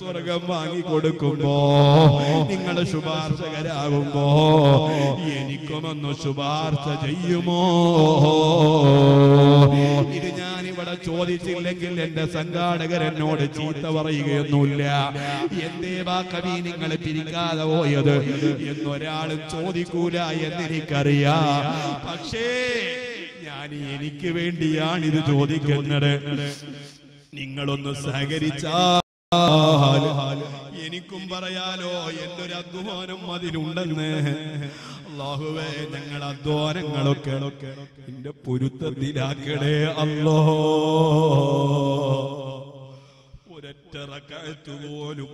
സ്വർഗം വാങ്ങി കൊടുക്കുമ്പോ നിങ്ങൾ ശുപാർശകരാകുമ്പോ എനിക്കുമൊന്ന് ശുപാർശ ചെയ്യുമോ ഇത് ഞാനിവിടെ ചോദിച്ചില്ലെങ്കിൽ എന്റെ സംഘാടകർ എന്നോട് ചീത്ത പറയുകയൊന്നുമില്ല എന്തേ വാക്കവി നിങ്ങൾ പിരിക്കാതെ പോയത് എന്നൊരാളും ചോദിക്കൂല എന്നെനിക്കറിയാം പക്ഷേ ഞാൻ എനിക്ക് വേണ്ടിയാണിത് ചോദിക്കുന്നത് നിങ്ങളൊന്ന് സഹകരിച്ചാൽ എനിക്കും പറയാലോ എന്തൊരു അധ്വാനം അതിലുണ്ടെന്ന് അല്ലാഹുവേ ഞങ്ങൾ അധ്വാനങ്ങളൊക്കെ എന്റെ പൊരുത്തത്തിലാക്കണേ അല്ലാഹ് ഒരൊറ്റ റകഅത്ത് പോലും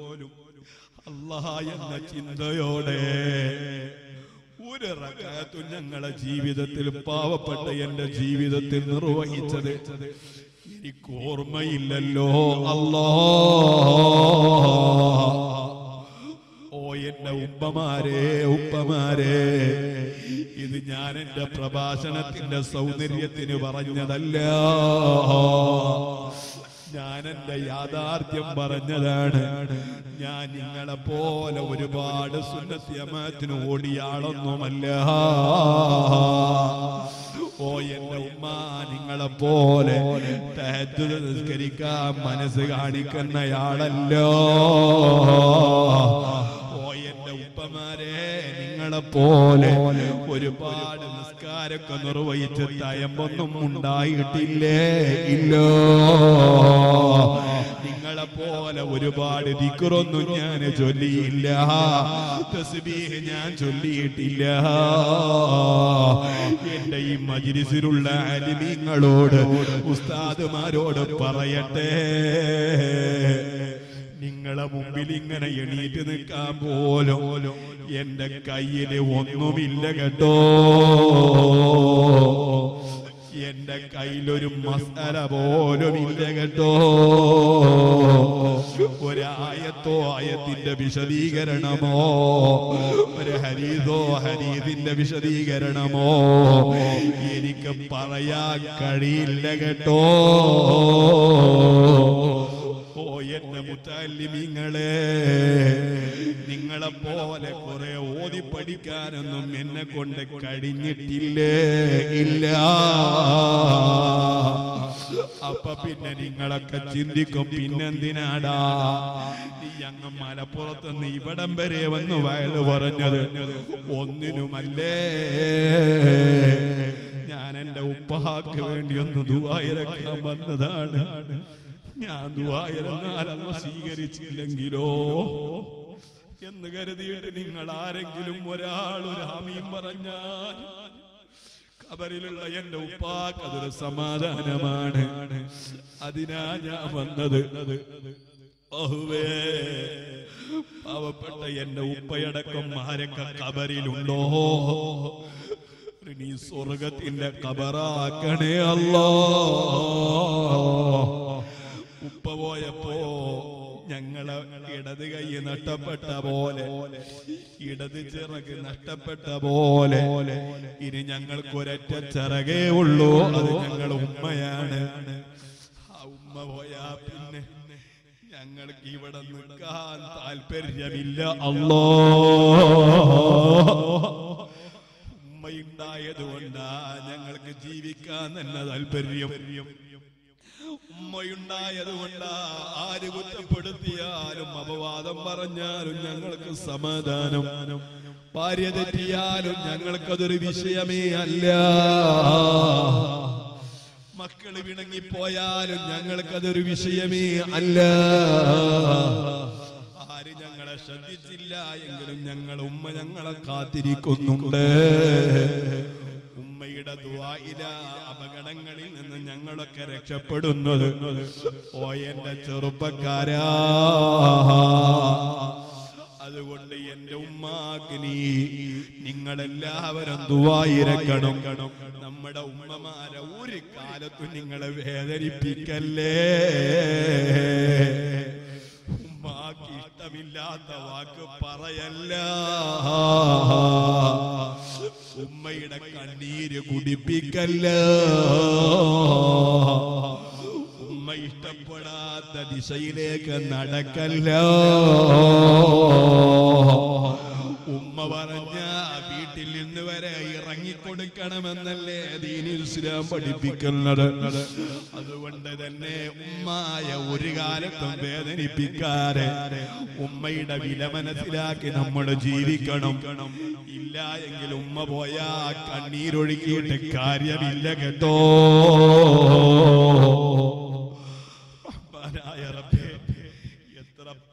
അല്ലാഹ് എന്ന ചിന്തയോടെ ഒരു റകഅത്ത് ഞങ്ങളെ ജീവിതത്തിൽ പാവപ്പെട്ട എന്റെ ജീവിതത്തിൽ നിർവഹിച്ചത് എനിക്ക് ഓർമ്മയില്ലല്ലോ അല്ലാഹ് ഓ എന്റെ ഉപ്പമാരെ ഉപ്പമാരെ ഇത് ഞാൻ എന്റെ പ്രഭാഷണത്തിന്റെ സൗന്ദര്യത്തിന് പറഞ്ഞതല്ല ഞാൻ എന്റെ യാഥാർത്ഥ്യം പറഞ്ഞതാണ് ഞാൻ നിങ്ങളെ പോലെ ഒരുപാട് സുന്നത്ത് ജമാഅത്തിന് ഓടിയാളൊന്നുമല്ല ഓ എന്റെ ഉമ്മ നിങ്ങളെ പോലെ തഹജ്ജുദ് നിസ്കരിക്കാൻ മനസ്സ് കാണിക്കുന്നയാളല്ലോ ഓ എന്റെ ഉപ്പമാരെ നിങ്ങളെ പോലെ ഒരുപാട് നിസ്കാരമൊക്കെ നിർവഹിച്ച് തയമ്പൊന്നും ഉണ്ടായിട്ടില്ലേ ഇല്ലോ നിങ്ങളെ പോലെ ഒരുപാട് ദിക്റൊന്നും ഞാൻ ചൊല്ലിയില്ല തസ്ബീഹ് ഞാൻ ചൊല്ലിയിട്ടില്ല എന്റെ ഈ മജ്‌ലിസിലുള്ള ആലിമീങ്ങളോട് ഉസ്താദുമാരോട് പറയട്ടെ നിങ്ങളെ മുമ്പിൽ ഇങ്ങനെ എണീറ്റ് നിൽക്കാൻ പോലും എന്റെ കയ്യില് ഒന്നുമില്ല കേട്ടോ എന്റെ കയ്യിൽ ഒരു മസ്അല പോലും ഇല്ല കേട്ടോ. ഒരു ആയത്തോ ആയത്തിന്റെ വിശദീകരണമോ ഒരു ഹദീസോ ഹദീസിന്റെ വിശദീകരണമോ എനിക്ക് പറയാൻ കഴിയില്ല കേട്ടോ. എന്റെ മുതഅല്ലിമീങ്ങളെ, നിങ്ങളെ പോലെ കുറെ ഓതി പഠിക്കാനൊന്നും എന്നെ കൊണ്ട് കഴിഞ്ഞിട്ടില്ലേ? ഇല്ല. അപ്പൊ പിന്നെ നിങ്ങളൊക്കെ ചിന്തിക്കും, പിന്നെന്തിനാടാ ഈ അങ്ങ് മലപ്പുറത്തുനിന്ന് ഇവിടം വരെ വന്ന് വയല് പറഞ്ഞത്? ഒന്നിനുമല്ലേ, ഞാൻ എന്റെ ഉപ്പാക്ക് വേണ്ടി ഒന്ന് ദുആയിറക്കാൻ വന്നതാണ്. ഞാൻ ദുആയിറങ്ങാലൊന്ന് സ്വീകരിച്ചില്ലെങ്കിലോ എന്ന് കരുതിയിട്ട് നിങ്ങൾ ആരെങ്കിലും ഒരാൾ ഒരു ഹാമിയും പറഞ്ഞാൽ ഖബറിലുള്ള എന്റെ ഉപ്പാക്ക് അതൊരു സമാധാനമാണ്. അതിനാ ഞാൻ വന്നത്. അഹുവേ, പാവപ്പെട്ട എന്റെ ഉപ്പയടക്കം ആരൊക്കെ ഖബറിലുണ്ടോ, നീ സ്വർഗത്തിന്റെ ഖബറാക്കണേ അല്ലാ. ഉപ്പ പോയപ്പോ ഞങ്ങളെ ഇടത് കൈ നഷ്ടപ്പെട്ട പോലെ, ഇടത് ചിറക് നഷ്ടപ്പെട്ട പോലെ, ഇനി ഞങ്ങൾക്കൊരറ്റ ചിറകേ ഉള്ളൂ, അത് ഞങ്ങളുടെ ഉമ്മയാണ്. ആ ഉമ്മ പോയാ പിന്നെ ഞങ്ങൾക്ക് ഇവിടെ നിൽക്കാൻ താല്പര്യമില്ല അല്ലോ. ഉമ്മയുണ്ടായത് കൊണ്ടാ ഞങ്ങൾക്ക് ജീവിക്കാൻ തന്നെ താല്പര്യം. ഉമ്മയുണ്ടായത് കൊണ്ട് ആര് കുറ്റപ്പെടുത്തിയാലും അപവാദം പറഞ്ഞാലും ഞങ്ങൾക്ക് സമാധാനം. ഭാര്യ തെറ്റിയാലും ഞങ്ങൾക്കതൊരു വിഷയമേ അല്ല. മക്കൾ വിണങ്ങിപ്പോയാലും ഞങ്ങൾക്കതൊരു വിഷയമേ അല്ല. ആര് ഞങ്ങളെ ശ്രദ്ധിച്ചില്ല എങ്കിലും ഞങ്ങൾ ഉമ്മ ഞങ്ങളെ കാത്തിരിക്കുന്നുണ്ട്. ഉമ്മയുടെ ദുആയില അപകടങ്ങളിൽ നിന്ന് ഞങ്ങളൊക്കെ രക്ഷപ്പെടുന്നത്. ഓ എന്റെ ചെറുപ്പക്കാരാ, അതുകൊണ്ട് എന്റെ ഉമ്മാക്ക് നീ നിങ്ങളെല്ലാവരും ദുആയിറക്കണം. നമ്മുടെ ഉമ്മമാരെ ഒരു കാലത്തും നിങ്ങളെ വേദനിപ്പിക്കല്ലേ. ഉമ്മാക്ക് ഇഷ്ടമില്ലാത്ത വാക്ക് പറയല്ല. ഉമ്മയുടെ കണ്ണീര് കുടിപ്പിക്കല്ല. ഉമ്മ ഇഷ്ടപ്പെടാത്ത ദിശയിലേക്ക് നടക്കല്ല. ഉമ്മ പറഞ്ഞ വീട്ടിൽ നിന്ന് വരെ ഇറങ്ങിക്കൊടുക്കണമെന്നല്ലേ ദീനി ഇസ്ലാം പഠിപ്പിക്കുന്നത്. അതുകൊണ്ട് തന്നെ ഉമ്മായ ഒരു കാലത്തും വേദനിപ്പിക്കാതെ ഉമ്മയുടെ വില മനസ്സിലാക്കി നമ്മൾ ജീവിക്കണം. ഇല്ല എങ്കിൽ ഉമ്മ പോയാ കണ്ണീരൊഴുക്കിയിട്ട് കാര്യമില്ല കേട്ടോ.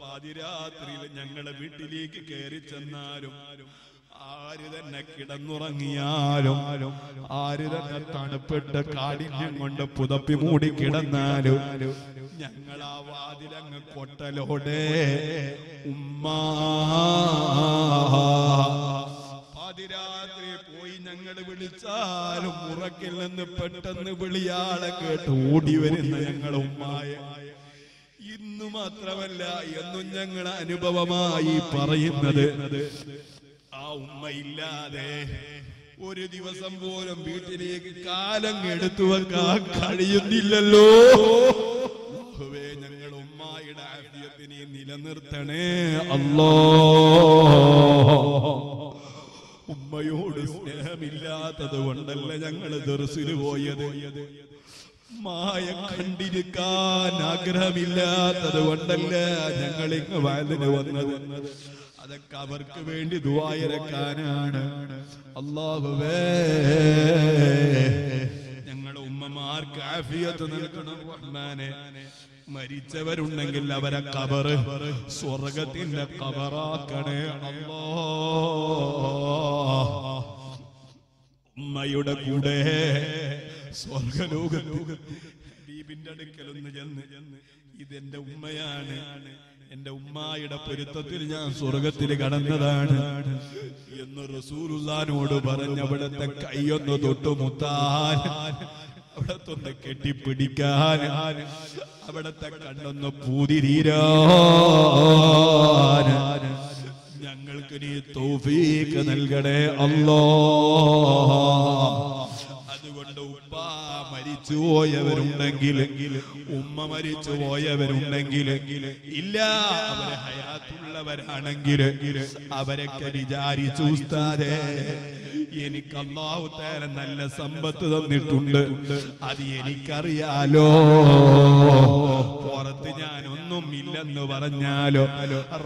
പാതിരാത്രിയിൽ ഞങ്ങളെ വീട്ടിലേക്ക് കയറി ചെന്നാലും ആര് തന്നെ കിടന്നുറങ്ങിയാലും ആര് തന്നെ തണുപ്പിട്ട് കാഠിന്യം കൊണ്ട് പുതപ്പി മൂടി കിടന്നാലും ഞങ്ങൾ ആ വാതിലങ്ങ് കൊട്ടലോടെ ഉമ്മാ. പാതിരാത്രി പോയി ഞങ്ങൾ വിളിച്ചാലും ഉറക്കിൽ നിന്ന് പെട്ടെന്ന് വിളിയാളെ കേട്ട് ഓടി വരുന്ന ഞങ്ങളെ ഉമ്മായ ഇന്നു മാത്രമല്ല എന്നും ഞങ്ങൾ അനുഭവമായി പറയുന്നത്. ആ ഉമ്മയില്ലാതെ ഒരു ദിവസം പോലും വീട്ടിലേക്ക് കാലം എടുത്തു വെക്കാൻ കഴിയുന്നില്ലല്ലോ. ഞങ്ങൾ ഉമ്മായുടെ ആഫിയത്തിനെ നിലനിർത്തണേ അല്ലാ. ഉമ്മയോട് സ്നേഹമില്ലാത്തത് കൊണ്ടല്ല ഞങ്ങൾ ദർസിന് പോയത്. മായ കണ്ടിരിക്കാൻ ആഗ്രഹമില്ലാത്തത് കൊണ്ടല്ല ഞങ്ങളിങ്ങ് വയലിന് വന്നത്. അതൊക്കെ അവർക്ക് വേണ്ടി ദുആയിറക്കാനാണ്. അല്ലാഹുവേ, ഞങ്ങളുടെ ഉമ്മമാർക്ക് ആഫിയത്ത് നൽകണം റഹ്മാനേ. മരിച്ചവരുണ്ടെങ്കിൽ അവരെ ഖബർ സ്വർഗത്തിന്റെ ഖബറാക്കണേ അല്ലാഹ്. ഉമ്മയുടെ കൂടെ സ്വർഗലോകത്ത് ഹബീബിന്റെ അടുക്കലൊന്ന് ചെന്ന് ഇതെന്റെ ഉമ്മയാണ്, എന്റെ ഉമ്മായുടെ പൊരുത്തത്തിൽ ഞാൻ സ്വർഗത്തിൽ കടന്നതാണ് എന്ന് റസൂലുള്ളാഹിനോട് പറഞ്ഞ അവിടത്തെ കൈയൊന്ന് തൊട്ടുമുത്താൻ അവിടത്തൊന്ന് കെട്ടിപ്പിടിക്കാൻ അവിടത്തെ കണ്ണൊന്ന് പൂതി തീരാൻ ഞങ്ങൾക്ക് നീ തൗഫീഖ് നൽകണേ അല്ലാഹ്. അതുകൊണ്ട് ഉപ്പ മരിച്ചു പോയവരുണ്ടെങ്കിൽ, ഉമ്മ മരിച്ചു പോയവരുണ്ടെങ്കിൽ, ഇല്ല അവരെ ഹയാത്തുള്ളവരാണെങ്കിൽ അവരൊക്കെ വിചാരിച്ചു ഉസ്താദേ എനിക്ക് അല്ലാഹു തആല നല്ല സമ്പത്ത് തന്നിട്ടുണ്ട്, അത് എനിക്കറിയാലോ, പുറത്ത് ഞാനൊന്നും ഇല്ലെന്ന് പറഞ്ഞാലോ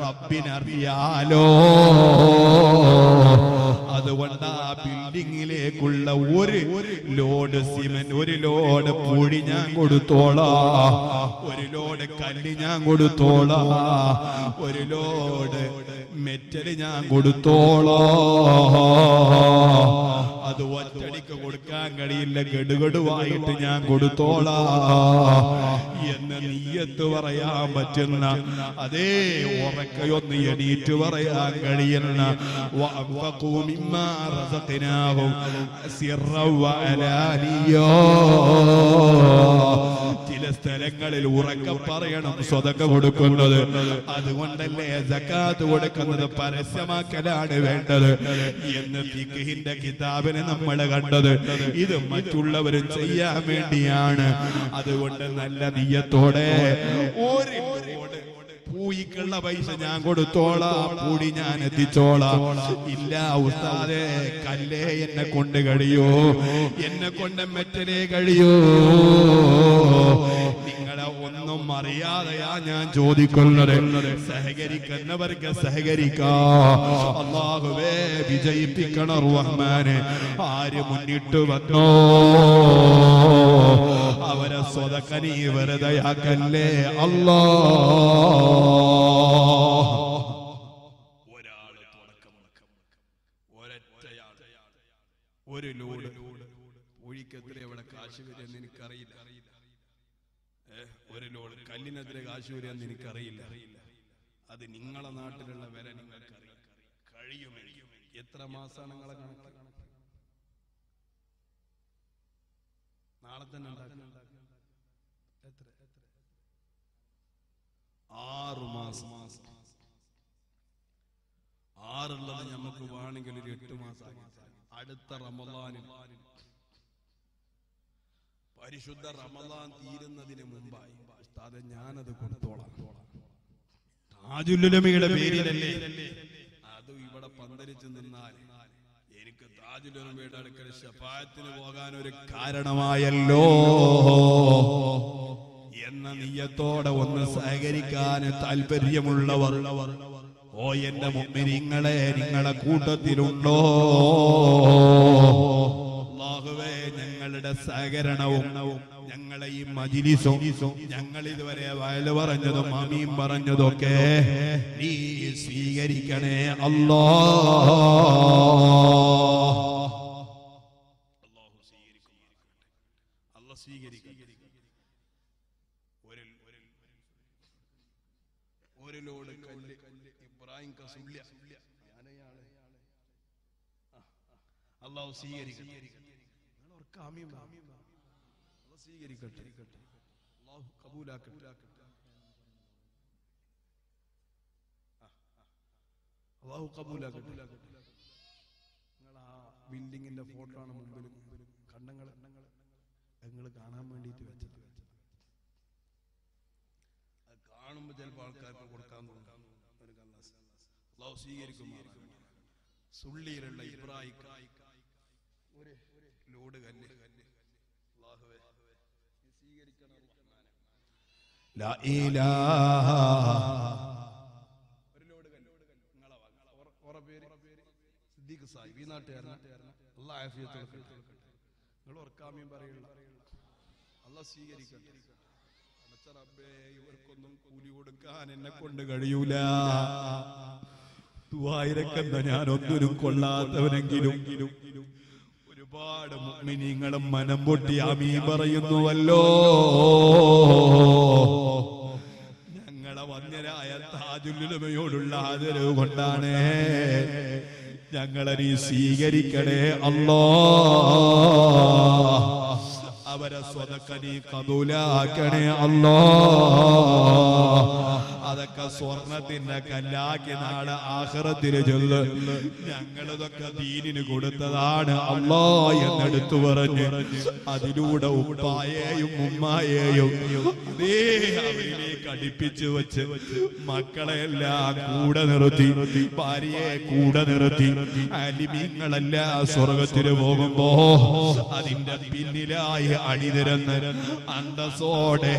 റബ്ബിനറിയാലോ, അതുകൊണ്ട് ആ ബിൽഡിങ്ങിലേക്കുള്ള ഒരു ലോഡ് സിമന്റ്, ഒരു ലോഡ് പൊടി ഞാൻ കൊടുത്തോളാ, ഒരു ലോഡ് കല്ല് ഞാൻ കൊടുത്തോളാ, ഒരു ലോഡ് മെറ്റൽ ഞാൻ കൊടുത്തോളാ, അത് ഒറ്റടിക്ക് കൊടുക്കാൻ കഴിയില്ല, ഗഡുഗഡുവായിട്ട് ഞാൻ കൊടുത്തോളാ എന്ന് നിയ്യത്ത് പറയാൻ പറ്റുന്ന, അതേ ഉറക്കയൊന്ന് എണീറ്റ് പറയാൻ കഴിയുന്ന, വഅൻഫഖൂ മിമ്മാ റസഖ്നാഹും സിറൻ വഅലാനിയ. ചില സ്ഥലങ്ങളിൽ ഉറക്കം പറയണം സ്വതക്ക കൊടുക്കുന്നത്, അതുകൊണ്ടല്ലേ സക്കാത്ത് കൊടുക്കുന്നത് പരസ്യമാക്കലാണ് വേണ്ടത് എന്ന് ഫിഖ്ഹിന്റെ കിതാബിനെ നമ്മൾ കണ്ടത്. ഇത് മറ്റുള്ളവരും ചെയ്യാൻ വേണ്ടിയാണ്. അതുകൊണ്ട് നല്ല നിയ്യത്തോടെ ഒരു പൂയിക്കുള്ള പൈസ ഞാൻ കൊടുത്തോളാം, പൂടി ഞാൻ എത്തിച്ചോളാം, ഇല്ല ഉസ്താദേ കല്ലേ എന്നെ കൊണ്ട് കഴിയോ, എന്നെ കൊണ്ട് മെറ്റലേ കഴിയോ, നിങ്ങളെ ഒന്നും അറിയാതെയാ ഞാൻ ചോദിക്കുന്നത്. സഹകരിക്കുന്നവർക്ക് സഹകരിക്കാ, അല്ലാഹുവേ വിജയിപ്പിക്കണം റഹ്മാനെ. ആര് മുന്നിട്ട് വന്നോ അവരെ സ്വതക്ക നീ വെറുതെയാക്കല്ലേ അല്ലാ. ഒരാള് തുടക്കമുടക്കം ഒരറ്റയാള് ഒരു ലോഡ് ഒഴിക്കെതിരെ അവിടെ കാശ് വരുമെന്ന് എനിക്കറിയില്ല, ഒരു ലോഡ് കല്ലിനെതിരെ കാശ് വരുമെന്ന് എനിക്കറിയില്ല, അത് നിങ്ങളെ നാട്ടിലുള്ള വില നിങ്ങൾക്കറിയാം കഴിയുമെങ്കിൽ. എത്ര മാസമാണ് നിങ്ങളെ കണക്ക്? നാളെ തന്നെ ആറുമാസം, ആറുള്ളത് നമുക്ക് വേണമെങ്കിൽ ഒരു എട്ട് മാസം അടുത്ത റമളാനിൽ, പരിശുദ്ധ റമളാൻ തീരുന്നതിന് മുമ്പായി ഉസ്താദേ ഞാനത് കൊടുത്തോളാം, താജുലുലമയുടെ പേരിലല്ലേ, അതും ഇവിടെ പന്തലിച്ച് നിന്നാൽ എനിക്ക് താജുലുലമയുടെ അടുക്കൽ ശഫാഅത്തിന് പോകാൻ ഒരു കാരണമായല്ലോ എന്ന നിയ്യത്തോടെ ഒന്ന് സഹകരിക്കാൻ താല്പര്യമുള്ളവർ, ഓ എന്റെ മുഅ്മിനീങ്ങളെ നിങ്ങളുടെ കൂട്ടത്തിലുണ്ടോ, അല്ലാഹുവേ ഞങ്ങളുടെ സഹകരണവും ഞങ്ങളെ ഈ മജ്‌ലിസും ഞങ്ങൾ ഇതുവരെ വയല് പറഞ്ഞതും അമീൻ പറഞ്ഞതൊക്കെ നീ സ്വീകരിക്കണേ അല്ലാഹ്. അല്ലാഹു സ്വീകരിക്കട്ടെ, അല്ലാഹു കബൂലാക്കട്ടെ, അല്ലാഹു കബൂലാക്കട്ടെ. നിങ്ങൾ ആ ബിൽഡിങ്ങിന്റെ ഫോട്ടോ ആണ് മുമ്പിൽ കണ്ണങ്ങൾ നിങ്ങൾ കാണാൻ വേണ്ടിയിട്ട് വെച്ചത്. അത് കാണുമ്പോൾ ചിലപ്പോൾ ആൾക്കാർക്ക് കൊടുക്കാൻ കൊടുക്കാൻ അല്ലാഹു സ്വീകരിക്കുമാറാകട്ടെ. സുള്ളിയിലുള്ള ഇബ്രാഹിം ഒരു ലോഡ് കല്ല് അല്ലാഹുവേ നീ സ്വീകരിക്കണം റഹ്മാനെ. ലാ ഇലാഹ ഒരു ലോഡ് കല്ല് നിങ്ങളെ ഓറ പേര് സിദ്ദീഖ് സാഹിബ്, ഈ നാട്ടുകാരനാണ്, അല്ലാഹു ആഫിയത്ത് കൊടുക്കട്ടെ. നിങ്ങൾ ഓർക്കാമീൻ പറയുള്ളൂ, അല്ലാഹു സ്വീകരിക്കട്ടെ. അടച്ച റബ്ബേ ഇവർക്കൊന്നും കൂലി കൊടുക്കാൻ എന്നെ കൊണ്ട് കഴിയൂല, ദുആയിരക്കന്ന ഞാനൊന്നിനും കൊള്ളാത്തവനെങ്കിലും ഒരുപാട് മുഅ്മിനീങ്ങളും മനം പൊട്ടി ആമീൻ പറയുന്നുവല്ലോ. ഞങ്ങളെ വന്യരായ താജുലുലമയോടുള്ള ആദരവ് കൊണ്ടാണ് ഞങ്ങളെ നീ സ്വീകരിക്കണേ അല്ലാഹ്. അവരെ സ്വതക്കനി കബൂലാക്കണേ അല്ലാഹ്. അതൊക്കെ സ്വർണത്തിന്റെ കല്ലാക്കി നാളെ ആഖിറത്തിലെ ചൊല്ല്. ഞങ്ങളതൊക്കെ ദീനിന് കൊടുത്തതാണ് അല്ലാ എന്നെടുത്തു പറഞ്ഞു. അതിലൂടെ ഉപ്പായെയും ഉമ്മായെയും അതേ അവരിലേക്ക് അടുപ്പിച്ചു വെച്ച് മക്കളെല്ലാം കൂടെ നിർത്തി ഭാര്യയെ കൂടെ നിർത്തി അലിമീങ്ങളെല്ലാം സ്വർഗത്തിന് പോകുമ്പോ അതിന്റെ പിന്നിലായി അണിനിരന്ന് അന്തസ്സോടെ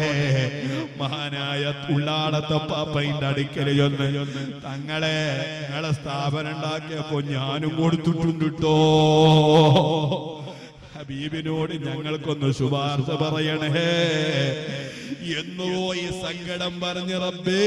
മഹാനായ ഉള്ളാടത്തെ പാപ്പയിന്റെ അടുക്കൽ ചെന്ന് തങ്ങളെ നിങ്ങളെ സ്ഥാപനം ഉണ്ടാക്കിയപ്പോ ഞാനും കൊടുത്തിട്ടുണ്ട് കേട്ടോ, ഹബീബിനോട് ഞങ്ങൾക്കൊന്ന് ശുപാർശ പറയണേ എന്നുപോയി സങ്കടം പറഞ്ഞ് റബ്ബേ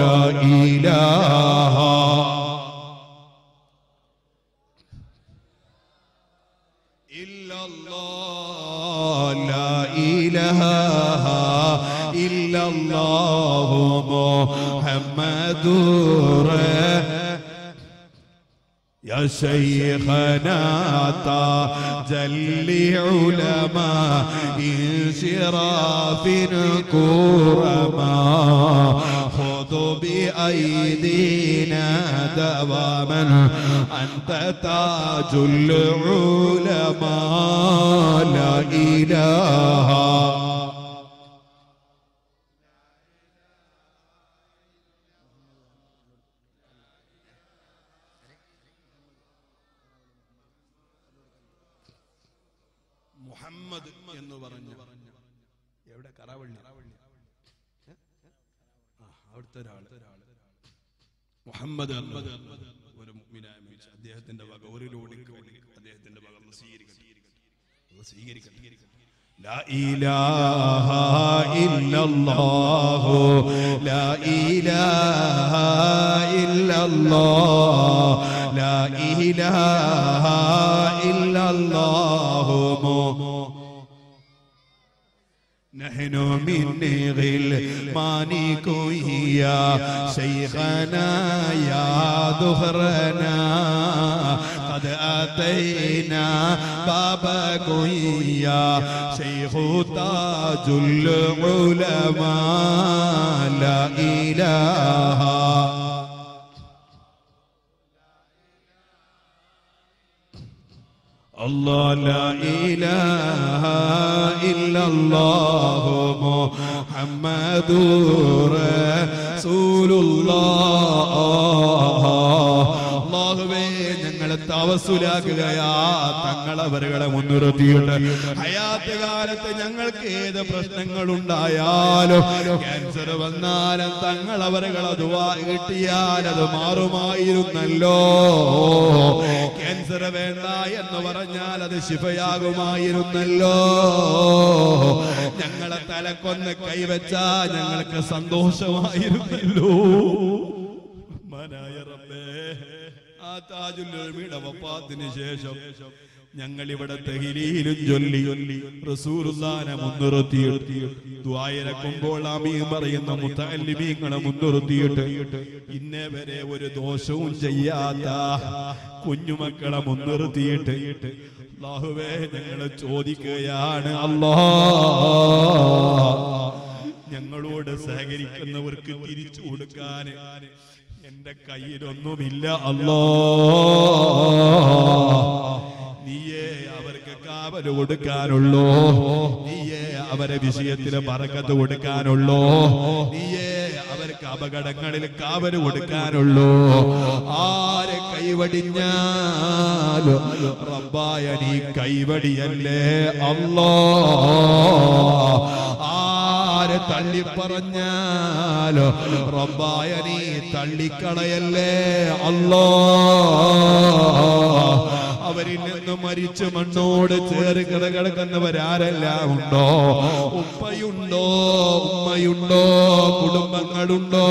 ലാ ഇലാഹ. يا شيخنا تجلي علماء انشراف كرما خذ بأيدينا دواما أنت تاج العلماء لا إله محمد ورمؤمن آمين أديهت النبغ ورلولك أديهت النبغ الله سيرك الله سيرك. لا إله إلا الله لا إله إلا الله لا إله إلا الله نحن من غلمانك يا شيخنا يا ظهرنا قد أتينا بابك يا شيخ تاج العلماء لا إله. الله لا إله إلا الله محمد رسول الله. തവസ്സുലാക്കുകയാ തങ്ങളെ വരകളെ മുൻനിർത്തിയിട്ട് ഹയാത്ത് കാലത്ത് ഞങ്ങൾക്ക് ഏത് പ്രശ്നങ്ങളുണ്ടായാലും ക്യാൻസർ വന്നാലും തങ്ങളെ വരകളെ ദുആ കിട്ടിയാൽ അത് മാറുമായിരുന്നല്ലോ. ക്യാൻസർ വേണ്ട എന്ന് പറഞ്ഞാൽ അത് ശിഫയാകുമായിരുന്നല്ലോ. ഞങ്ങളെ തലക്കൊന്ന് കൈവച്ചാ ഞങ്ങൾക്ക് സന്തോഷമായിരുന്നല്ലോ. മനായ റബ്ബേ ആ താജുൽഉലമയുടെ വഫാത്തിന് ശേഷം ഞങ്ങൾ ഇവിടെ തഹ്‌ലീലും ചൊല്ലി റസൂലുള്ളാഹിനെ മുൻനിർത്തിയിട്ട് ദുആയിരക്കുമ്പോൾ ആമീൻ പറയുന്ന മുതഅല്ലിമീങ്ങളെ മുൻനിർത്തിയിട്ട് ഇന്നേ വരെ ഒരു ദോഷവും ചെയ്യാത്ത കുഞ്ഞുമക്കളെ മുൻനിർത്തിയിട്ട് അല്ലാഹുവേ ഞങ്ങൾ ചോദിക്കുകയാണ് അല്ലാഹ് ഞങ്ങളോട് സഹകരിക്കുന്നവർക്ക് തിരിച്ചു കൊടുക്കാൻ എന്റെ കയ്യിലൊന്നുമില്ല അല്ലാ. നീയേ അവർക്ക് കാവൽ കൊടുക്കാനുള്ളൂ, നീയേ അവരെ വിഷയത്തിൽ ബറക്കത്ത് കൊടുക്കാനുള്ളൂ, നീയേ അവർക്ക് അപകടങ്ങളിൽ കാവൽ കൊടുക്കാനുള്ളൂ. ആരെ കൈവടിഞ്ഞാലും റബ്ബായ നീ കൈവടിയല്ലേ അല്ലാ. ആരെ തള്ളിപ്പറഞ്ഞാലോ റബ്ബായ നീ തള്ളിക്കളയല്ലേ അല്ലാ. അവരിൽനിന്നും മരിച്ചു മണ്ണോട് ചേർക്കട കിടക്കുന്നവരാരെല്ലാം ഉണ്ടോ? ഉപ്പയുണ്ടോ? ഉമ്മയുണ്ടോ? കുടുംബങ്ങളുണ്ടോ?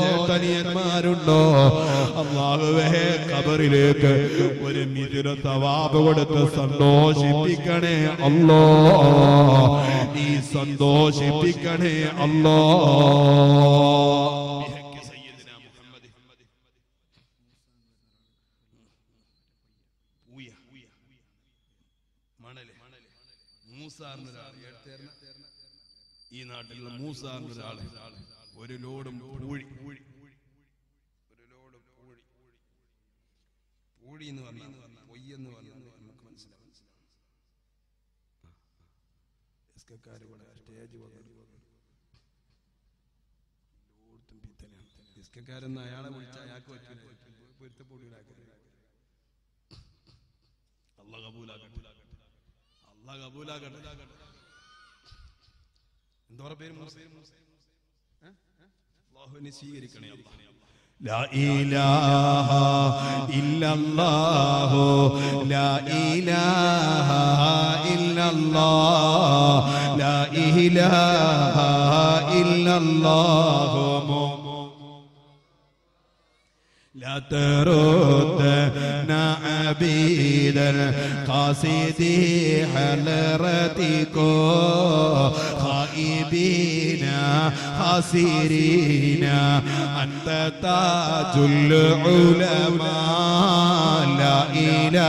ചേട്ടനിയന്മാരുണ്ടോ? അല്ലാഹുവേ ഖബറിലേക്ക് ഒരു മിതിര സവാബ് കൊടുത്ത് സന്തോഷിപ്പിക്കണേ അല്ലാ, നീ സന്തോഷിപ്പിക്കണേ അല്ലാ. ഈ നാട്ടിലുള്ള മൂസ എന്നൊരാള് ഒരു ലോഡും പൂഴി ഒരു ലോഡ് പൂഴി പൂഴി എന്ന് പറഞ്ഞാൽ പൊയ്യെന്ന് പറഞ്ഞാൽ നമുക്ക് മനസ്സിലാവും. ഇസ്കക്കാരെന്ന് അയാളെ വിളിച്ച അയാൾക്ക് പൊരുത്തപ്പൊടികളാക്കരുത്. അള്ളാഹ് കബൂലാക്കട്ടെ, അള്ളാഹ് കബൂലാക്കട്ടെ. അല്ലാഹുവിനെ സ്വീകരിക്കണേ അല്ലാഹ്. ലാ ഇലാഹ ഇല്ലല്ലാഹു ലാ ഇലാഹ ഇല്ലല്ലാഹു ലാ ഇലാഹ ഇല്ലല്ലാഹു لا تردنا عبيد القاصدي حلرتكم خائبين خاسرين أنت تاج العلماء لا إله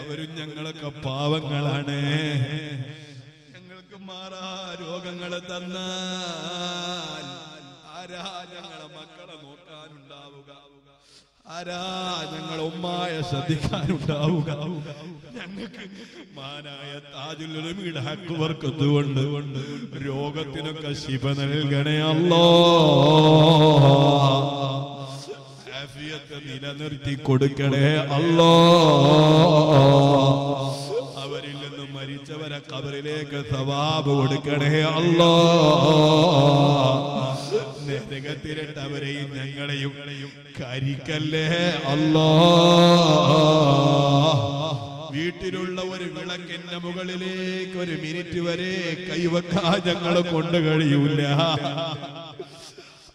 അവരും ഞങ്ങളൊക്കെ പാവങ്ങളാണ്. ഞങ്ങൾക്ക് മാറാ രോഗങ്ങളെ തന്നാൽ ആരാ ഞങ്ങളെ മക്കളെ നോക്കാനുണ്ടാവുക? ആരാ ഞങ്ങളെ ഉമ്മായ ശ്രദ്ധിക്കാനുണ്ടാവുക? ഞങ്ങൾക്ക് മാനായ താജുൽ ഉലമയുടെ ഹക്ക് വർക്കത്തുകൊണ്ട് രോഗത്തിനൊക്കെ ശിഫ നൽകണേ അല്ലോ. നിലനിർത്തി കൊടുക്കണേ അല്ലോ. അവരിൽ നിന്നും മരിച്ചവരെ ഖബറിലേക്ക് സവാബ് കൊടുക്കണേ അല്ലോ. നരകത്തിലിട്ട് അവരെയും ഞങ്ങളെയും കരിക്കല്ലേ അല്ലോ. വീട്ടിലുള്ള ഒരു വിളക്കിന്റെ മുകളിലേക്ക് ഒരു മിനിറ്റ് വരെ കൈവക്കാൻ ഞങ്ങളെ കൊണ്ട് കഴിയൂല.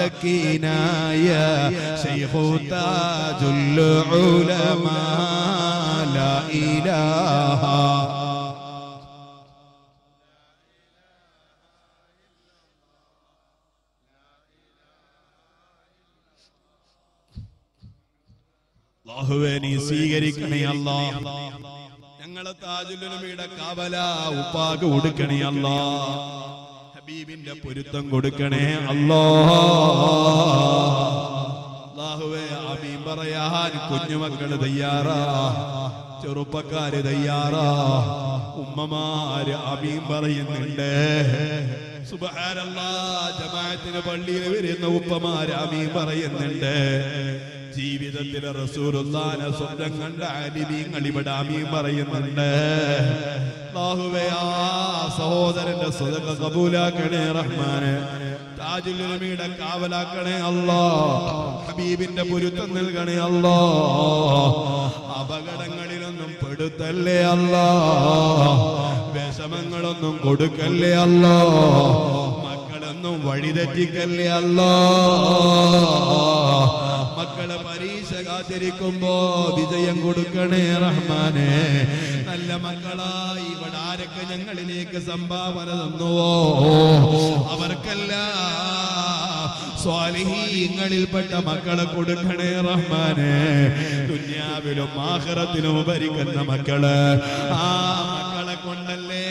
زكينا يا شيخ تاج العلماء لا إله لا അല്ലാഹുവേ നീ സ്വീകരിക്കണേ അല്ലാഹ്. ഞങ്ങളെ താജുൽ ഉലമയുടെ കബല ഉപ്പാക്ക് കൊടുക്കണേ അല്ലാഹ്. ഹബീബിന്റെ പൊരുത്തം കൊടുക്കണേ അല്ലാഹ്. അല്ലാഹുവേ ഹബീബ് പറയാൻ കുഞ്ഞുമക്കൾ തയ്യാറാ, ചെറുപ്പക്കാര് തയ്യാറാ, ഉമ്മമാര് ഹബീബ് പറയുന്നുണ്ട്. സുബ്ഹാനല്ലാഹ്, ജമാഅത്തിന് പള്ളിയിൽ വരുന്ന ഉപ്പമാര് ഹബീബ് പറയുന്നുണ്ട്. ജീവിതത്തിലെ റസൂലുള്ളാഹിനെ സ്വന്തം കണ്ട ആലിമീങ്ങൾ ഇവിടെ ഹബീബ് പറയുന്നുണ്ട്. അല്ലാഹുവേ ആ സഹോദരന്റെ സദഖ ഖബൂലാക്കണേ റഹ്മാനേ. താജുൽ ഉലമയുടെ കാവലാക്കണേ അല്ലാഹ്. ഹബീബിന്റെ പൊരുത്തം നൽകണേ അല്ലാഹ്. അപകടങ്ങളിലൊന്നും പെടുത്തല്ലേ അല്ലാഹ്. വിഷമങ്ങളൊന്നും കൊടുക്കല്ലേ അല്ലാഹ്. മക്കളൊന്നും വഴിതെറ്റിക്കല്ലേ അല്ലാഹ്. മക്കളെ പരീക്ഷ കാത്തിരിക്കുമ്പോ വിജയം കൊടുക്കണേ റഹ്മാനെ. നല്ല മക്കളായി ഇവിടെ ആരൊക്കെ ഞങ്ങളിലേക്ക് സംഭാവന തന്നുവോ അവർക്കെല്ലാം സ്വാലിഹീങ്ങളിൽപ്പെട്ട മക്കളെ കൊടുക്കണേ റഹ്മാനെ. ദുനിയാവിലും ആഖിറത്തിലും ഉപരിക്കുന്ന മക്കള്, ആ മക്കളെ കൊണ്ടല്ലേ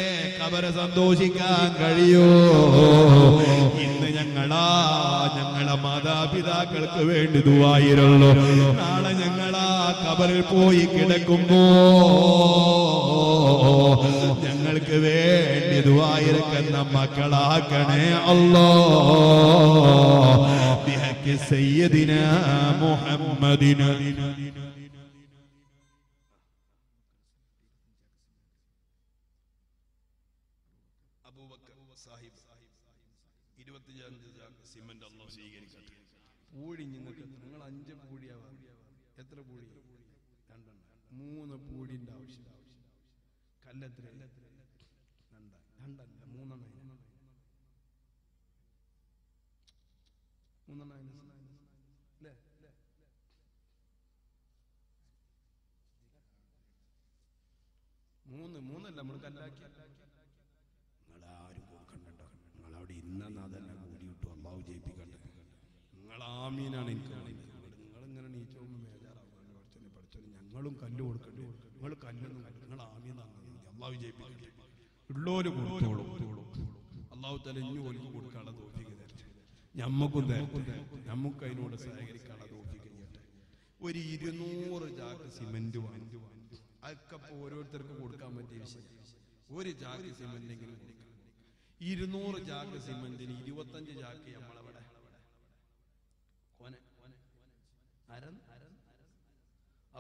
അവരെ സന്തോഷിക്കാൻ കഴിയോ? ഇന്ന് ഞങ്ങളാ ഞങ്ങളെ മാതാപിതാക്കൾക്ക് വേണ്ടി ദുആയിരല്ലോ. നാളെ ഞങ്ങളാ ഖബറിൽ പോയി കിടക്കുമ്പോ ഞങ്ങൾക്ക് വേണ്ടി ദുആയിരക്കുന്ന മക്കളാക്കണേ അല്ലാഹ്. ബിഹഖി സയ്യിദിനാ മുഹമ്മദിന പൂഴി. നിങ്ങൾക്ക് നിങ്ങൾ അഞ്ച് പൂഴിയാവാം. എത്ര പൂഴി? രണ്ടെണ്ണം മൂന്ന് പൂഴിന്റെ ആവശ്യം. കല്ലെത്ര? രണ്ടല്ല, മൂന്നെണ്ണ മൂന്നെണ്ണ അല്ലേ? മൂന്ന് മൂന്നല്ല നമ്മൾ കല്ലാക്കി. നിങ്ങളാരും കൊടുക്കണ്ടോ? നിങ്ങളവിടെ ഇന്നാ തന്നെ കൂടി കിട്ടും. അള്ളാഹു ജയിപ്പിക്കട്ടെ. ആമീനാണ്. നിങ്ങളിങ്ങനെ നീച്ചോമ്പ് മേജാറാവുകയാണ്. പഠിച്ചോനെ പഠിച്ചോനെ ഞങ്ങളും കല്ല് കൊടുക്കണ്ടേ? നിങ്ങൾ കല്ലൊന്നും കല്ല് നിങ്ങൾ ആമീനാണ്. അള്ളാഹു ജയിപ്പിക്കട്ടെ. ഉള്ളോര് കൊടുത്തോളൂ. അള്ളാഹു തലഞ്ഞു ഒലിക്ക് കൊടുക്കാനുള്ള തോഫിക്ക് തരട്ടെ. ഞമ്മക്കും തരട്ടെ. ഞമ്മക്ക് അതിനോട് സഹകരിക്കാനുള്ള തോഫിക്ക് തരട്ടെ. ഒരു ഇരുന്നൂറ് ചാക്ക് സിമെന്റ് വാങ്ങി അതൊക്കെ ഇപ്പോൾ ഓരോരുത്തർക്കും കൊടുക്കാൻ പറ്റിയ വിഷയം. ഒരു ചാക്ക് സിമെന്റെങ്കിലും കൊടുക്കണം. ഇരുന്നൂറ് ചാക്ക് സിമെന്റിന് ഇരുപത്തഞ്ച് ചാക്ക് നമ്മളവിടെ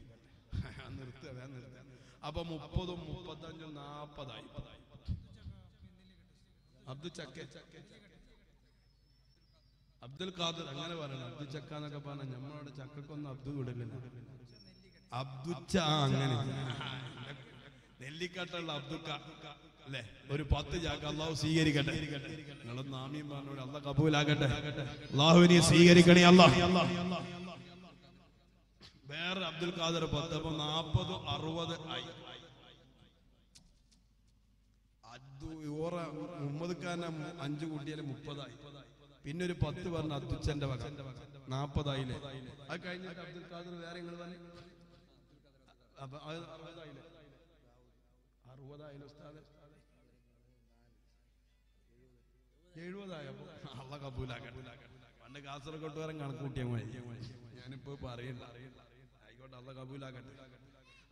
നിർത്തുക വേറെ നിർത്തുക. അപ്പൊ മുപ്പതും മുപ്പത്തഞ്ചും നാപ്പതായി. അബ്ദുൽ ചക്ക അബ്ദുൽ ഖാദർ അങ്ങനെ പറയണം. അബ്ദുൽ ചക്ക എന്നൊക്കെ പറഞ്ഞാൽ ഞമ്മളോട് ചക്കൊന്നും അബ്ദുൽ വിടില്ല. അബ്ദുച്ച അങ്ങനെ നെല്ലിക്കട്ടുള്ള അബ്ദുക്ക അല്ലെ? ഒരു പത്ത് ചാക്ക അള്ളാഹു സ്വീകരിക്കട്ടെ. നിങ്ങളും നാമിയും പറഞ്ഞോട് അള്ളാഹ് കബൂലാകട്ടെ. അള്ളാഹുവിനെ സ്വീകരിക്കണേ അള്ളാഹ്. വേറെ അബ്ദുൽ ഖാദർ പത്ത്. അപ്പൊ നാപ്പത് അറുപത് ആയി. മുഹമ്മദ്ഖാന അഞ്ചു കൂട്ടിയാലും മുപ്പതായി. പിന്നെ ഒരു പത്ത് പറഞ്ഞ അബ്ദുച്ചന്റെ വക നാപ്പതായില്ലേ? അത് കഴിഞ്ഞിട്ട് അബ്ദുൽ ഖാദർ വേറെ അറുപതായില്ലേ? ഉസ്താദ് എഴുപതായോ? അള്ള കബൂലാക്കട്ടെ. പണ്ട് കാസർഗോട്ട് വരെ കണക്കൂട്ടിയ മതി. ഞാനിപ്പോ പറയണ്ട. ആയിക്കോട്ടെ, അള്ള കബൂലാക്കട്ടെ.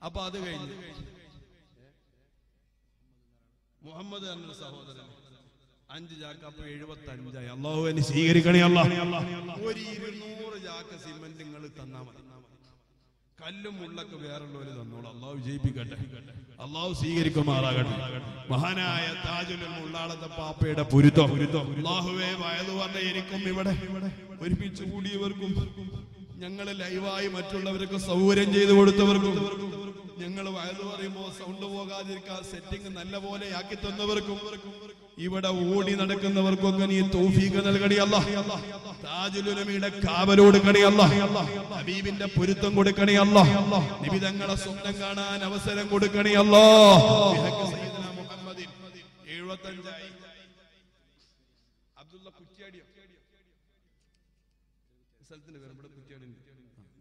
അപ്പൊ അത് കഴിഞ്ഞു മുഹമ്മദ് എന്ന സഹോദരൻ അഞ്ച് ചാക്ക്. അപ്പൊ എഴുപത്തി അഞ്ചായി. അള്ളാഹു എന്നെ സ്വീകരിക്കണേ അള്ളാഹ്. ഒരു ഇരുന്നൂറ് ചാക്ക് സിമന്റ് നിങ്ങൾ തന്നാ മതി. കല്ലും മുള്ളൊക്കെ വേറുള്ളവര് തന്നോളൂ. അള്ളാഹു വിജയിപ്പിക്കട്ടെ. അള്ളാഹു സ്വീകരിക്കുമാറാകട്ടെ. മഹാനായ താജുൽ മുള്ളാളത്തെ പാപ്പയുടെ പൊരുത്തം. അള്ളാഹുവേ വയത് പറഞ്ഞ എനിക്കും ഇവിടെ ഒരുമിച്ച് കൂടിയവർക്കും ഞങ്ങൾ ലൈവായി മറ്റുള്ളവർക്ക് സൗകര്യം ചെയ്തു കൊടുത്തവർക്കും ഞങ്ങൾ വയത് പറയുമ്പോൾ സൗണ്ട് പോകാതിരിക്കാൻ സെറ്റിംഗ് നല്ല പോലെ ആക്കി തന്നവർക്കും ഇവിടെ ഓടി നടക്കുന്നവർക്കൊക്കെ നീ തൗഫീഖ് നൽകണേ അല്ലാഹ്. താജുൽ ഉലമയുടെ കാവൽ കൊടുക്കണേ അല്ലാഹ്. ഹബീബിന്റെ പൊരുത്തം കൊടുക്കണേ അല്ലാഹ്. നബി തങ്ങളെ സ്വപ്നം കാണാൻ അവസരം കൊടുക്കണേ അല്ലാഹ്. എഴുപത്തഞ്ചായി. അബ്ദുള്ള കുറ്റിയാടിയോ സ്ഥലത്തിന്റെ പേര്? ഇവിടെ കുറ്റിയാടി.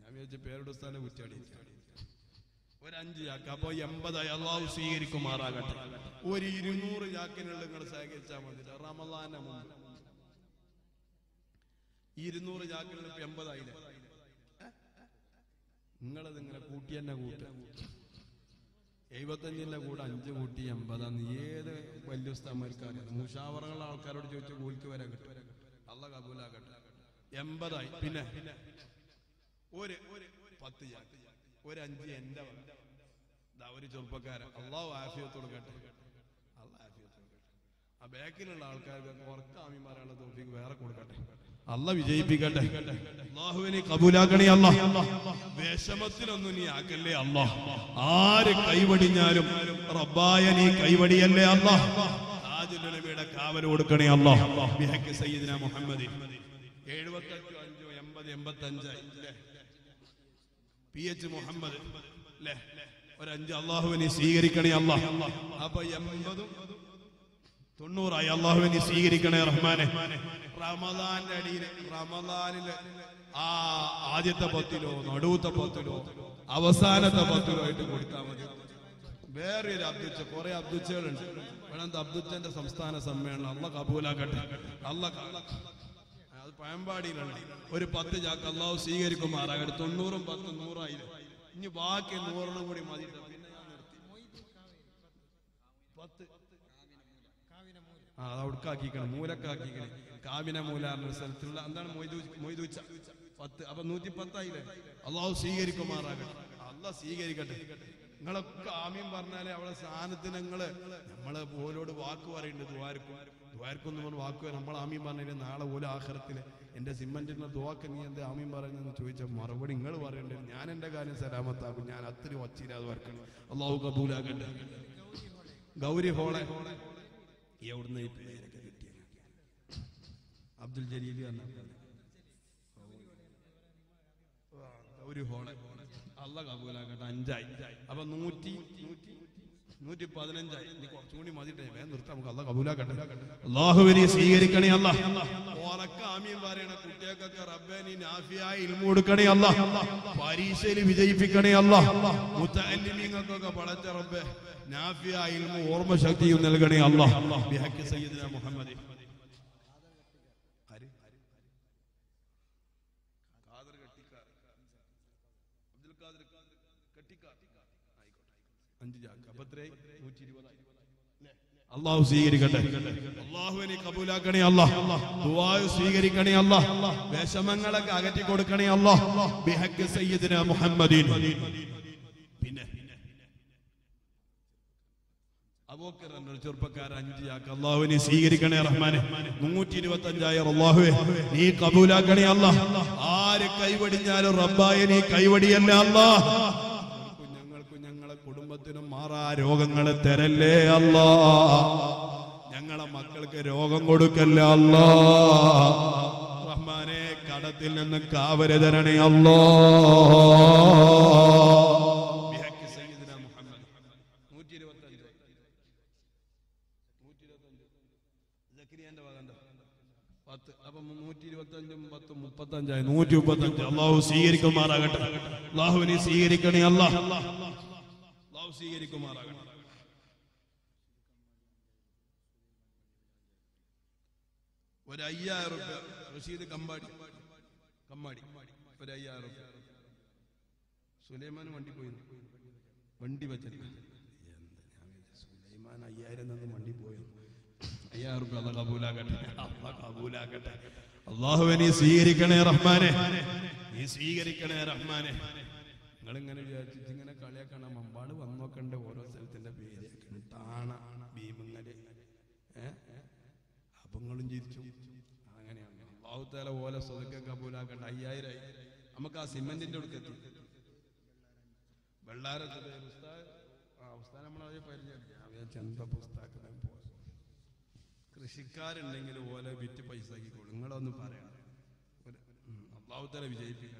ഞാൻ വിചാരിച്ച പേരുടെ സ്ഥലം കുറ്റിയാടി. ഒരു അഞ്ച് ചാക്ക്. അപ്പൊ എൺപതായി. അള്ളാഹു സ്വീകരിക്കുമാറാകട്ടെ. ഒരു ഇരുന്നൂറ് ചാക്കിനുള്ള നിങ്ങൾ സഹകരിച്ചാൽ മതി. റമളാന ഇരുന്നൂറ് ചാക്കിനുള്ള എൺപതായില്ല. നിങ്ങളത് നിങ്ങളെ കൂട്ടി തന്നെ കൂട്ട എഴുപത്തഞ്ചിന്റെ കൂടെ അഞ്ച് കൂട്ടി എൺപതാന്ന് ഏത് വലിയ സ്ഥലക്കാരും മുഷാവറകളുടെ ആൾക്കാരോട് ചോദിച്ചു കൂലിക്ക് വരാൻ കിട്ടും. അള്ളാഹ് കബൂലാകട്ടെ. എൺപതായി. പിന്നെ ഒരു പത്ത് ചാക്ക്. ഒരു അഞ്ച് എന്റെ ഒരു ചെറുപ്പക്കാരൻ. അള്ളാഹു ആഫിയത്ത് കൊടുക്കട്ടെ. അള്ളാഹ് ആഫിയത്ത് കൊടുക്കട്ടെ. ആ ബാക്കിലുള്ള ആൾക്കാർക്ക് കുറച്ച് ആമിമാരാണ് തോഫീക്ക് വേറെ കൊടുക്കട്ടെ. അള്ളാഹ് വിജയിപ്പിക്കട്ടെ. അള്ളാഹുവിനെ കബൂലാക്കണേ അള്ളാഹ്. വിഷമത്തിലൊന്നും നീ ആക്കല്ലേ അള്ളാഹ്. ആര് കൈവടിഞ്ഞാലും റബ്ബായ നീ കൈവടിയല്ലേ അള്ളാഹ്. താജുൽ ഉലമയുടെ കാവൽ കൊടുക്കണേ അള്ളാഹ്. ബിഹഖി സയ്യിദിനാ മുഹമ്മദി. എഴുപത്തഞ്ചോ അഞ്ചോ എൺപത് എൺപത്തഞ്ചായി. പി എച്ച് മുഹമ്മദ് അല്ലേ? ഒരു അഞ്ച് അള്ളാഹുവിനെ സ്വീകരിക്കണേ അള്ളാഹ്. അപ്പൊ എൺപതും തൊണ്ണൂറായി. അള്ളാഹുവിനെ സ്വീകരിക്കണേ റഹ്മാനെ. റമദാന്റെ അടിയിൽ റമദാനില് ആ ആദ്യത്തെ പത്തിലോ നടുവത്തെ പത്തിലോ അവസാനത്തെ പത്തിലോ ആയിട്ട് കൊടുത്താൽ മതി. വേറൊരു അബ്ദുച്ച കുറെ അബ്ദുച്ചകളുണ്ട്. വേണം അബ്ദുച്ചന്റെ സംസ്ഥാന സമ്മേളനം. അള്ളാഹ് കബൂലാക്കട്ടെ. അള്ളാഹ് അത് പഴമ്പാടിയിലാണ്. ഒരു പത്ത് ചാക്ക് അള്ളാഹു സ്വീകരിക്കുമാറാകട്ടെ. തൊണ്ണൂറും പത്ത് നൂറായിരം. ഇനി ബാക്കി നൂറിനും കൂടി മതി. ആ അവിടുക്കാക്കിക്കണം മൂലക്കാക്കിക്കണം. കാവിന മൂലാറിന്റെ സ്ഥലത്തിലുള്ള എന്താണ് മൊയ്തുച്ച പത്ത്. അപ്പൊ നൂറ്റി പത്തായില്ലേ? അള്ളാഹു സ്വീകരിക്കുമാറാകട്ടെ. അള്ളാഹ് സ്വീകരിക്കട്ടെ. നിങ്ങളൊക്കെ ആമീൻ പറഞ്ഞാലേ അവിടെ സാധനത്തിന് നിങ്ങള് നമ്മളെ ഓരോട് വാക്ക് പറയുന്നുണ്ട്. ദ്വാർക്കും ദ്വാർക്കൊന്നും പറഞ്ഞ് വാക്ക് നമ്മൾ ആമീൻ പറഞ്ഞില്ലേ? നാളെ ഓല ആഖിറത്തില് എന്റെ സിമ്മന്റിന്റെ ദ്വാക്ക് നീ എന്താ ആമീൻ പറയുന്നതെന്ന് ചോദിച്ചാൽ മറുപടി നിങ്ങൾ പറയണ്ടേ. ഞാൻ എന്റെ കാര്യം സലാമത്താക്കും. ഞാൻ അത്തിരി വച്ചിരാതെ വർക്കണം. അള്ളാഹു കബൂലാക്കട്ടെ. ഗൗരി ഹോളെ എവിടുന്ന് ഈ പേരൊക്കെ കിട്ടിയ അബ്ദുൽ ജലീൽ ഗൗരി ഹോളെ. അള്ളാഹ് കബൂലാക്കട്ടെ. അഞ്ചായി. അപ്പൊ നൂറ്റി നൂറ്റി പതിനഞ്ചായി. കുറച്ചും കൂടി മതിട്ടെ. വേഗം നിർത്താം. നമുക്ക് അള്ളാഹ് കബൂലാക്കട്ടെ. അള്ളാഹുവിനെ സ്വീകരിക്കണേ അള്ളാഹ്. ഉറക്ക ആമീൻ പറയണ കുട്ടികൾക്കൊക്കെ റബ്ബനി നാഫിയായി ഇൽമു കൊടുക്കണേ അള്ളാഹ്. പരീക്ഷയിൽ വിജയിപ്പിക്കണേ അള്ളാഹ്. മുത്തഅല്ലിമീങ്ങൾക്കൊക്കെ പഠിച്ച റബ്ബേ നാഫിയായി ഇൽമു ഓർമ്മ ശക്തിയും നൽകണേ അള്ളാഹ്. ബിഹഖി സയ്യിദിനാ മുഹമ്മദ്. الله سيغرقنا الله ويني قبولاكني الله دعاء سيغرقني الله بشمنغلك أغتي كودكني الله بحق سيدنا محمد أبوكر أن رجور بكار أنجياك الله ويني سيغرقني رحمانه نموتي وتنجاير الله ني قبولاكني الله آر كيودي جالو رباي ني كيودي أن الله مارا روغنغل ترلي الله ينغل مكالك روغنغل كالله رحماني كادتل نكاوري درني الله بحق سيدنا محمد موجيري وطنجي موجيري وطنجي ذكري عند وغندا موجيري وطنجي موجيري وطنجي وطنجي الله سيئرك مارا غطر الله وني سيئركني الله سيغيري كمارا ودايا رشيد كمبادي كمبادي ودايا رشيد سليمان وندي بوين وندي بجن سليمان أيار نانو وندي بوين أيار الله قبولا كت الله قبولا كت الله وني سيغيري كنه رحمانه سيغيري كنه رحمانه غلنغني جاءت جينا كاليا كنا مبادو أمو كنده ورث سلطة بيجي كنتانا بيمنغلي أبغلون جيتشو أعني أعني الله تعالى ولا صدق كابولا كنا ياي راي أما كاسيمان ديندور كتير بلدارة كده بستا أستانا منا وجه فيرجع أبيا جنبا بستا كنا بوس كريشكار إندعيلو ولا بيتي بايسا كي كورنغلا وندو بارع الله تعالى بيجي فيها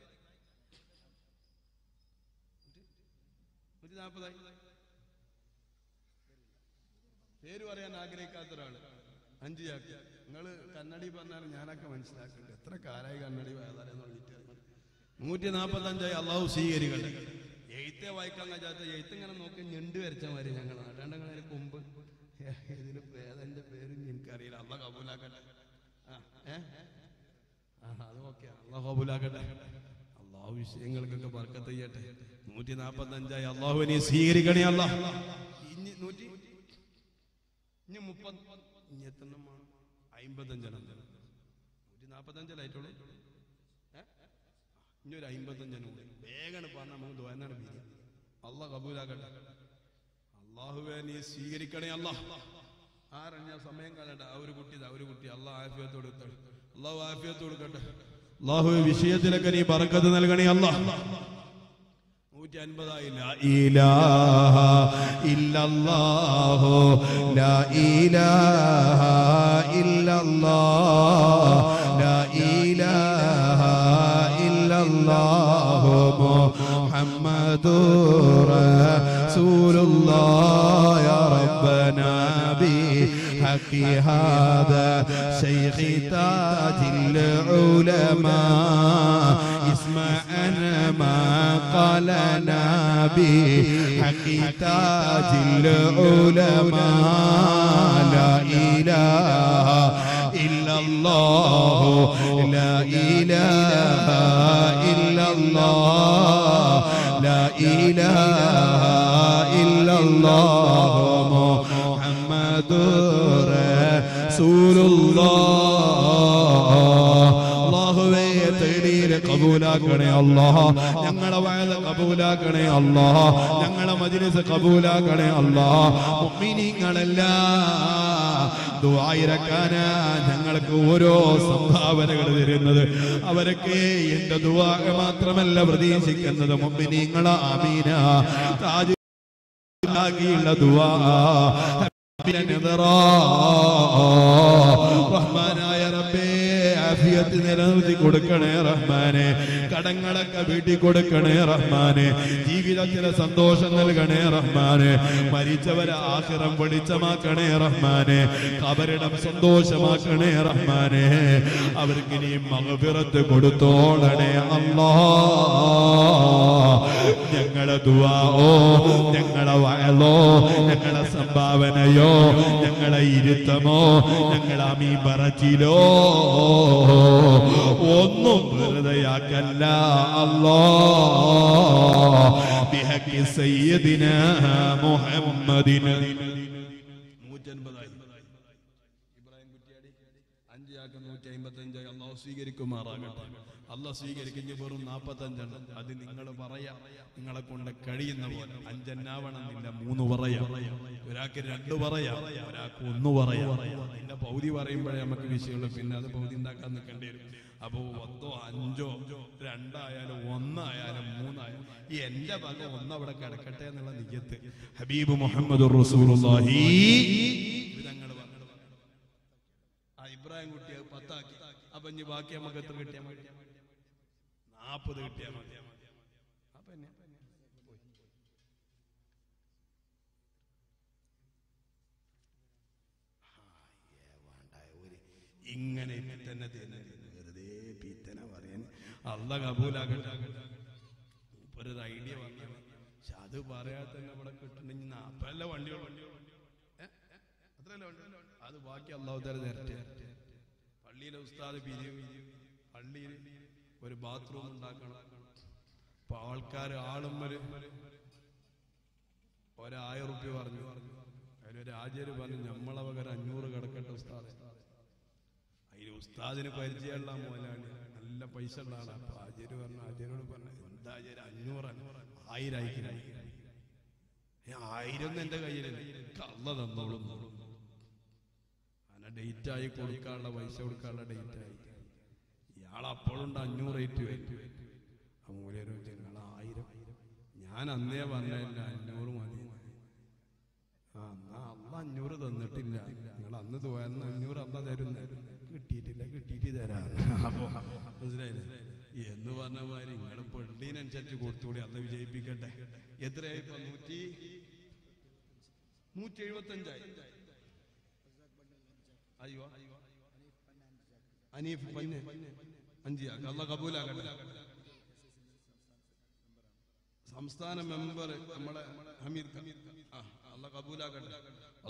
ماذا يقول لك؟ هل يقول لك أن هذا المكان الذي يقول لك أن هذا المكان الذي يقول لك أن هذا المكان الذي يقول لك أن هذا المكان الذي يقول لك أن هذا المكان الذي يقول لك أن هذا المكان الذي يقول لك الله يسيرك لك باركة تيجت نودي نابضان جاي الله وني سيرك لي الله نودي نمبض نيتنا ما أيم بدن جنا نودي نابضان جاي تولي نور أيم بدن جنا بعدين بانا مو دوانا نبي الله قبولا كذا الله وني سيرك لي الله آرنيا سمعين كذا دا أوري بطي دا أوري بطي الله عافية تورد الله عافية تورد كذا الله وبشيد لكني باركة لكني الله لا إله إلا الله لا إله إلا الله لا إله إلا الله محمد رسول الله يا ربنا بي حق هذا شيخ تاج العلماء اسمع أنا ما قال نبي حق تاج العلماء لا إله إلا الله لا إله إلا الله لا إله إلا الله رسول الله الله يتغير قبولا كني الله نعمل وعد قبولا كني الله نعمل مجلس قبولا كني الله مؤمنين على الله دعاء ركانا نعمل كورو سبحان الله غيرنا أبارك يند دعاء ما ترمل لبردي سكننا مؤمنين على آمينا تاج لاقي دعاء رحمنا يا ربي عافية ഹൃദയത്തിൽ നിലനിർത്തി കൊടുക്കണേ റഹ്മാനെ. കടങ്ങളൊക്കെ വീട്ടി കൊടുക്കണേ റഹ്മാനെ. ജീവിതത്തിലെ സന്തോഷം നൽകണേ റഹ്മാനെ. മരിച്ചവരെ ആഖിറം വെളിച്ചമാക്കണേ റഹ്മാനെ. കബറിടം സന്തോഷമാക്കണേ റഹ്മാനെ. അവർക്ക് നീ മഗ്ഫിറത്ത് കൊടുത്തോളണേ അല്ലാ. ഞങ്ങളെ ദുആഓ, ഞങ്ങളെ വഅലോ, ഞങ്ങളെ സംഭാവനയോ, ഞങ്ങളെ ഇരുത്തമോ, ഞങ്ങളെ അമീബറച്ചിലോ ഒന്നും വെറുതെയാക്കല്ല അല്ലാ. ബിഹഖി സയ്യിദിനാ മുഹമ്മദിൻ നൂറ്റി അൻപത് അള്ളാഹു സ്വീകരിക്കുമാറാകട്ടെ. അള്ളാഹു സ്വീകരിക്കുന്ന വെറും നാൽപ്പത്തഞ്ചെണ്ണം. അത് നിങ്ങൾ പറയാ, നിങ്ങളെ കൊണ്ട് കഴിയുന്ന പോലെ. അഞ്ചെണ്ണാവണമെന്നില്ല, മൂന്ന് പറയാം, ഒരാൾക്ക് രണ്ട് പറയാം, ഒരാൾക്ക് ഒന്ന് പറയാം. നിന്റെ പൗതി പറയുമ്പോഴേ നമുക്ക് വിഷയമുള്ളൂ, പിന്നെ അത് പൗതി ഉണ്ടാക്കാൻ നിൽക്കേണ്ടി വരും. അപ്പോ പത്തോ അഞ്ചോ രണ്ടായാലും ഒന്നായാലും മൂന്നായാലും ഈ എന്റെ ഭാഗം ഒന്നവിടെ കിടക്കട്ടെ എന്നുള്ള നിയ്യത്ത് ഹബീബ് മുഹമ്മദ് റസൂലുള്ളാഹി ഇബ്രാഹിം കുട്ടി പത്താക്കി. അപ്പൊ ഇനി ബാക്കി നമുക്ക് എത്ര കിട്ടിയാൽ മതി? നാപ്പത് കിട്ടിയാൽ മതി. അപ്പൊ ഇങ്ങനെ തന്നെ തന്നെ വെറുതെ പീത്തന പറയാൻ അള്ള കബൂലാകട്ടെ. ഒരു ഐഡിയ വന്നാൽ മതി. പക്ഷെ അത് പറയാതെ തന്നെ ഇവിടെ കിട്ടണമെങ്കിൽ നാപ്പതല്ല വണ്ടിയോ വണ്ടിയോ അത്രയല്ല വണ്ടിയല്ല അത് ബാക്കി അള്ളാഹു തആല നേരത്തെ പള്ളിയിലെ ഉസ്താദ് പിരിവ്, പള്ളിയിൽ ഒരു ബാത്റൂം ഉണ്ടാക്കണം. അപ്പൊ ആൾക്കാർ ആളും ഒരു ഒരായിരം റുപ്യ പറഞ്ഞു. അതിലൊരു ആചാര്യ പറഞ്ഞു, നമ്മളെ വക ഒരു അഞ്ഞൂറ് കിടക്കട്ടെ ഉസ്താദ്. അതിൽ ഉസ്താദിന് പരിചയമുള്ള മോനാണ്, നല്ല പൈസ ഉള്ള ആളാണ്. അപ്പൊ ആചാര്യ പറഞ്ഞു, ആചാര്യോട് പറഞ്ഞു, എന്താ ആചാര്യ അഞ്ഞൂറ് ആയിരം ആയിരം ആയിരം എന്റെ കയ്യിലല്ലേ, കള്ള തന്നോളും ഡേറ്റ് ആയി കൊടുക്കാനുള്ള പൈസ കൊടുക്കാനുള്ള ഡേറ്റ് ആയി. ഇയാൾ അപ്പോഴുണ്ട് അഞ്ഞൂറ് റേറ്റ് വരും. മൂലരും ഞങ്ങൾ ആയിരം, ഞാൻ അന്നേ പറഞ്ഞില്ല അഞ്ഞൂറ് മതി. ആ എന്നാ അന്ന് അഞ്ഞൂറ് തന്നിട്ടില്ല, നിങ്ങൾ അന്ന് തോന്നുന്ന അഞ്ഞൂറ് അന്ന് തരും, കിട്ടിയിട്ടില്ല കിട്ടിയിട്ട് തരാം മനസ്സിലായില്ല എന്ന് പറഞ്ഞ മാതിരി നിങ്ങൾ പള്ളീനനുസരിച്ച് കൊടുത്തുകൂടി. അന്ന് വിജയിപ്പിക്കട്ടെ. എത്രയായി? നൂറ്റി നൂറ്റി എഴുപത്തി അഞ്ചായി. അയ്യോ അനീഫ് പന്നെ അഞ്ചിയാക്ക, അള്ളാഹു കബൂലാകട്ടെ. സംസ്ഥാന മെമ്പർ നമ്മുടെ ഹമീദ് ഖാൻ, അള്ളാഹു കബൂലാകട്ടെ.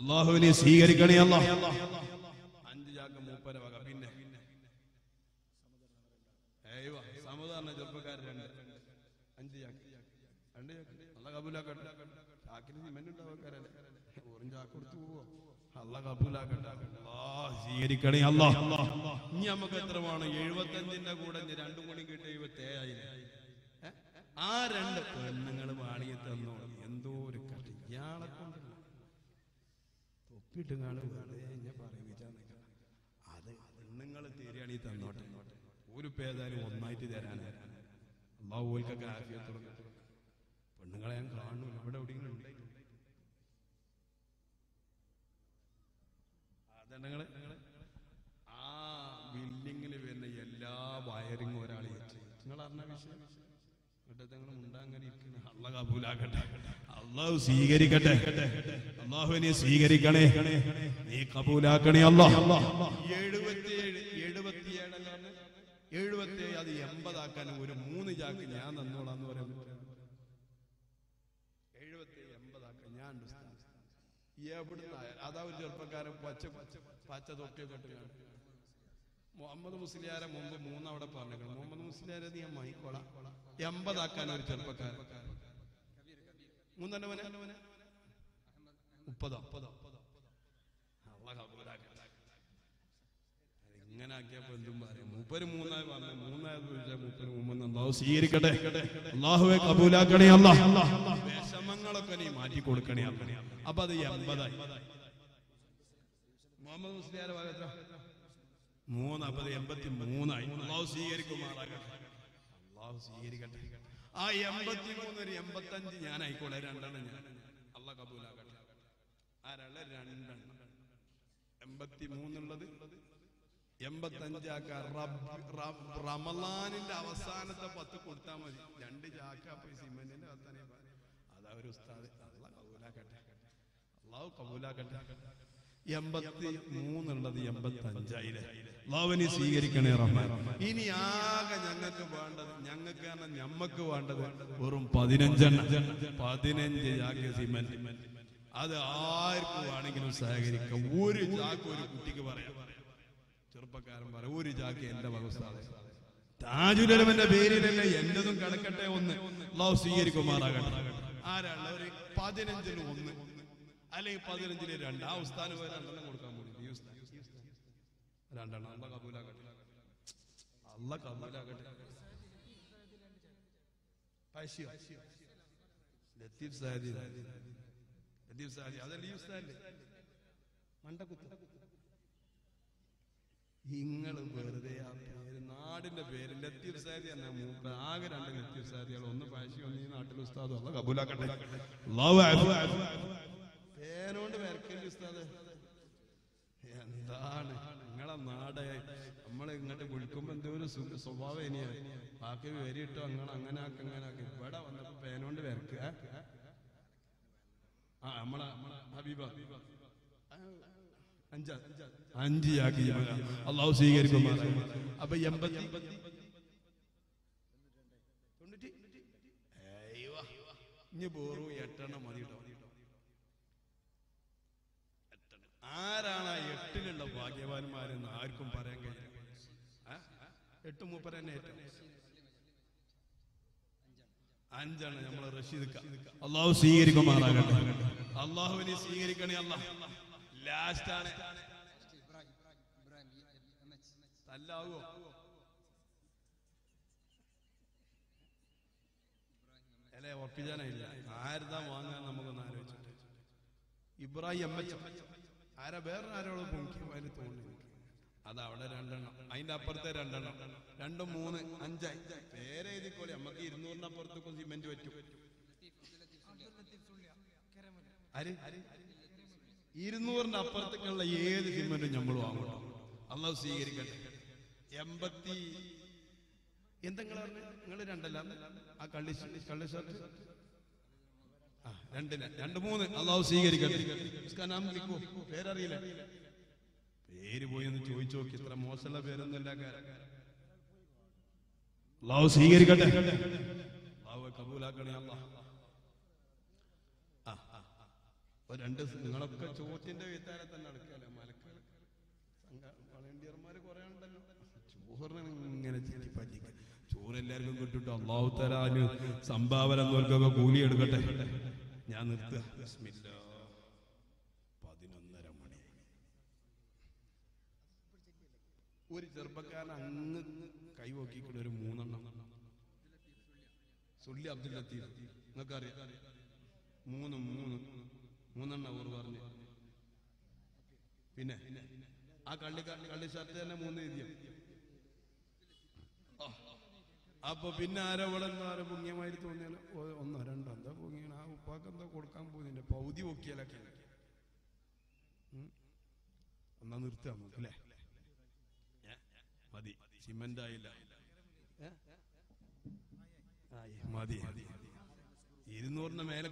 അള്ളാഹുവിനെ സ്വീകരിക്കണേ അല്ലാഹ്. അഞ്ച് ചാക്ക മൂപ്പര വക. പിന്നെ സാധാരണ ചെറുപ്പക്കാരൻ രണ്ട് അഞ്ച് ചാക്ക് രണ്ട് ചാക്ക്, അള്ളാഹു കബൂലാകട്ടെ. ചാക്കിന് സിമെന്റുണ്ടാവക്കാരല്ലേ, വെറും ചാക്ക് കൊടുത്തു പോവോ? അള്ളാഹ് കബൂലാകട്ടെ. അല്ലാഹ് സ്വീകരിക്കണേ അല്ലാഹ്. ഇനി നമുക്ക് എത്ര വേണം? എഴുപത്തഞ്ചിന്റെ കൂടെ രണ്ടും കൂടി കിട്ടി എഴുപത്തേഴായി. ആ രണ്ട് പെണ്ണുങ്ങൾ വാണിയെ തന്നോ. എന്തോ ഒരു കട്ടി ഇയാളെ കൊണ്ടല്ല, തൊപ്പിട്ട് കാണും വെറുതെ പറയുന്ന അത് പെണ്ണുങ്ങൾ തരികയാണീ തന്നോട്ടെ. ഒരു പേതാലും ഒന്നായിട്ട് തരാനാ. അള്ളാഹു ഓൽക്കൊക്കെ ആഫിയത്തുള്ള പെണ്ണുങ്ങളെ ഞാൻ കാണും. ഇവിടെ എവിടെയെങ്കിലും ഉണ്ടായിരുന്നു ങ്ങള് ആ ബിൽഡിങ്ങിൽ വരുന്ന എല്ലാ വയറിങ്ങും ഒരാൾ വെച്ച് നിങ്ങൾ അറിഞ്ഞ വിഷയം അള്ളാഹു സ്വീകരിക്കട്ടെ. അള്ളാഹുവിനെ സ്വീകരിക്കണേ, നീ കബൂലാക്കണേ അല്ലാഹ്. എഴുപത്തിയേഴ് എഴുപത്തിയേഴാണ് എഴുപത്തിയേഴ് അത് എൺപതാക്കാൻ ഒരു മൂന്ന് ചാക്ക് ഞാൻ തന്നോളാന്ന് പറയാൻ പറ്റും. എഴുപത്തിയേഴ് എൺപതാക്കാൻ ഞാൻ അതാ ഒരു ചെറുപ്പക്കാരൻ പച്ച പച്ച പച്ച തൊട്ടിയൊക്കെ ഇട്ടുകയാണ്. മുഹമ്മദ് മുസ്ലിയാരെ മുമ്പ് മൂന്നവിടെ പറഞ്ഞേക്കണം. മുഹമ്മദ് മുസ്ലിയാരെ നീ മൈക്കോള എൺപതാക്കാൻ ഒരു ചെറുപ്പക്കാരൻ മൂന്നല്ല മോനെ മുപ്പതോ ഇങ്ങനെ ആക്കിയപ്പോ എന്തും പറയും. മൂപ്പര് മൂന്നായി പറഞ്ഞു. മൂന്നായത് ചോദിച്ചാൽ മൂപ്പര് മുമ്പ് അല്ലാഹു സ്വീകരിക്കട്ടെ. അല്ലാഹുവേ കബൂലാക്കണേ അല്ലാഹ്. വിഷമങ്ങളൊക്കെ നീ മാറ്റി കൊടുക്കണേ അപ്പനെ. അപ്പൊ അത് എൺപതായി. മുഹമ്മദ് മുസ്ലിയാരെ ഭാഗത്ത് മൂന്ന്. അപ്പൊ അത് എൺപത്തി മൂന്നായി. അല്ലാഹു സ്വീകരിക്കുമാറാകട്ടെ. അല്ലാഹു സ്വീകരിക്കട്ടെ. ആ എൺപത്തി മൂന്നൊരു എൺപത്തി അഞ്ച് ഞാനായിക്കോളെ. രണ്ടെണ്ണം ഞാൻ അല്ലാഹു കബൂലാക്കട്ടെ. ആ രണ്ടെണ്ണം എൺപത്തി മൂന്നുള്ളത് يمبتنجاكا رمالان إلا وسانة تبطي قلتا مدي جند جاكا بيسي منين أتاني هذا هو أستاذ الله قبولا كتا الله قبولا كتا يمبتي مون الذي يمبتنجايل الله وني سيغري كني رحمة إني آغا جنك واندد جنك أنا نمك واندد ورم بادينن جن بادينن جاكا سيمن هذا آيركو وانيكلو سيغري كوري جاكو وركوتي كبارة وري جاكي and the Bagosale. Taju and the Berry and the end of the Katakata on the Lousy Kumaraga. I love it. Padin and the woman. I lay Padin and the leader and now stand over and the Murka would use that. Randan Allah Kabulagat. I see. The tips I did. The tips I did. Other leaves that Mandakuta. إنها تقول لك أنها تقول لك أنها تقول لك أنها تقول لك أنها أنجا أنجي يا كي الله سيجري كمان أبى يمبتي تندي أيوة نبورو يترنا مريض آرانا يترنا لا باقي بان مارين آركم بارين ها يتمو بارين يتم أنجا أنا يملا رشيد كا الله سيجري كمان الله وني سيجري كني الله لاست أنا الله هو ألا وقفنا إلا عارضا وانا نمكن نعرف إبراهيم متى عارب غير نعرفه بونكي وين توني هذا هذا رندنا أينا برتة رندنا رندو مون أنجاي تيري دي كولي أمكي رنورنا برتو كونسي منجوي تجو أري إيرنور نافرت كلا يهذ زمانه نجملو آمودا الله سيعيري كذا يمبتي ينتقلنا نقلنا رندلا أكاليش كاليش آه رندلا رندمون الله سيعيري كذا اسكا نام ليكو فيراري لا فيري بويند جوي جو كترا موصلة فيرند لا كار الله سيعيري كذا الله كبولا كذا الله ولكن يجب ان يكون هناك من يكون هناك من يكون هناك من يكون هناك من يكون هناك من يكون هناك من يكون هناك من يكون هناك مونا ورورني بنا أكالي كالي شاتنا مونا يديا أبو بنا أرا ولد ما أرا بوني ما يدي تونا أون هرند هذا بوني أنا أباكم ده كوركام بوني ده باودي بوكيا لك أنا نرتاح مطلع مادي سيمندا إلا أيه مادي يدنورنا مهلك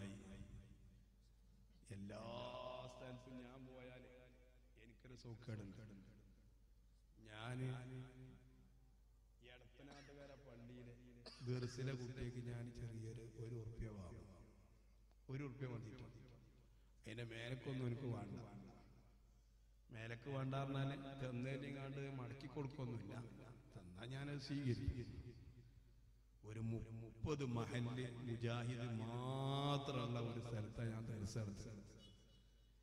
എല്ലാ സ്ഥലത്തും ഞാൻ പോയാൽ എനിക്കൊരു സൗഖ്യമുണ്ട്. ഞാൻ എടപ്പനാട്ടുകാര പള്ളിയിലെ ദർസിലെ കുട്ടിക്ക് ഞാൻ ചെറിയൊരു ഒരു ഉറുപ്പ്യ വാങ്ങും. ഒരു ഉറുപ്പ്യ മതി, അതിൻ്റെ മേലക്കൊന്നും എനിക്ക് വേണ്ട. മേലക്ക് വേണ്ട പറഞ്ഞാൽ തന്നേലിങ്ങാണ്ട് മടക്കി കൊടുക്കൊന്നുമില്ല. തന്നാൽ ഞാനത് സ്വീകരിക്കും. ഒരു മുപ്പത് മഹല്ല് മുജാഹിദ് മാത്രമുള്ള ഒരു സ്ഥലത്താണ് ഞാൻ ദർസെടുത്ത്.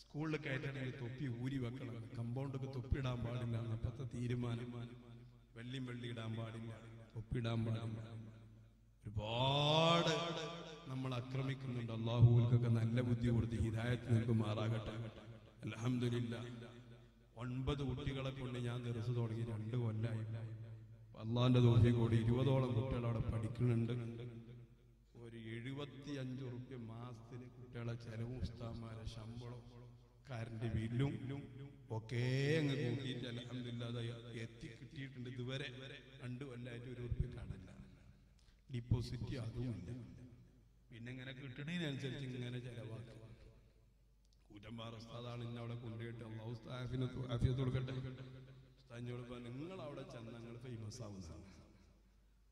സ്കൂളിൽ കയറ്റണമെങ്കിൽ തൊപ്പി ഊരി വെക്കണം, കമ്പൗണ്ടൊക്കെ തൊപ്പിയിടാൻ പാടില്ല. അപ്പത്തെ തീരുമാനം, വെള്ളിയും വെള്ളി ഇടാൻ പാടില്ല, തൊപ്പിയിടാൻ പാടില്ല. ഒരുപാട് നമ്മൾ ആക്രമിക്കുന്നുണ്ട്. അള്ളാഹുവിൽക്കൊക്കെ നല്ല ബുദ്ധി കൊടുത്ത് ഹിദായത്ത് നിൽക്കുമാറാകട്ടെ. അൽഹംദുലില്ലാഹ് ഒൻപത് കുട്ടികളെ കൊണ്ട് ഞാൻ ദിവസം തുടങ്ങി രണ്ട് കൊല്ലായി. അള്ളാന്റെ ദോഷം കൂടി ഇരുപതോളം കുട്ടികൾ അവിടെ പഠിക്കുന്നുണ്ട്. ഒരു എഴുപത്തി അഞ്ച് ഉറുപ്പ്യ മാസത്തിന് കുട്ടികളെ ചെലവും ഉസ്താദ്മാരെ ശമ്പളം കറണ്ട് ബില്ലും ഒക്കെ അങ്ങ് കൂട്ടിയിട്ട് അൽഹംദുലില്ലാഹ് എത്തി കിട്ടിയിട്ടുണ്ട്. ഇതുവരെ രണ്ട് കൊല്ലായിട്ട് ഒരു ഉറുപ്പ്യ കടല്ല, ഡിപ്പോസിറ്റ് അതുമില്ല. പിന്നെ ഇങ്ങനെ കിട്ടണതിനനുസരിച്ച് ഇങ്ങനെ ചെലവാക്കും. കൂറ്റമ്പാറ ഉസ്താദാണ് ഇന്ന അവിടെ കൊണ്ടുപോയിട്ട് അള്ളാഹു ഉസ്താദിനെ ആഫിയത്ത് കൊടുക്കട്ടെ. ഉസ്താദിനോട് പറഞ്ഞു, നിങ്ങൾ അവിടെ ചെന്ന് ഞങ്ങൾ ഫേമസ് ആവുന്നതാണ്.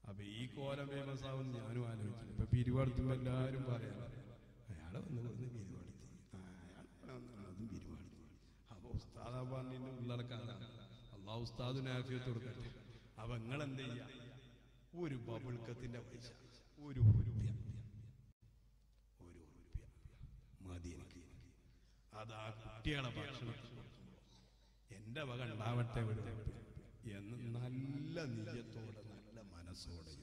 അപ്പം ഈ കോലം ഫേമസ് ആവുന്ന ഞാനും ആലോചിച്ചു. ഇപ്പം പിരിവാടുത്തുമ്പോൾ എല്ലാവരും പറയാം, അയാളെ വന്ന് വന്ന് പിരിവാടുത്തി, അതും പിരിവാടുത്തി. അപ്പോൾ ഉസ്താദാബാദിൻ്റെ ഉള്ളടക്കാനാണ്. അള്ളാഹു ഉസ്താദിനെ ആഫിയത്ത് കൊടുക്കട്ടെ. അപ്പം നിങ്ങളെന്ത് ചെയ്യാം? ഒരു ബബിൾക്കത്തിൻ്റെ പൈസ, ഒരു ഉറുപ്പ്യ, ഒരു ഉറുപ്പ്യ മതി എനിക്ക്. അതാ കുട്ടികളെ ഭക്ഷണം എൻ്റെ വക ഉണ്ടാവട്ടെ ഒരു എന്ന് നല്ല നീയത്തോടെ നല്ല മനസ്സോടെ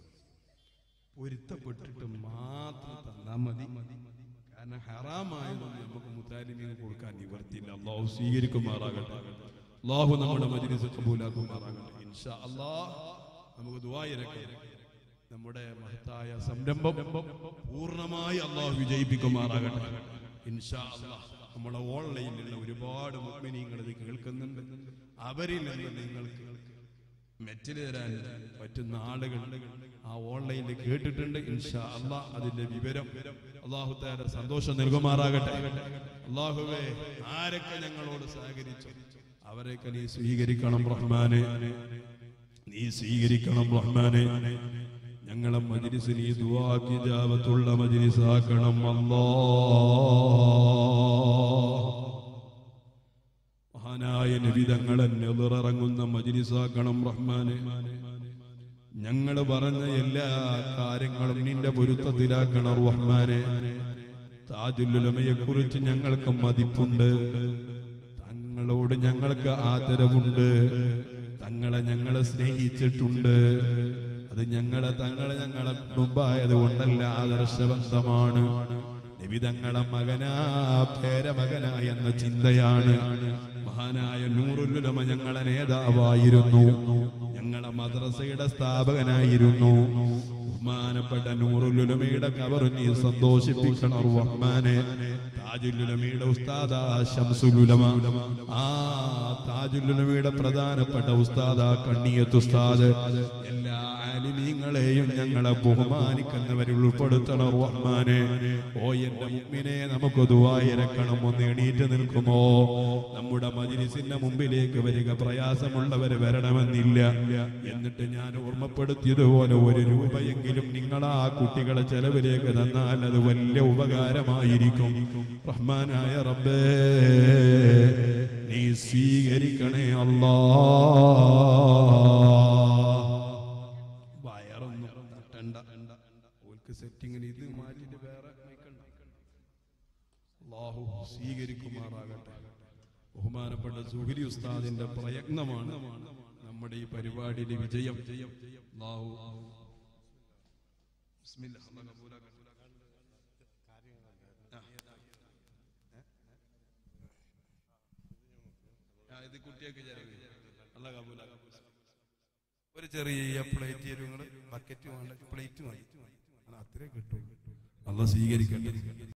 പൊരുത്തപ്പെട്ടിട്ട് മാത്രം തന്നാൽ മതി. കാരണം ഹറാമായതൊന്നും നമുക്ക് മുത്താലിമിന് കൊടുക്കാൻ നിവർത്തിയില്ല. അല്ലാഹു സ്വീകരിക്കുമാറാകട്ടെ. അല്ലാഹു നമ്മുടെ മജ്‌ലിസ് ഖബൂലാക്കുമാറാകട്ടെ. ഇൻഷാ അല്ലാഹ് നമുക്ക് ദുആയിരക്കാം. നമ്മുടെ മഹത്തായ സംരംഭം പൂർണ്ണമായി അല്ലാഹു വിജയിപ്പിക്കുമാറാകട്ടെ. ഇൻഷാ അല്ലാഹ് നമ്മളെ ഓൺലൈനിലുള്ള ഒരുപാട് മുഅ്മിനീങ്ങൾ ഇത് കേൾക്കുന്നുണ്ട്. അവരിൽ നിന്ന് നിങ്ങൾക്ക് മെറ്റൽ തരാൻ പറ്റുന്ന ആളുകൾ ആ ഓൺലൈനിൽ കേട്ടിട്ടുണ്ട്. ഇൻഷാ അല്ലാഹ് അതിന്റെ വിവരം അല്ലാഹു തആല സന്തോഷം നൽകുമാറാകട്ടെ. അല്ലാഹുവേ, ആരൊക്കെ ഞങ്ങളോട് സഹകരിച്ചു അവരെയൊക്കെ നീ സ്വീകരിക്കണം റഹ്മാനെ, നീ സ്വീകരിക്കണം റഹ്മാനെ. ഞങ്ങളെ മജ്‌ലിസ് നീ ദുആ ഇജാബത്തുള്ള മജ്‌ലിസ് ആക്കണം അല്ലാഹ്. മഹാനായ നബി തങ്ങളെ നിററങ്ങുന്ന മജ്‌ലിസ് ആക്കണം റഹ്മാനെ. ഞങ്ങൾ പറഞ്ഞ എല്ലാ കാര്യങ്ങളും നിന്റെ പൊരുത്തത്തിലാക്കണം റഹ്മാനെ. താജുൽ ഉലമയെക്കുറിച്ച് ഞങ്ങൾക്ക് മതിപ്പുണ്ട്, തങ്ങളോട് ഞങ്ങൾക്ക് ആദരവുണ്ട്, തങ്ങളെ ഞങ്ങളെ സ്നേഹിച്ചിട്ടുണ്ട്. تاج العلماء أستاذ شمس العلماء آه تاج العلماء പ്രധാന പെട്ട ഉസ്താദ കണ്ണിയത്ത് ഉസ്താദ് എല്ലാ ആലിമീങ്ങളെയും ഞങ്ങളെ ബഹുമാനിക്കുന്നവരിൽ ഉൾപ്പെടുത്തണം റഹ്മാനേ ഓ എൻ്റെ മുഅ്മിനേ നമുക്ക് ദുആ ഇരക്കണം ഒന്ന് എണീറ്റ് നിൽക്കുമോ നമ്മുടെ മജ്‌ലിസിന്റെ മുമ്പിലേക്ക് വരിക പ്രയാസമുള്ളവർ വരണമെന്നില്ല എന്നിട്ട് ഞാൻ ഓർമ്മപ്പെടുത്തിയതുപോലെ ഒരു രൂപയെങ്കിലും നിങ്ങൾ ആ കുട്ടികളെ ചെലവിലേക്ക് തന്നാൽ അത് വലിയ ഉപകാരമായിരിക്കും رحمانا يا ربي نسي غيركني الله بايرون تندا ولك سيتينغ ليدو مالي دبارة الله سي غيركم ماراغت بهمانا بدر زوجي أستاذ إن دبرايك نمان نمدي بريوادي لبيجيا الله بسم الله الله قبول الله